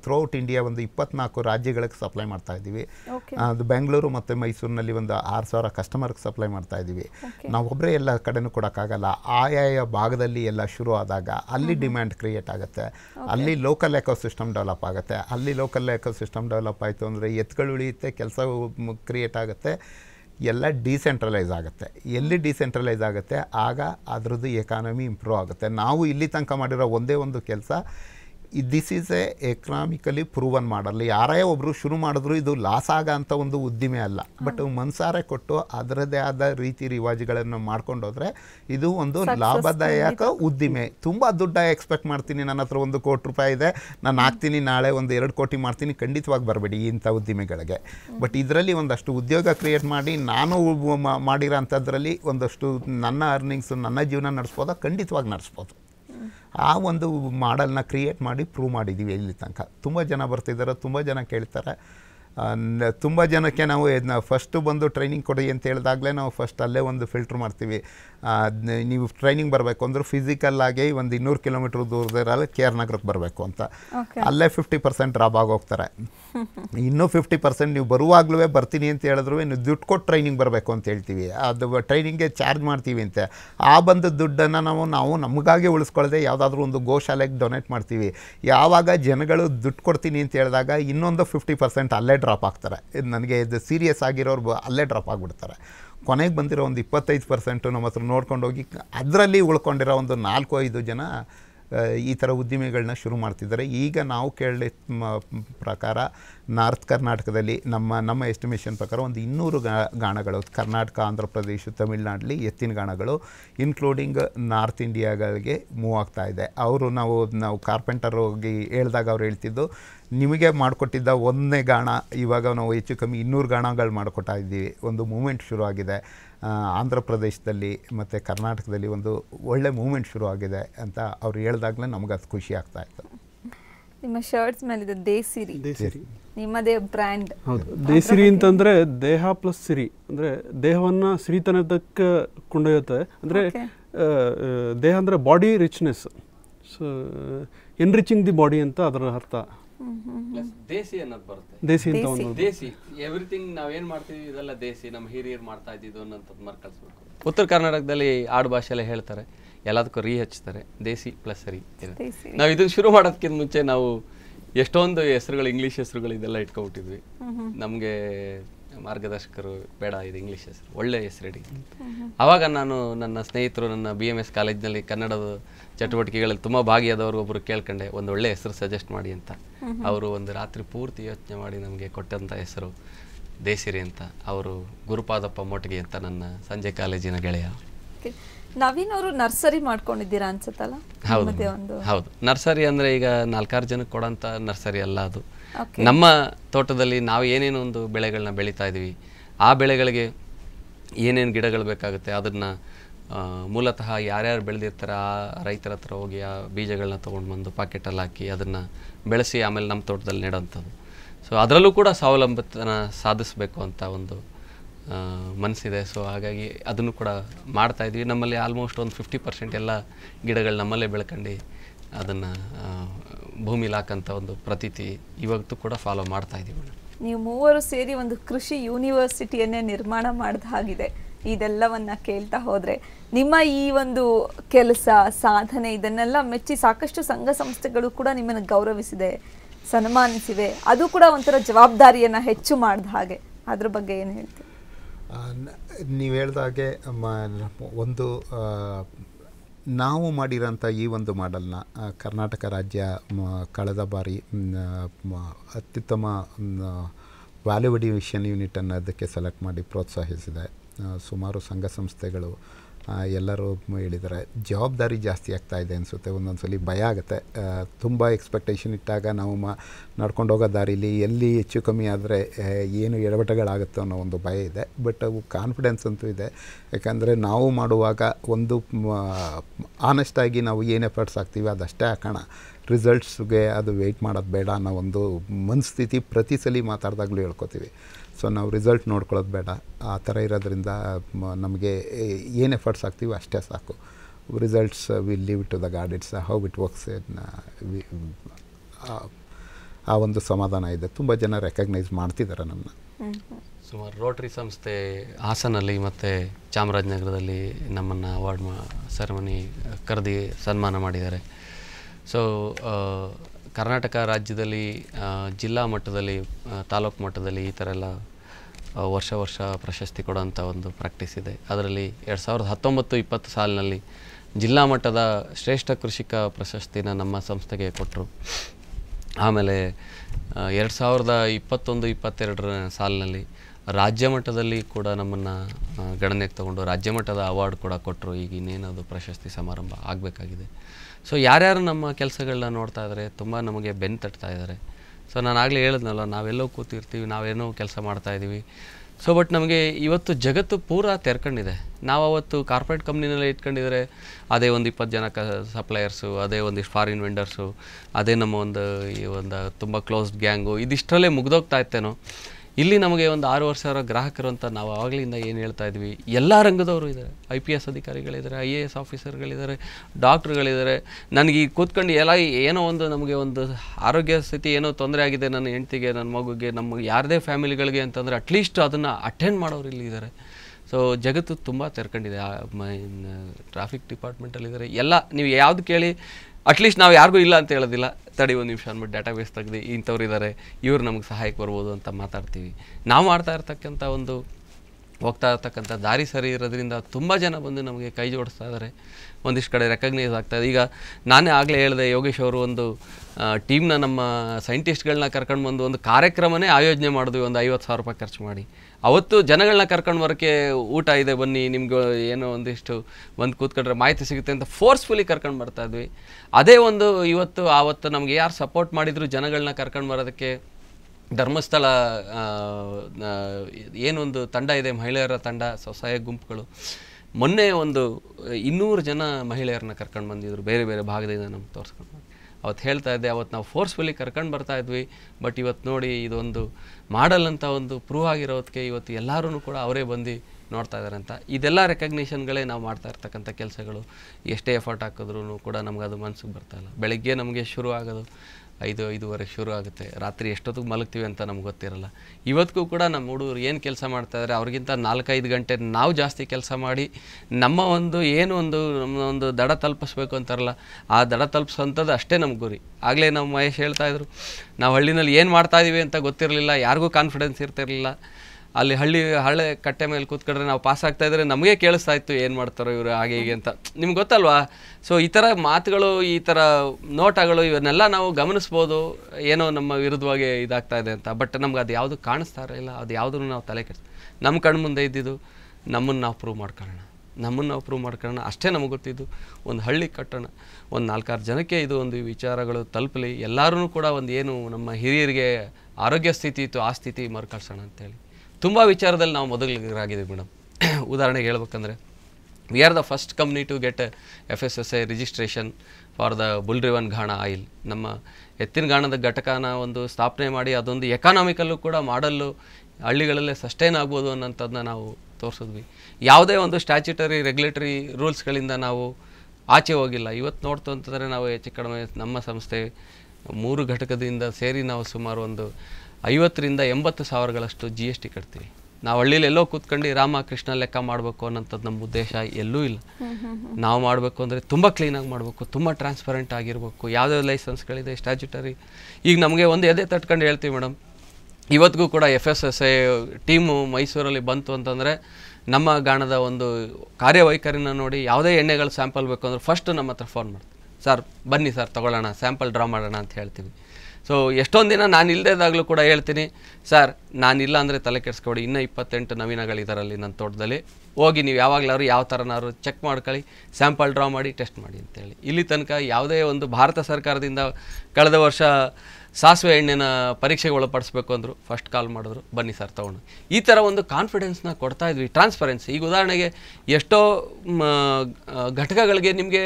ಥ್ರೂಔಟ್ ಇಂಡಿಯಾ ಒಂದು ಇಪ್ಪತ್ನಾಲ್ಕು ರಾಜ್ಯಗಳಿಗೆ ಸಪ್ಲೈ ಮಾಡ್ತಾ ಇದ್ದೀವಿ. ಅದು ಬೆಂಗಳೂರು ಮತ್ತು ಮೈಸೂರಿನಲ್ಲಿ ಒಂದು ಆರು ಸಾವಿರ ಕಸ್ಟಮರ್ಗೆ ಸಪ್ಲೈ ಮಾಡ್ತಾ ಇದ್ದೀವಿ. ನಾವು ಒಬ್ಬರೇ ಎಲ್ಲ ಕಡೆನೂ ಕೊಡೋಕ್ಕಾಗಲ್ಲ. ಆಯಾಯ ಭಾಗದಲ್ಲಿ ಎಲ್ಲ ಶುರು ಆದಾಗ ಅಲ್ಲಿ ಡಿಮ್ಯಾಂಡ್ ಕ್ರಿಯೇಟ್ ಆಗುತ್ತೆ, ಅಲ್ಲಿ ಲೋಕಲ್ ಎಕೋಸಿಸ್ಟಮ್ ಡೆವಲಪ್ ಆಗುತ್ತೆ. ಅಲ್ಲಿ ಲೋಕಲ್ ಎಕೋಸಿಸ್ಟಮ್ ಡೆವಲಪ್ ಆಯಿತು ಅಂದರೆ ಎತ್ತುಗಳು ಉಳಿಯುತ್ತೆ, ಕೆಲಸ ಕ್ರಿಯೇಟ್ ಆಗುತ್ತೆ, ಎಲ್ಲ ಡಿಸೆಂಟ್ರಲೈಸ್ ಆಗುತ್ತೆ. ಎಲ್ಲಿ ಡಿಸೆಂಟ್ರಲೈಸ್ ಆಗುತ್ತೆ ಆಗ ಅದರದ್ದು ಎಕಾನಮಿ ಇಂಪ್ರೂವ್ ಆಗುತ್ತೆ. ನಾವು ಇಲ್ಲಿ ತನಕ ಮಾಡಿರೋ ಒಂದೇ ಒಂದು ಕೆಲಸ, this is a economically proven model. ಯಾರೇ ಒಬ್ಬರು ಶುರು ಮಾಡಿದ್ರು ಇದು ಲಾಸ್ ಆಗ ಅಂತ ಒಂದು ಉದ್ದಿಮೆ ಅಲ್ಲ, ಬಟ್ ಮನ್ಸಾರೆ ಕೊಟ್ಟು ಅದರದೇ ಆದ ರೀತಿ ರಿವಾಜುಗಳನ್ನು ಮಾಡ್ಕೊಂಡೋದ್ರೆ ಇದು ಒಂದು ಲಾಭದಾಯಕ ಉದ್ದಿಮೆ. ತುಂಬ ದುಡ್ಡ ಎಕ್ಸ್ಪೆಕ್ಟ್ ಮಾಡ್ತೀನಿ, ನನ್ನ ಹತ್ರ ಒಂದು ಕೋಟಿ ರೂಪಾಯಿ ಇದೆ, ನಾನು ಹಾಕ್ತೀನಿ ನಾಳೆ ಒಂದು ಎರಡು ಕೋಟಿ ಮಾಡ್ತೀನಿ, ಖಂಡಿತವಾಗಿ ಬರಬೇಡಿ ಇಂಥ ಉದ್ದಿಮೆಗಳಿಗೆ. ಬಟ್ ಇದರಲ್ಲಿ ಒಂದಷ್ಟು ಉದ್ಯೋಗ ಕ್ರಿಯೇಟ್ ಮಾಡಿ ನಾನು ಮಾಡಿರೋ ಅಂಥದ್ರಲ್ಲಿ ಒಂದಷ್ಟು ನನ್ನ ಅರ್ನಿಂಗ್ಸು ನನ್ನ ಜೀವನ ನಡೆಸ್ಬೋದು, ಖಂಡಿತವಾಗಿ ನಡೆಸ್ಬೋದು. ಆ ಒಂದು ಮಾಡಲ್ನ ಕ್ರಿಯೇಟ್ ಮಾಡಿ ಪ್ರೂವ್ ಮಾಡಿದ್ದೀವಿ ಇಲ್ಲಿ ತನಕ. ತುಂಬ ಜನ ಬರ್ತಿದ್ದಾರೆ, ತುಂಬ ಜನ ಕೇಳ್ತಾರೆ. ತುಂಬ ಜನಕ್ಕೆ ನಾವು ಫಸ್ಟು ಬಂದು ಟ್ರೈನಿಂಗ್ ಕೊಡಿ ಅಂತ ಹೇಳಿದಾಗಲೇ ನಾವು ಫಸ್ಟ್ ಅಲ್ಲೇ ಒಂದು ಫಿಲ್ಟ್ರ್ ಮಾಡ್ತೀವಿ. ನೀವು ಟ್ರೈನಿಂಗ್ ಬರಬೇಕು ಅಂದರೆ ಫಿಸಿಕಲ್ಲಾಗಿ ಒಂದು ಇನ್ನೂರು ಕಿಲೋಮೀಟ್ರ್ ದೂರದಿರಲ್ಲ ಕೆ ಆರ್ ನಗರಕ್ಕೆ ಬರಬೇಕು ಅಂತ, ಅಲ್ಲೇ ಫಿಫ್ಟಿ ಪರ್ಸೆಂಟ್ ಡ್ರಾಪ್ ಆಗೋಗ್ತಾರೆ. ಇನ್ನೂ ಫಿಫ್ಟಿ ಪರ್ಸೆಂಟ್ ನೀವು ಬರುವಾಗಲೂ ಬರ್ತೀನಿ ಅಂತ ಹೇಳಿದ್ರು ನೀವು ದುಡ್ಡು ಕೊಟ್ಟು ಟ್ರೈನಿಂಗ್ ಬರಬೇಕು ಅಂತ ಹೇಳ್ತೀವಿ. ಅದು ಟ್ರೈನಿಂಗ್ಗೆ ಚಾರ್ಜ್ ಮಾಡ್ತೀವಿ ಅಂತೆ. ಆ ಬಂದು ದುಡ್ಡನ್ನು ನಾವು ನಾವು ನಮಗಾಗೆ ಉಳಿಸ್ಕೊಳ್ಳದೆ ಯಾವುದಾದ್ರೂ ಒಂದು ಗೋಶಾಲೆಗೆ ಡೊನೇಟ್ ಮಾಡ್ತೀವಿ. ಯಾವಾಗ ಜನಗಳು ದುಡ್ಡು ಕೊಡ್ತೀನಿ ಅಂತ ಹೇಳಿದಾಗ ಇನ್ನೊಂದು ಫಿಫ್ಟಿ ಪರ್ಸೆಂಟ್ ಅಲ್ಲೇ ಡ್ರಾಪ್ ಆಗ್ತಾರೆ. ಇದು ನನಗೆ ಇದು ಸೀರಿಯಸ್ ಆಗಿರೋರು ಅಲ್ಲೇ ಡ್ರಾಪ್ ಆಗಿಬಿಡ್ತಾರೆ. ಕೊನೆಗೆ ಬಂದಿರೋ ಒಂದು ಇಪ್ಪತ್ತೈದು ಪರ್ಸೆಂಟು ನಮ್ಮ ಹತ್ರ ನೋಡ್ಕೊಂಡೋಗಿ ಅದರಲ್ಲಿ ಉಳ್ಕೊಂಡಿರೋ ಒಂದು ನಾಲ್ಕು ಐದು ಜನ ಈ ಥರ ಉದ್ದಿಮೆಗಳನ್ನ ಶುರು ಮಾಡ್ತಿದ್ದಾರೆ. ಈಗ ನಾವು ಕೇಳಿದ ಪ್ರಕಾರ ನಾರ್ತ್ ಕರ್ನಾಟಕದಲ್ಲಿ ನಮ್ಮ ನಮ್ಮ ಎಸ್ಟಿಮೇಷನ್ ಪ್ರಕಾರ ಒಂದು ಇನ್ನೂರು ಗಾಣಗಳು ಕರ್ನಾಟಕ ಆಂಧ್ರ ಪ್ರದೇಶ ತಮಿಳ್ನಾಡಲ್ಲಿ ಎತ್ತಿನ ಗಾಣಗಳು ಇನ್ಕ್ಲೂಡಿಂಗ್ ನಾರ್ತ್ ಇಂಡಿಯಾಗಳಿಗೆ ಮೂವ್ ಆಗ್ತಾ ಇದೆ. ಅವರು ನಾವು ನಾವು ಕಾರ್ಪೆಂಟರ್ ಹೋಗಿ ಹೇಳಿದಾಗ ಅವ್ರು ಹೇಳ್ತಿದ್ದು, ನಿಮಗೆ ಮಾಡಿಕೊಟ್ಟಿದ್ದ ಒಂದನೇ ಗಾಣ ಇವಾಗ ನಾವು ಹೆಚ್ಚು ಕಮ್ಮಿ ಇನ್ನೂರು ಗಾಣಗಳು ಮಾಡಿಕೊಡ್ತಾ ಇದ್ದೀವಿ. ಒಂದು ಮೂಮೆಂಟ್ ಶುರುವಾಗಿದೆ ಆಂಧ್ರ ಪ್ರದೇಶದಲ್ಲಿ ಮತ್ತು ಕರ್ನಾಟಕದಲ್ಲಿ, ಒಂದು ಒಳ್ಳೆ ಮೂಮೆಂಟ್ ಶುರುವಾಗಿದೆ ಅಂತ ಅವ್ರು ಹೇಳಿದಾಗಲೇ ನಮ್ಗೆ ಅದು ಖುಷಿ ಆಗ್ತಾ ಇತ್ತು. ನಿಮ್ಮ ಶರ್ಟ್ಸ್ ಮೇಲಿದೆ ದೇಸಿರಿ, ನಿಮ್ಮದೇ ಬ್ರ್ಯಾಂಡ್. ಹೌದು, ದೇಸಿರಿ ಅಂತಂದರೆ ದೇಹ ಪ್ಲಸ್ ಸಿರಿ, ಅಂದರೆ ದೇಹವನ್ನು ಸಿರಿತನದಕ್ಕೆ ಕೊಂಡೊಯ್ಯುತ್ತೆ. ಅಂದರೆ ದೇಹ ಅಂದರೆ body richness, so enriching the body ಅಂತ ಅದರ ಅರ್ಥ. ದೇಸಿ ಅನ್ನೋದು ಬರುತ್ತೆ. ದೇಸಿ ಎವ್ರಿಥಿಂಗ್ ನಾವ್ ಏನ್ ಮಾಡ್ತೀವಿ ಇದೆಲ್ಲ ದೇಸಿ, ನಮ್ಮ ಹಿರಿಯರು ಮಾಡ್ತಾ ಇದ್ದಿದ್ದು ಅನ್ನೋದು ಮರ್ಕಳಿಸ್ಬೇಕು. ಉತ್ತರ ಕರ್ನಾಟಕದಲ್ಲಿ ಆಡು ಭಾಷೆಲ್ಲ ಹೇಳ್ತಾರೆ, ಎಲ್ಲದಕ್ಕೂ ರೀ ಹಚ್ತಾರೆ, ದೇಸಿ ಪ್ಲಸ್ ಸರಿ. ನಾವು ಇದನ್ನ ಶುರು ಮಾಡೋದಕ್ಕಿಂತ ಮುಂಚೆ ನಾವು ಎಷ್ಟೊಂದು ಹೆಸರುಗಳು, ಇಂಗ್ಲೀಷ್ ಹೆಸರುಗಳು ಇದೆಲ್ಲ ಇಟ್ಕೊಬಿಟ್ಟಿದ್ವಿ. ನಮಗೆ ಮಾರ್ಗದರ್ಶಕರು ಬೇಡ, ಇದು ಇಂಗ್ಲೀಷ್ ಹೆಸರು, ಒಳ್ಳೆ ಹೆಸರಿಡಿ. ಆವಾಗ ನಾನು ನನ್ನ ಸ್ನೇಹಿತರು ನನ್ನ ಬಿ ಎಮ್ ಎಸ್ ಕಾಲೇಜ್ನಲ್ಲಿ ಕನ್ನಡದ ಚಟುವಟಿಕೆಗಳಲ್ಲಿ ತುಂಬ ಭಾಗಿಯಾದವರು ಒಬ್ಬರು ಕೇಳ್ಕೊಂಡೆ, ಒಂದು ಒಳ್ಳೆ ಹೆಸರು ಸಜೆಸ್ಟ್ ಮಾಡಿ ಅಂತ. ಅವರು ಒಂದು ರಾತ್ರಿ ಪೂರ್ತಿ ಯೋಚನೆ ಮಾಡಿ ನಮಗೆ ಕೊಟ್ಟಂಥ ಹೆಸರು ದೇಸಿರಿ ಅಂತ. ಅವರು ಗುರುಪಾದಪ್ಪ ಮೋಟಗಿ ಅಂತ ನನ್ನ ಸಂಜೆ ಕಾಲೇಜಿನ ಗೆಳೆಯ. ನವೀನ್ ಅವರು ನರ್ಸರಿ ಮಾಡ್ಕೊಂಡಿದ್ದೀರಾ ಅನ್ಸುತ್ತಲ್ಲ? ಹೌದು ಹೌದು, ನರ್ಸರಿ ಅಂದರೆ ಈಗ ನಾಲ್ಕಾರು ಜನಕ್ಕೆ ಕೊಡೋಂಥ ನರ್ಸರಿ ಅಲ್ಲ ಅದು. ನಮ್ಮ ತೋಟದಲ್ಲಿ ನಾವು ಏನೇನು ಒಂದು ಬೆಳೆಗಳನ್ನ ಬೆಳೀತಾ ಇದ್ದೀವಿ, ಆ ಬೆಳೆಗಳಿಗೆ ಏನೇನು ಗಿಡಗಳು ಬೇಕಾಗುತ್ತೆ ಅದನ್ನು ಮೂಲತಃ ಯಾರ್ಯಾರು ಬೆಳೆದಿರ್ತಾರೆ ಆ ರೈತರ ಹತ್ರ ಹೋಗಿ ಆ ಬೀಜಗಳನ್ನ ತೊಗೊಂಡು ಬಂದು ಪಾಕೆಟಲ್ಲಿ ಹಾಕಿ ಅದನ್ನು ಬೆಳೆಸಿ ಆಮೇಲೆ ನಮ್ಮ ತೋಟದಲ್ಲಿ ನೆಡೋಂಥದ್ದು. ಸೊ ಅದರಲ್ಲೂ ಕೂಡ ಸ್ವಾವಲಂಬಿತನ ಸಾಧಿಸಬೇಕು ಅಂತ ಒಂದು ಮನಸ್ಸಿದೆ. ಸೊ ಹಾಗಾಗಿ ಅದನ್ನು ಕೂಡ ಮಾಡ್ತಾ ಇದ್ವಿ. ನಮ್ಮಲ್ಲಿ ಆಲ್ಮೋಸ್ಟ್ ಒಂದು ಫಿಫ್ಟಿ ಪರ್ಸೆಂಟ್ ಎಲ್ಲ ಗಿಡಗಳು ನಮ್ಮಲ್ಲೇ ಬೆಳ್ಕೊಂಡು ಅದನ್ನು ಭೂಮಿಲಿ ಹಾಕಂಥ ಒಂದು ಪ್ರತೀತಿ ಇವತ್ತು ಕೂಡ ಫಾಲೋ ಮಾಡ್ತಾ ಇದ್ದೀವಿ. ನೀವು ಮೂವರು ಸೇರಿ ಒಂದು ಕೃಷಿ ಯೂನಿವರ್ಸಿಟಿಯನ್ನೇ ನಿರ್ಮಾಣ ಮಾಡಿದ ಹಾಗಿದೆ. ಇದೆಲ್ಲವನ್ನ ಕೇಳ್ತಾ ಹೋದರೆ ನಿಮ್ಮ ಈ ಒಂದು ಕೆಲಸ ಸಾಧನೆ ಇದನ್ನೆಲ್ಲ ಮೆಚ್ಚಿ ಸಾಕಷ್ಟು ಸಂಘ ಸಂಸ್ಥೆಗಳು ಕೂಡ ನಿಮ್ಮನ್ನು ಗೌರವಿಸಿದೆ, ಸನ್ಮಾನಿಸಿವೆ. ಅದು ಕೂಡ ಒಂಥರ ಜವಾಬ್ದಾರಿಯನ್ನು ಹೆಚ್ಚು ಮಾಡಿದ ಹಾಗೆ. ಅದ್ರ ಬಗ್ಗೆ ಏನು ಹೇಳ್ತೀವಿ? ನೀವು ಹೇಳ್ದಾಗೆ ಒಂದು ನಾವು ಮಾಡಿರಂತ ಈ ಒಂದು ಮಾಡಲ್ನ ಕರ್ನಾಟಕ ರಾಜ್ಯ ಕಳೆದ ಬಾರಿ ಅತ್ಯುತ್ತಮ ವ್ಯಾಲ್ಯೂ ಎಡಿಷನ್ ಯೂನಿಟ್ ಅನ್ನು ಅದಕ್ಕೆ ಸೆಲೆಕ್ಟ್ ಮಾಡಿ ಪ್ರೋತ್ಸಾಹಿಸಿದೆ. ಸುಮಾರು ಸಂಘ ಸಂಸ್ಥೆಗಳು ಎಲ್ಲರೂ ಹೇಳಿದ್ದಾರೆ. ಜವಾಬ್ದಾರಿ ಜಾಸ್ತಿ ಆಗ್ತಾ ಇದೆ ಅನಿಸುತ್ತೆ. ಒಂದೊಂದು ಸಲ ಭಯ ಆಗುತ್ತೆ. ತುಂಬ ಎಕ್ಸ್ಪೆಕ್ಟೇಷನ್ ಇಟ್ಟಾಗ ನಾವು ಮಾ ನಡ್ಕೊಂಡು ಹೋಗೋ ದಾರಿಲಿ ಎಲ್ಲಿ ಹೆಚ್ಚು ಕಮ್ಮಿ ಆದರೆ ಏನು ಎಡವಟಗಳಾಗುತ್ತೋ ಅನ್ನೋ ಒಂದು ಭಯ ಇದೆ. ಬಟ್ ಅವು ಕಾನ್ಫಿಡೆನ್ಸ್ ಅಂತೂ ಇದೆ. ಯಾಕಂದರೆ ನಾವು ಮಾಡುವಾಗ ಒಂದು ಆನೆಸ್ಟಾಗಿ ನಾವು ಏನು ಎಫರ್ಟ್ಸ್ ಹಾಕ್ತೀವಿ ಅದಷ್ಟೇ ಹಾಕೋಣ, ರಿಸಲ್ಟ್ಸ್ಗೆ ಅದು ವೆಯ್ಟ್ ಮಾಡೋದು ಬೇಡ ಅನ್ನೋ ಒಂದು ಮನಸ್ಥಿತಿ ಪ್ರತಿ ಸಲ ಮಾತಾಡ್ದಾಗಲೂ ಹೇಳ್ಕೊತೀವಿ. ಸೊ ನಾವು ರಿಸಲ್ಟ್ ನೋಡ್ಕೊಳ್ಳೋದು ಬೇಡ, ಆ ಥರ ಇರೋದ್ರಿಂದ ನಮಗೆ ಏನು ಎಫರ್ಟ್ಸ್ ಆಗ್ತೀವಿ ಅಷ್ಟೇ ಸಾಕು. Results will leave to the god, it's how it works. ಆ ಒಂದು ಸಮಾಧಾನ ಇದೆ. ತುಂಬ ಜನ ರೆಕಗ್ನೈಸ್ ಮಾಡ್ತಿದ್ದಾರೆ ನಮ್ಮನ್ನ. ಸುಮಾರು ರೋಟರಿ ಸಂಸ್ಥೆ ಹಾಸನಲ್ಲಿ ಮತ್ತು ಚಾಮರಾಜನಗರದಲ್ಲಿ ನಮ್ಮನ್ನು ಅವಾರ್ಡ್ ಮಾ ಸೆರೆಮನಿ ಕರೆದು ಸನ್ಮಾನ ಮಾಡಿದ್ದಾರೆ. ಸೊ ಕರ್ನಾಟಕ ರಾಜ್ಯದಲ್ಲಿ ಜಿಲ್ಲಾ ಮಟ್ಟದಲ್ಲಿ ತಾಲೂಕು ಮಟ್ಟದಲ್ಲಿ ಈ ಥರ ಎಲ್ಲ ವರ್ಷ ವರ್ಷ ಪ್ರಶಸ್ತಿ ಕೊಡೋಂಥ ಒಂದು ಪ್ರಾಕ್ಟೀಸ್ ಇದೆ. ಅದರಲ್ಲಿ ಎರಡು ಸಾವಿರದ ಹತ್ತೊಂಬತ್ತು ಇಪ್ಪತ್ತು ಸಾಲಿನಲ್ಲಿ ಜಿಲ್ಲಾ ಮಟ್ಟದ ಶ್ರೇಷ್ಠ ಕೃಷಿಕ ಪ್ರಶಸ್ತಿನ ನಮ್ಮ ಸಂಸ್ಥೆಗೆ ಕೊಟ್ಟರು. ಆಮೇಲೆ ಎರಡು ಸಾವಿರದ ಇಪ್ಪತ್ತೊಂದು ಇಪ್ಪತ್ತೆರಡರ ಸಾಲಿನಲ್ಲಿ ರಾಜ್ಯ ಮಟ್ಟದಲ್ಲಿ ಕೂಡ ನಮ್ಮನ್ನು ಗಣನೆಗೆ ತಗೊಂಡು ರಾಜ್ಯ ಮಟ್ಟದ ಅವಾರ್ಡ್ ಕೂಡ ಕೊಟ್ಟರು. ಈಗ ಇನ್ನೇನದು ಪ್ರಶಸ್ತಿ ಸಮಾರಂಭ ಆಗಬೇಕಾಗಿದೆ. ಸೊ ಯಾರ್ಯಾರು ನಮ್ಮ ಕೆಲಸಗಳನ್ನ ನೋಡ್ತಾ ಇದ್ದಾರೆ, ತುಂಬ ನಮಗೆ ಬೆನ್ನು ತಟ್ತಾ ಇದ್ದಾರೆ. ಸೊ ನಾನು ಆಗಲೇ ಹೇಳಿದ್ನಲ್ಲ, ನಾವೆಲ್ಲೋ ಕೂತಿರ್ತೀವಿ, ನಾವೇನೋ ಕೆಲಸ ಮಾಡ್ತಾಯಿದ್ದೀವಿ. ಸೊ ಬಟ್ ನಮಗೆ ಇವತ್ತು ಜಗತ್ತು ಪೂರಾ ತೆರ್ಕೊಂಡಿದೆ. ನಾವು ಅವತ್ತು ಕಾರ್ಪೊರೇಟ್ ಕಂಪ್ನಿನಲ್ಲೇ ಇಟ್ಕೊಂಡಿದ್ರೆ ಅದೇ ಒಂದು ಇಪ್ಪತ್ತು ಜನ ಕ ಸಪ್ಲಯರ್ಸು, ಅದೇ ಒಂದಿಷ್ಟು ಫಾರಿನ್ ವೆಂಡರ್ಸು, ಅದೇ ನಮ್ಮ ಒಂದು ಈ ಒಂದು ತುಂಬ ಕ್ಲೋಸ್ಡ್ ಗ್ಯಾಂಗು, ಇದಿಷ್ಟರಲ್ಲೇ ಮುಗ್ದೋಗ್ತಾ ಇತ್ತೇನೋ. ಇಲ್ಲಿ ನಮಗೆ ಒಂದು ಆರೂವರೆ ಸಾವಿರ ಗ್ರಾಹಕರು ಅಂತ ನಾವು ಆವಾಗಲಿಂದ ಏನು ಹೇಳ್ತಾ ಇದ್ವಿ. ಎಲ್ಲ ರಂಗದವರು ಇದ್ದಾರೆ. ಐ ಪಿ ಎಸ್ ಅಧಿಕಾರಿಗಳಿದ್ದಾರೆ, ಐ ಎ ಎಸ್ ಆಫೀಸರ್ಗಳಿದ್ದಾರೆ, ಡಾಕ್ಟ್ರುಗಳಿದ್ದಾರೆ. ನನಗೆ ಈಗ ಕೂತ್ಕೊಂಡು ಎಲ್ಲ ಏನೋ ಒಂದು ನಮಗೆ ಒಂದು ಆರೋಗ್ಯ ಸ್ಥಿತಿ ಏನೋ ತೊಂದರೆ ಆಗಿದೆ ನನ್ನ ಹೆಂಡ್ತಿಗೆ, ನನ್ನ ಮಗುಗೆ, ನಮ್ಮ ಯಾರದೇ ಫ್ಯಾಮಿಲಿಗಳಿಗೆ ಅಂತಂದರೆ ಅಟ್ಲೀಸ್ಟ್ ಅದನ್ನು ಅಟೆಂಡ್ ಮಾಡೋರು ಇಲ್ಲಿ ಇದ್ದಾರೆ. ಸೊ ಜಗತ್ತು ತುಂಬ ತೆರ್ಕೊಂಡಿದೆ. ಟ್ರಾಫಿಕ್ ಡಿಪಾರ್ಟ್ಮೆಂಟಲ್ಲಿದ್ದಾರೆ, ಎಲ್ಲ. ನೀವು ಯಾವುದು ಕೇಳಿ ಅಟ್ಲೀಸ್ಟ್ ನಾವು ಯಾರಿಗೂ ಇಲ್ಲ ಅಂತ ಹೇಳೋದಿಲ್ಲ. ತಡಿ ಒಂದು ನಿಮಿಷ ಅಂದ್ಬಿಟ್ಟು ಡೇಟಾಬೇಸ್ ತೆಗೆದು ಇಂಥವ್ರು ಇದ್ದಾರೆ, ಇವ್ರು ನಮಗೆ ಸಹಾಯಕ್ಕೆ ಬರ್ಬೋದು ಅಂತ ಮಾತಾಡ್ತೀವಿ. ನಾವು ಮಾಡ್ತಾ ಇರ್ತಕ್ಕಂಥ ಒಂದು ಹೋಗ್ತಾ ಇರ್ತಕ್ಕಂಥ ದಾರಿ ಸರಿ ಇರೋದ್ರಿಂದ ತುಂಬ ಜನ ಬಂದು ನಮಗೆ ಕೈ ಜೋಡಿಸ್ತಾ ಇದ್ದಾರೆ. ಒಂದಿಷ್ಟು ಕಡೆ ರೆಕಗ್ನೈಸ್ ಆಗ್ತಾಯಿದೆ. ಈಗ ನಾನೇ ಆಗಲೇ ಹೇಳಿದೆ, ಯೋಗೇಶ್ ಅವರು ಒಂದು ಟೀಮ್ನ ನಮ್ಮ ಸೈಂಟಿಸ್ಟ್ಗಳನ್ನ ಕರ್ಕೊಂಡು ಬಂದು ಒಂದು ಕಾರ್ಯಕ್ರಮನೇ ಆಯೋಜನೆ ಮಾಡಿದ್ವಿ, ಒಂದು ಐವತ್ತು ಸಾವಿರ ರೂಪಾಯಿ ಖರ್ಚು ಮಾಡಿ. ಅವತ್ತು ಜನಗಳನ್ನ ಕರ್ಕೊಂಡು ಬರೋಕ್ಕೆ ಊಟ ಇದೆ ಬನ್ನಿ, ನಿಮ್ಗೆ ಏನೋ ಒಂದಿಷ್ಟು ಒಂದು ಕೂತ್ಕೊಂಡ್ರೆ ಮಾಹಿತಿ ಸಿಗುತ್ತೆ ಅಂತ ಫೋರ್ಸ್ಫುಲಿ ಕರ್ಕೊಂಡು ಬರ್ತಾಯಿದ್ವಿ. ಅದೇ ಒಂದು ಇವತ್ತು ಆವತ್ತು ನಮಗೆ ಯಾರು ಸಪೋರ್ಟ್ ಮಾಡಿದ್ರು ಜನಗಳನ್ನ ಕರ್ಕೊಂಡು ಬರೋದಕ್ಕೆ, ಧರ್ಮಸ್ಥಳ ಏನೊಂದು ತಂಡ ಇದೆ, ಮಹಿಳೆಯರ ತಂಡ, ಸ್ವಸಹಾಯ ಗುಂಪುಗಳು, ಮೊನ್ನೆ ಒಂದು ಇನ್ನೂರು ಜನ ಮಹಿಳೆಯರನ್ನ ಕರ್ಕೊಂಡು ಬಂದಿದ್ದರು ಬೇರೆ ಬೇರೆ ಭಾಗದಿಂದ ನಮ್ಗೆ ತೋರಿಸ್ಕೊಂಡು. ಅವತ್ತು ಹೇಳ್ತಾ ಇದ್ದೆ, ಅವತ್ತು ನಾವು ಫೋರ್ಸ್ಫುಲಿ ಕರ್ಕೊಂಡು ಬರ್ತಾಯಿದ್ವಿ. ಬಟ್ ಇವತ್ತು ನೋಡಿ ಇದೊಂದು ಮಾಡಲ್ ಅಂತ ಒಂದು ಪ್ರೂವ್ ಆಗಿರೋದಕ್ಕೆ ಇವತ್ತು ಎಲ್ಲರೂ ಕೂಡ ಅವರೇ ಬಂದು ನೋಡ್ತಾ ಇದ್ದಾರೆ ಅಂತ. ಇದೆಲ್ಲ ರೆಕಗ್ನಿಷನ್ಗಳೇ ನಾವು ಮಾಡ್ತಾ ಇರ್ತಕ್ಕಂಥ ಕೆಲಸಗಳು. ಎಷ್ಟೇ ಎಫರ್ಟ್ ಹಾಕಿದ್ರೂ ಕೂಡ ನಮ್ಗೆ ಅದು ಮನಸ್ಸಿಗೆ ಬರ್ತಾಯಿಲ್ಲ. ಬೆಳಗ್ಗೆ ನಮಗೆ ಶುರು ಆಗೋದು ಐದು ಐದುವರೆಗೆ ಶುರು ಆಗುತ್ತೆ, ರಾತ್ರಿ ಎಷ್ಟೊತ್ತಿಗೆ ಮಲಗ್ತೀವಿ ಅಂತ ನಮ್ಗೆ ಗೊತ್ತಿರಲ್ಲ. ಇವತ್ತಿಗೂ ಕೂಡ ನಮ್ಮ ಹುಡುಗರು ಏನು ಕೆಲಸ ಮಾಡ್ತಾಯಿದ್ದಾರೆ, ಅವ್ರಿಗಿಂತ ನಾಲ್ಕೈದು ಗಂಟೆ ನಾವು ಜಾಸ್ತಿ ಕೆಲಸ ಮಾಡಿ ನಮ್ಮ ಒಂದು ಏನು ಒಂದು ನಮ್ಮ ಒಂದು ದಡ ತಲುಪಿಸ್ಬೇಕು ಅಂತಾರಲ್ಲ, ಆ ದಡ ತಲುಪಿಸೋಂಥದ್ದು ಅಷ್ಟೇ ನಮ್ಮ ಗುರಿ. ಆಗಲೇ ನಾವು ಮಹೇಶ್ ಹೇಳ್ತಾಯಿದ್ರು, ನಾವು ಹಳ್ಳಿನಲ್ಲಿ ಏನು ಮಾಡ್ತಾಯಿದ್ದೀವಿ ಅಂತ ಗೊತ್ತಿರಲಿಲ್ಲ, ಯಾರಿಗೂ ಕಾನ್ಫಿಡೆನ್ಸ್ ಇರ್ತಿರಲಿಲ್ಲ. ಅಲ್ಲಿ ಹಳ್ಳಿ ಹಳೆ ಕಟ್ಟೆ ಮೇಲೆ ಕೂತ್ಕೊಂಡ್ರೆ ನಾವು ಪಾಸ್ ಆಗ್ತಾಯಿದ್ರೆ ನಮಗೆ ಕೇಳಿಸ್ತಾ ಇತ್ತು, ಏನು ಮಾಡ್ತಾರೋ ಇವರು ಹಾಗೆ ಹೀಗೆ ಅಂತ, ನಿಮ್ಗೆ ಗೊತ್ತಲ್ವಾ. ಸೊ ಈ ಥರ ಮಾತುಗಳು, ಈ ಥರ ನೋಟಗಳು, ಇವನ್ನೆಲ್ಲ ನಾವು ಗಮನಿಸ್ಬೋದು, ಏನೋ ನಮ್ಮ ವಿರುದ್ಧವಾಗಿ ಇದಾಗ್ತಾ ಇದೆ ಅಂತ. ಬಟ್ ನಮ್ಗೆ ಅದು ಯಾವುದು ಕಾಣಿಸ್ತಾ ಇರಲಿಲ್ಲ, ಅದು ಯಾವುದನ್ನು ನಾವು ತಲೆ ಕೆಡಿಸ್ ನಮ್ಮ ಕಣ್ಣು ಮುಂದೆ ಇದ್ದಿದ್ದು ನಮ್ಮನ್ನು ನಾವು ಪ್ರೂವ್ ಮಾಡ್ಕೊಳ್ಳೋಣ, ನಮ್ಮನ್ನು ನಾವು ಪ್ರೂವ್ ಮಾಡ್ಕೊಳ್ಳೋಣ ಅಷ್ಟೇ ನಮಗೆ ಗೊತ್ತಿದ್ದು. ಒಂದು ಹಳ್ಳಿ ಕಟ್ಟೋಣ, ಒಂದು ನಾಲ್ಕಾರು ಜನಕ್ಕೆ ಇದು ಒಂದು ವಿಚಾರಗಳು ತಲುಪಲಿ, ಎಲ್ಲರೂ ಕೂಡ ಒಂದು ಏನು ನಮ್ಮ ಹಿರಿಯರಿಗೆ ಆರೋಗ್ಯ ಸ್ಥಿತಿ ಇತ್ತು ಆ ಸ್ಥಿತಿ ಮರುಕಳಿಸೋಣ ಅಂತೇಳಿ ತುಂಬ ವಿಚಾರದಲ್ಲಿ ನಾವು ಮೊದಲಿಗರಾಗಿದ್ದೀವಿ ಮೇಡಮ್. ಉದಾಹರಣೆಗೆ ಹೇಳ್ಬೇಕಂದ್ರೆ, we are the first company to get F S S A registration for the bull driven ghana oil. ನಮ್ಮ ಎತ್ತಿನ ಗಾಣದ ಘಟಕನ ಒಂದು ಸ್ಥಾಪನೆ ಮಾಡಿ ಅದೊಂದು ಎಕಾನಾಮಿಕಲ್ಲೂ ಕೂಡ ಮಾಡಲು ಹಳ್ಳಿಗಳಲ್ಲೇ ಸಸ್ಟೈನ್ ಆಗ್ಬೋದು ಅನ್ನೋಂಥದ್ದನ್ನ ನಾವು ತೋರಿಸಿದ್ವಿ. ಯಾವುದೇ ಒಂದು ಸ್ಟ್ಯಾಚ್ಯುಟರಿ ರೆಗ್ಯುಲೇಟರಿ ರೂಲ್ಸ್ಗಳಿಂದ ನಾವು ಆಚೆ ಹೋಗಿಲ್ಲ. ಇವತ್ತು ನೋಡ್ತು ಅಂತಂದರೆ ನಾವು ಹೆಚ್ಚು ಕಡಿಮೆ ನಮ್ಮ ಸಂಸ್ಥೆ ಮೂರು ಘಟಕದಿಂದ ಸೇರಿ ನಾವು ಸುಮಾರು ಒಂದು ಐವತ್ತರಿಂದ ಎಂಬತ್ತು ಸಾವಿರಗಳಷ್ಟು ಜಿ ಎಸ್ ಟಿ ಕಟ್ತೀವಿ. ನಾವು ಹಳ್ಳಿಲಿ ಎಲ್ಲೋ ಕೂತ್ಕೊಂಡು ರಾಮಕೃಷ್ಣ ಲೆಕ್ಕ ಮಾಡಬೇಕು ಅನ್ನೋಂಥದ್ದು ನಮ್ಮ ಉದ್ದೇಶ ಎಲ್ಲೂ ಇಲ್ಲ. ನಾವು ಮಾಡಬೇಕು ಅಂದರೆ ತುಂಬ ಕ್ಲೀನಾಗಿ ಮಾಡಬೇಕು, ತುಂಬ ಟ್ರಾನ್ಸ್ಪರೆಂಟ್ ಆಗಿರಬೇಕು. ಯಾವುದೇ ಲೈಸೆನ್ಸ್ಗಳಿದೆ ಸ್ಟ್ಯಾಚ್ಯುಟರಿ, ಈಗ ನಮಗೆ ಒಂದು ಎದೆ ತಟ್ಕೊಂಡು ಹೇಳ್ತೀವಿ ಮೇಡಮ್, ಇವತ್ತಿಗೂ ಕೂಡ F S S A team ಮೈಸೂರಲ್ಲಿ ಬಂತು ಅಂತಂದರೆ ನಮ್ಮ ಗಾಣದ ಒಂದು ಕಾರ್ಯವೈಖರಿನ ನೋಡಿ ಯಾವುದೇ ಎಣ್ಣೆಗಳ ಸ್ಯಾಂಪಲ್ ಬೇಕು ಅಂದ್ರೆ ಫಸ್ಟ್ ನಮ್ಮ ಹತ್ರ ಫೋನ್ ಮಾಡ್ತಾರೆ, ಸರ್ ಬನ್ನಿ ಸರ್ ತಗೊಳ್ಳೋಣ ಸ್ಯಾಂಪಲ್ ಡ್ರಾ ಮಾಡೋಣ ಅಂತ ಹೇಳ್ತೀವಿ. ಸೊ ಎಷ್ಟೊಂದು ದಿನ ನಾನು ಇಲ್ಲದೇದಾಗಲೂ ಕೂಡ ಹೇಳ್ತೀನಿ, ಸರ್ ನಾನಿಲ್ಲ ಅಂದರೆ ತಲೆ ಕೆಡಿಸ್ಕೊಡಿ, ಇನ್ನೂ ಇಪ್ಪತ್ತೆಂಟು ನವೀನಗಳಿದಾರಲ್ಲಿ ನನ್ನ ತೋಟದಲ್ಲಿ, ಹೋಗಿ ನೀವು ಯಾವಾಗಲಾದ್ರು ಯಾವ ಥರನಾದ್ರು ಚೆಕ್ ಮಾಡ್ಕೊಳ್ಳಿ, ಸ್ಯಾಂಪಲ್ ಡ್ರಾ ಮಾಡಿ ಟೆಸ್ಟ್ ಮಾಡಿ ಅಂತೇಳಿ. ಇಲ್ಲಿ ತನಕ ಯಾವುದೇ ಒಂದು ಭಾರತ ಸರ್ಕಾರದಿಂದ ಕಳೆದ ವರ್ಷ ಸಾಸಿವೆ ಎಣ್ಣೆನ ಪರೀಕ್ಷೆಗೆ ಒಳಪಡಿಸ್ಬೇಕು ಅಂದರು, ಫಸ್ಟ್ ಕಾಲ್ ಮಾಡಿದ್ರು ಬನ್ನಿ ಸರ್ ತಗೊಂಡು. ಈ ಥರ ಒಂದು ಕಾನ್ಫಿಡೆನ್ಸ್ನ ಕೊಡ್ತಾ ಇದ್ವಿ, ಟ್ರಾನ್ಸ್ಪರೆನ್ಸಿ. ಈಗ ಉದಾಹರಣೆಗೆ ಎಷ್ಟೋ ಘಟಕಗಳಿಗೆ ನಿಮಗೆ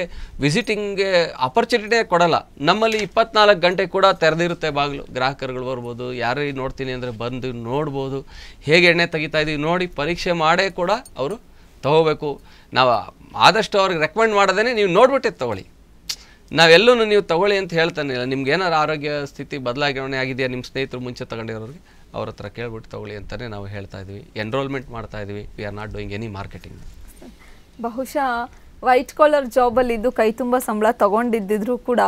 ವಿಸಿಟಿಂಗ್ಗೆ ಆಪರ್ಚುನಿಟಿಯೇ ಕೊಡೋಲ್ಲ, ನಮ್ಮಲ್ಲಿ ಇಪ್ಪತ್ನಾಲ್ಕು ಗಂಟೆ ಕೂಡ ತೆರೆದಿರುತ್ತೆ ಬಾಗಿಲು, ಗ್ರಾಹಕರುಗಳು ಬರ್ಬೋದು, ಯಾರು ನೋಡ್ತೀನಿ ಅಂದರೆ ಬಂದು ನೋಡ್ಬೋದು, ಹೇಗೆ ಎಣ್ಣೆ ತೆಗಿತಾಯಿದ್ದೀವಿ ನೋಡಿ ಪರೀಕ್ಷೆ ಮಾಡೇ ಕೂಡ ಅವರು ತಗೋಬೇಕು. ನಾವು ಆದಷ್ಟು ಅವ್ರಿಗೆ ರೆಕಮೆಂಡ್ ಮಾಡೋದೇ ನೀವು ನೋಡ್ಬಿಟ್ಟೆ ತೊಗೊಳ್ಳಿ, ನಾವೆಲ್ಲೂ ನೀವು ತಗೊಳ್ಳಿ ಅಂತ ಹೇಳ್ತಾನಿಲ್ಲ. ನಿಮ್ಗೆ ಏನಾರು ಆರೋಗ್ಯ ಸ್ಥಿತಿ ಬದಲಾವಣೆ ಆಗಿದೆಯಾ ನಿಮ್ಮ ಸ್ನೇಹಿತರು ಮುಂಚೆ ತಗೊಂಡಿರೋರಿಗೆ ಅವ್ರ ಹತ್ರ ಕೇಳ್ಬಿಟ್ಟು ತಗೊಳ್ಳಿ ಅಂತಲೇ ನಾವು ಹೇಳ್ತಾ ಇದ್ವಿ. ಎನ್ರೋಲ್ಮೆಂಟ್ ಮಾಡ್ತಾ ಇದ್ವಿ, we are not doing any marketing. ಬಹುಶಃ ವೈಟ್ ಕಾಲರ್ ಜಾಬಲ್ಲಿ ಇದ್ದು ಕೈ ತುಂಬ ಸಂಬಳ ತಗೊಂಡಿದ್ದಿದ್ರು ಕೂಡ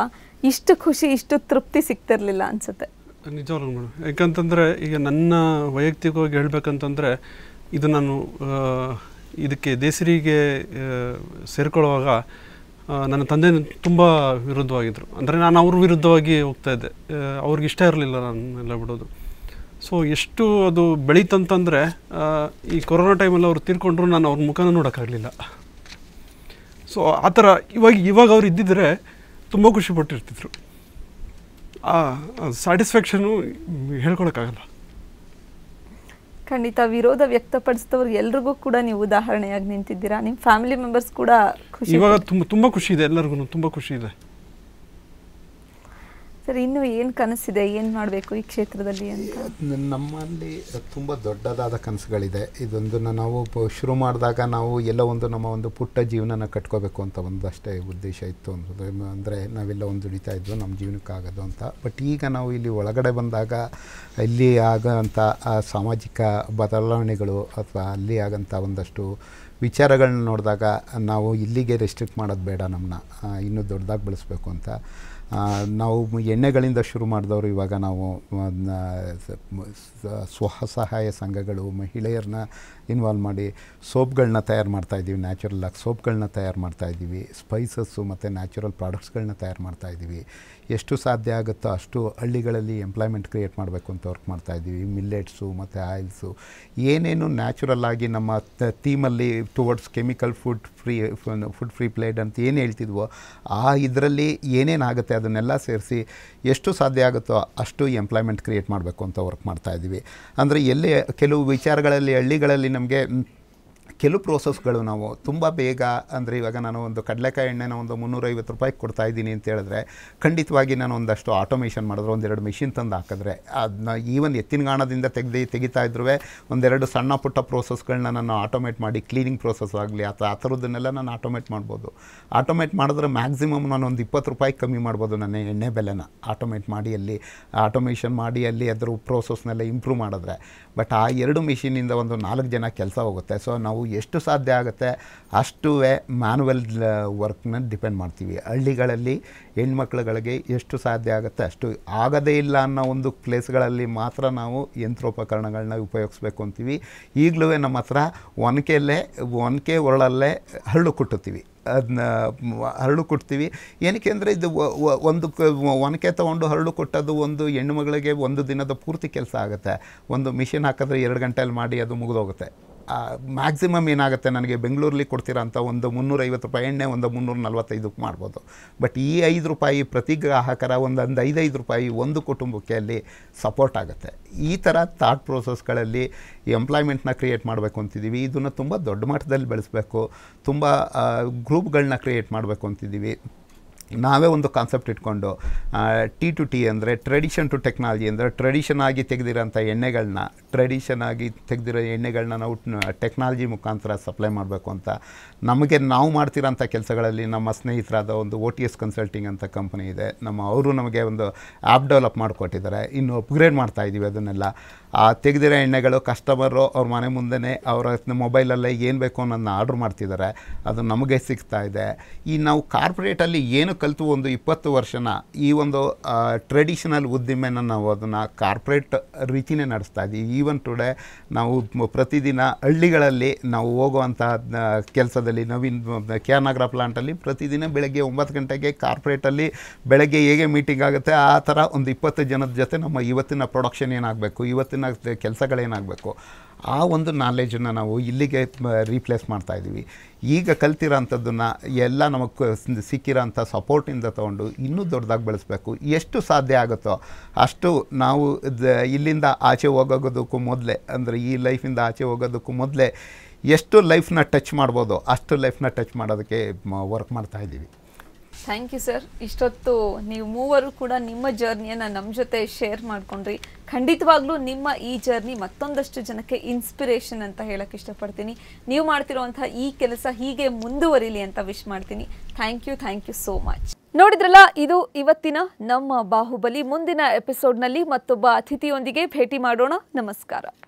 ಇಷ್ಟು ಖುಷಿ ಇಷ್ಟು ತೃಪ್ತಿ ಸಿಗ್ತಿರ್ಲಿಲ್ಲ ಅನ್ಸುತ್ತೆ. ನಿಜವಾಗ್ಲೂ ಮೇಡಮ್, ಯಾಕಂತಂದರೆ ಈಗ ನನ್ನ ವೈಯಕ್ತಿಕವಾಗಿ ಹೇಳ್ಬೇಕಂತಂದರೆ ಇದು ನಾನು ಇದಕ್ಕೆ ದೇಸರಿಗೆ ಸೇರ್ಕೊಳ್ಳುವಾಗ ನನ್ನ ತಂದೆ ತುಂಬ ವಿರುದ್ಧವಾಗಿದ್ದರು, ಅಂದರೆ ನಾನು ಅವ್ರ ವಿರುದ್ಧವಾಗಿ ಹೋಗ್ತಾಯಿದ್ದೆ, ಅವ್ರಿಗಿಷ್ಟ ಇರಲಿಲ್ಲ ನಾನೆಲ್ಲ ಬಿಡೋದು. ಸೊ ಎಷ್ಟು ಅದು ಬೆಳೀತಂತಂದರೆ ಈ ಕೊರೋನಾ ಟೈಮಲ್ಲಿ ಅವ್ರು ತೀರ್ಕೊಂಡ್ರು ನಾನು ಅವ್ರ ಮುಖನ ನೋಡೋಕ್ಕಾಗಲಿಲ್ಲ. ಸೊ ಆ ಥರ ಇವಾಗ ಇವಾಗ ಅವ್ರು ಇದ್ದಿದ್ದರೆ ತುಂಬ ಖುಷಿಪಟ್ಟಿರ್ತಿದ್ರು, ಆ ಸ್ಯಾಟಿಸ್ಫ್ಯಾಕ್ಷನು ಹೇಳ್ಕೊಳಕ್ಕಾಗಲ್ಲ. ಖಂಡಿತ ವಿರೋಧ ವ್ಯಕ್ತಪಡಿಸಿದವ್ರು ಎಲ್ರಿಗೂ ಕೂಡ ನೀವು ಉದಾಹರಣೆಯಾಗಿ ನಿಂತಿದ್ದೀರಾ, ನಿಮ್ಮ ಫ್ಯಾಮಿಲಿ ಮೆಂಬರ್ಸ್ ಕೂಡ ಖುಷಿ, ಇವಾಗ ತುಂಬ ತುಂಬ ಖುಷಿ ಇದೆ, ಎಲ್ಲರಿಗೂ ತುಂಬ ಖುಷಿ ಇದೆ. ಸರ್ ಇನ್ನು ಏನು ಕನಸಿದೆ, ಏನು ಮಾಡಬೇಕು ಈ ಕ್ಷೇತ್ರದಲ್ಲಿ ಅಂತ? ನಮ್ಮಲ್ಲಿ ತುಂಬ ದೊಡ್ಡದಾದ ಕನಸುಗಳಿದೆ. ಇದೊಂದನ್ನು ನಾವು ಶುರು ಮಾಡಿದಾಗ ನಾವು ಎಲ್ಲ ಒಂದು ನಮ್ಮ ಒಂದು ಪುಟ್ಟ ಜೀವನನ ಕಟ್ಕೋಬೇಕು ಅಂತ ಒಂದಷ್ಟೇ ಉದ್ದೇಶ ಇತ್ತು. ಅಂದರೆ ಅಂದರೆ ನಾವೆಲ್ಲ ಒಂದು ದುಡಿತಾ ಇದ್ವು ನಮ್ಮ ಜೀವನಕ್ಕಾಗೋದು ಅಂತ. ಬಟ್ ಈಗ ನಾವು ಇಲ್ಲಿ ಒಳಗಡೆ ಬಂದಾಗ ಇಲ್ಲಿ ಆಗೋಂಥ ಸಾಮಾಜಿಕ ಬದಲಾವಣೆಗಳು ಅಥವಾ ಅಲ್ಲಿ ಆಗೋಂಥ ಒಂದಷ್ಟು ವಿಚಾರಗಳನ್ನ ನೋಡಿದಾಗ ನಾವು ಇಲ್ಲಿಗೆ ರೆಸ್ಟ್ರಿಕ್ಟ್ ಮಾಡೋದು ಬೇಡ, ನಮ್ಮನ್ನ ಇನ್ನೂ ದೊಡ್ಡದಾಗಿ ಬೆಳೆಸಬೇಕು ಅಂತ. ನಾವು ಎಣ್ಣೆಗಳಿಂದ ಶುರು ಮಾಡಿದವರು ಇವಾಗ ನಾವು ಸ್ವಸಹಾಯ ಸಂಘಗಳು, ಮಹಿಳೆಯರನ್ನ ಇನ್ವಾಲ್ವ್ ಮಾಡಿ ಸೋಪ್ಗಳನ್ನ ತಯಾರು ಮಾಡ್ತಾಯಿದ್ದೀವಿ, ನ್ಯಾಚುರಲ್ ಆಗಿ ಸೋಪ್ಗಳನ್ನ ತಯಾರು ಮಾಡ್ತಾಯಿದ್ದೀವಿ, ಸ್ಪೈಸಸ್ಸು ಮತ್ತು ನ್ಯಾಚುರಲ್ ಪ್ರಾಡಕ್ಟ್ಸ್ಗಳನ್ನ ತಯಾರು ಮಾಡ್ತಾಯಿದ್ದೀವಿ. ಎಷ್ಟು ಸಾಧ್ಯ ಆಗುತ್ತೋ ಅಷ್ಟು ಹಳ್ಳಿಗಳಲ್ಲಿ ಎಂಪ್ಲಾಯ್ಮೆಂಟ್ ಕ್ರಿಯೇಟ್ ಮಾಡಬೇಕು ಅಂತ ವರ್ಕ್ ಮಾಡ್ತಾಯಿದ್ದೀವಿ. ಮಿಲ್ಲೆಟ್ಸು ಮತ್ತು ಆಯಿಲ್ಸು ಏನೇನು ನ್ಯಾಚುರಲ್ ಆಗಿ ನಮ್ಮ ಥೀಮಲ್ಲಿ towards chemical food free food free plate ಅಂತ ಏನು ಹೇಳ್ತಿದ್ವೋ ಆ ಇದರಲ್ಲಿ ಏನೇನಾಗುತ್ತೆ ಅದನ್ನೆಲ್ಲ ಸೇರಿಸಿ ಎಷ್ಟು ಸಾಧ್ಯ ಆಗುತ್ತೋ ಅಷ್ಟು ಎಂಪ್ಲಾಯ್ಮೆಂಟ್ ಕ್ರಿಯೇಟ್ ಮಾಡಬೇಕು ಅಂತ ವರ್ಕ್ ಮಾಡ್ತಾಯಿದ್ದೀವಿ. ಅಂದರೆ ಎಲ್ಲಿ ಕೆಲವು ವಿಚಾರಗಳಲ್ಲಿ ಹಳ್ಳಿಗಳಲ್ಲಿ ನಮಗೆ ಕೆಲವು ಪ್ರೋಸೆಸ್ಗಳು ನಾವು ತುಂಬ ಬೇಗ, ಅಂದರೆ ಇವಾಗ ನಾನು ಒಂದು ಕಡಲೆಕಾಯಿ ಎಣ್ಣೆನ ಒಂದು ಮುನ್ನೂರೈವತ್ತು ರೂಪಾಯಿಗೆ ಕೊಡ್ತಾಯಿದ್ದೀನಿ ಅಂತ ಹೇಳಿದ್ರೆ ಖಂಡಿತವಾಗಿ ನಾನು ಒಂದಷ್ಟು ಆಟೋಮೇಷನ್ ಮಾಡಿದ್ರೆ ಒಂದೆರಡು ಮಿಷಿನ್ ತಂದು ಹಾಕಿದ್ರೆ ಅದನ್ನ ಈವನ್ ಎತ್ತಿನಗಾಣದಿಂದ ತೆಗೆದು ತೆಗಿತಾ ಇದ್ರೂ ಒಂದೆರಡು ಸಣ್ಣ ಪುಟ್ಟ ಪ್ರೋಸೆಸ್ಗಳನ್ನ ನಾನು ಆಟೋಮೇಟ್ ಮಾಡಿ ಕ್ಲೀನಿಂಗ್ ಪ್ರೋಸೆಸ್ ಆಗಲಿ ಅಥವಾ ಆ ಥರದ್ದನ್ನೆಲ್ಲ ನಾನು ಆಟೋಮೇಟ್ ಮಾಡ್ಬೋದು. ಆಟೋಮೇಟ್ ಮಾಡಿದ್ರೆ ಮ್ಯಾಕ್ಸಿಮಮ್ ನಾನು ಒಂದು ಇಪ್ಪತ್ತು ರೂಪಾಯಿ ಕಮ್ಮಿ ಮಾಡ್ಬೋದು ನನ್ನ ಎಣ್ಣೆ ಬೆಲೆನ ಆಟೋಮೇಟ್ ಮಾಡಿ, ಅಲ್ಲಿ ಆಟೋಮೇಷನ್ ಮಾಡಿ ಅಲ್ಲಿ ಅದರ ಪ್ರೋಸೆಸ್ನೆಲ್ಲ ಇಂಪ್ರೂವ್ ಮಾಡಿದ್ರೆ. ಬಟ್ ಆ ಎರಡು ಮಿಷಿನಿಂದ ಒಂದು ನಾಲ್ಕು ಜನ ಕೆಲಸ ಹೋಗುತ್ತೆ. ಸೊ ನಾವು ಎಷ್ಟು ಸಾಧ್ಯ ಆಗುತ್ತೆ ಅಷ್ಟೂ ಮ್ಯಾನುವಲ್ ವರ್ಕ್ನ ಡಿಪೆಂಡ್ ಮಾಡ್ತೀವಿ. ಹಳ್ಳಿಗಳಲ್ಲಿ ಹೆಣ್ಮಕ್ಳುಗಳಿಗೆ ಎಷ್ಟು ಸಾಧ್ಯ ಆಗುತ್ತೆ ಅಷ್ಟು, ಆಗದೇ ಇಲ್ಲ ಅನ್ನೋ ಒಂದು ಪ್ಲೇಸ್ಗಳಲ್ಲಿ ಮಾತ್ರ ನಾವು ಯಂತ್ರೋಪಕರಣಗಳನ್ನ ಉಪಯೋಗಿಸ್ಬೇಕು ಅಂತೀವಿ. ಈಗಲೂ ನಮ್ಮ ಹತ್ರ ಒನಕೆಯಲ್ಲೇ ಒನಕೆ ಒರಳಲ್ಲೇ ಹರಳು ಕುಟ್ಟುತ್ತೀವಿ, ಅದನ್ನ ಹರಳು ಕೊಡ್ತೀವಿ. ಏನಕ್ಕೆ ಅಂದರೆ ಇದು ಒಂದು ಒನಕೆ ತೊಗೊಂಡು ಹರಳು ಕೊಟ್ಟೋದು ಒಂದು ಹೆಣ್ಣುಮಗಳಿಗೆ ಒಂದು ದಿನದ ಪೂರ್ತಿ ಕೆಲಸ ಆಗುತ್ತೆ. ಒಂದು ಮಿಷಿನ್ ಹಾಕಿದ್ರೆ ಎರಡು ಗಂಟೆಯಲ್ಲಿ ಮಾಡಿ ಅದು ಮುಗಿದೋಗುತ್ತೆ. ಮ್ಯಾಕ್ಸಿಮಮ್ ಏನಾಗುತ್ತೆ, ನನಗೆ ಬೆಂಗಳೂರಲ್ಲಿ ಕೊಡ್ತಿರೋಂಥ ಒಂದು ಮುನ್ನೂರೈವತ್ತು ರೂಪಾಯಿ ಎಣ್ಣೆ ಒಂದು ಮುನ್ನೂರ ನಲ್ವತ್ತೈದಕ್ಕೆ ಮಾಡ್ಬೋದು. ಬಟ್ ಈ ಐದು ರೂಪಾಯಿ ಪ್ರತಿ ಗ್ರಾಹಕರ ಒಂದೊಂದು ಐದೈದು ರೂಪಾಯಿ ಒಂದು ಕುಟುಂಬಕ್ಕೆ ಅಲ್ಲಿ ಸಪೋರ್ಟ್ ಆಗುತ್ತೆ. ಈ ಥರ ಥಾಟ್ ಪ್ರೋಸೆಸ್ಗಳಲ್ಲಿ ಎಂಪ್ಲಾಯ್ಮೆಂಟ್ನ ಕ್ರಿಯೇಟ್ ಮಾಡಬೇಕು ಅಂತಿದ್ದೀವಿ. ಇದನ್ನು ತುಂಬ ದೊಡ್ಡ ಮಟ್ಟದಲ್ಲಿ ಬೆಳೆಸಬೇಕು, ತುಂಬ ಗ್ರೂಪ್ಗಳನ್ನ ಕ್ರಿಯೇಟ್ ಮಾಡಬೇಕು ಅಂತಿದ್ದೀವಿ. ನಾವೇ ಒಂದು ಕಾನ್ಸೆಪ್ಟ್ ಇಟ್ಕೊಂಡು ಟಿ ಟು ಟಿ ಅಂದರೆ ಟ್ರೆಡಿಷನ್ ಟು ಟೆಕ್ನಾಲಜಿ, ಅಂದರೆ ಟ್ರೆಡಿಷನ್ ಆಗಿ ತೆಗೆದಿರೋಂಥ ಎಣ್ಣೆಗಳನ್ನ ಟ್ರೆಡಿಷನ್ ಆಗಿ ತೆಗೆದಿರೋ ಎಣ್ಣೆಗಳನ್ನ ನಾವು ಟೆಕ್ನಾಲಜಿ ಮುಖಾಂತರ ಸಪ್ಲೈ ಮಾಡಬೇಕು ಅಂತ. ನಮಗೆ ನಾವು ಮಾಡ್ತಿರೋಂಥ ಕೆಲಸಗಳಲ್ಲಿ ನಮ್ಮ ಸ್ನೇಹಿತರಾದ ಒಂದು ಓ ಟಿ ಎಸ್ ಕನ್ಸಲ್ಟಿಂಗ್ ಅಂತ ಕಂಪನಿ ಇದೆ ನಮ್ಮ, ಅವರು ನಮಗೆ ಒಂದು ಆ್ಯಪ್ ಡೆವಲಪ್ ಮಾಡಿಕೊಟ್ಟಿದ್ದಾರೆ, ಇನ್ನು ಅಪ್ಗ್ರೇಡ್ ಮಾಡ್ತಾಯಿದ್ದೀವಿ ಅದನ್ನೆಲ್ಲ. ತೆಗೆದಿರೋ ಎಣ್ಣೆಗಳು ಕಸ್ಟಮರು ಅವ್ರ ಮನೆ ಮುಂದೆನೇ ಅವರ ಮೊಬೈಲಲ್ಲೇ ಏನು ಬೇಕು ಅನ್ನೋದನ್ನ ಆರ್ಡ್ರ್ ಮಾಡ್ತಿದ್ದಾರೆ, ಅದು ನಮಗೆ ಸಿಗ್ತಾ ಇದೆ. ಈ ನಾವು ಕಾರ್ಪೊರೇಟಲ್ಲಿ ಏನು ಕಲಿತು ಒಂದು ಇಪ್ಪತ್ತು ವರ್ಷನ ಈ ಒಂದು ಟ್ರೆಡಿಷನಲ್ ಉದ್ದಿಮೆನ ನಾವು ಅದನ್ನು ಕಾರ್ಪೊರೇಟ್ ರೀತಿಯೇ ನಡೆಸ್ತಾ ಇದ್ದೀವಿ. ಈವನ್ ಟುಡೇ ನಾವು ಪ್ರತಿದಿನ ಹಳ್ಳಿಗಳಲ್ಲಿ ನಾವು ಹೋಗುವಂತಹ ಕೆಲಸದಲ್ಲಿ ನವೀನ್ ಕ್ಯಾನಗ್ರಾ ಪ್ಲಾಂಟಲ್ಲಿ ಪ್ರತಿದಿನ ಬೆಳಗ್ಗೆ ಒಂಬತ್ತು ಗಂಟೆಗೆ ಕಾರ್ಪೊರೇಟಲ್ಲಿ ಬೆಳಗ್ಗೆ ಹೇಗೆ ಮೀಟಿಂಗ್ ಆಗುತ್ತೆ ಆ ಥರ ಒಂದು ಇಪ್ಪತ್ತು ಜನದ ಜೊತೆ ನಮ್ಮ ಇವತ್ತಿನ ಪ್ರೊಡಕ್ಷನ್ ಏನಾಗಬೇಕು, ಇವತ್ತಿನ ಕೆಲಸಗಳೇನಾಗಬೇಕು, ಆ ಒಂದು ನಾಲೆಜನ್ನು ನಾವು ಇಲ್ಲಿಗೆ ರೀಪ್ಲೇಸ್ ಮಾಡ್ತಾಯಿದ್ದೀವಿ. ಈಗ ಕಲ್ತಿರೋಂಥದ್ದನ್ನು ಎಲ್ಲ ನಮಗೆ ಸಿಕ್ಕಿರೋಂಥ ಸಪೋರ್ಟಿಂದ ತೊಗೊಂಡು ಇನ್ನೂ ದೊಡ್ಡದಾಗಿ ಬೆಳೆಸಬೇಕು. ಎಷ್ಟು ಸಾಧ್ಯ ಆಗುತ್ತೋ ಅಷ್ಟು ನಾವು ಇಲ್ಲಿಂದ ಆಚೆ ಹೋಗೋದಕ್ಕೂ ಮೊದಲೇ, ಅಂದರೆ ಈ ಲೈಫಿಂದ ಆಚೆ ಹೋಗೋದಕ್ಕೂ ಮೊದಲೇ ಎಷ್ಟು ಲೈಫ್ನ ಟಚ್ ಮಾಡ್ಬೋದು ಅಷ್ಟು ಲೈಫ್ನ ಟಚ್ ಮಾಡೋದಕ್ಕೆ ವರ್ಕ್ ಮಾಡ್ತಾಯಿದ್ದೀವಿ. Thank you sir. ಇಷ್ಟೊತ್ತು ನೀವು ಮೂವರು ಕೂಡ ನಿಮ್ಮ ಜರ್ನಿಯನ್ನು ನಮ್ಮ ಜೊತೆ ಶೇರ್ ಮಾಡ್ಕೊಂಡ್ರಿ. ಖಂಡಿತವಾಗ್ಲೂ ನಿಮ್ಮ ಈ ಜರ್ನಿ ಮತ್ತೊಂದಷ್ಟು ಜನಕ್ಕೆ ಇನ್ಸ್ಪಿರೇಷನ್ ಅಂತ ಹೇಳಕ್ಕೆ ಇಷ್ಟಪಡ್ತೀನಿ. ನೀವು ಮಾಡ್ತಿರೋವಂತಹ ಈ ಕೆಲಸ ಹೀಗೆ ಮುಂದುವರಿಲಿ ಅಂತ ವಿಶ್ ಮಾಡ್ತೀನಿ. Thank you, thank you so much. ನೋಡಿದ್ರಲ್ಲ, ಇದು ಇವತ್ತಿನ ನಮ್ಮ ಬಾಹುಬಲಿ. ಮುಂದಿನ ಎಪಿಸೋಡ್ನಲ್ಲಿ ಮತ್ತೊಬ್ಬ ಅತಿಥಿಯೊಂದಿಗೆ ಭೇಟಿ ಮಾಡೋಣ. ನಮಸ್ಕಾರ.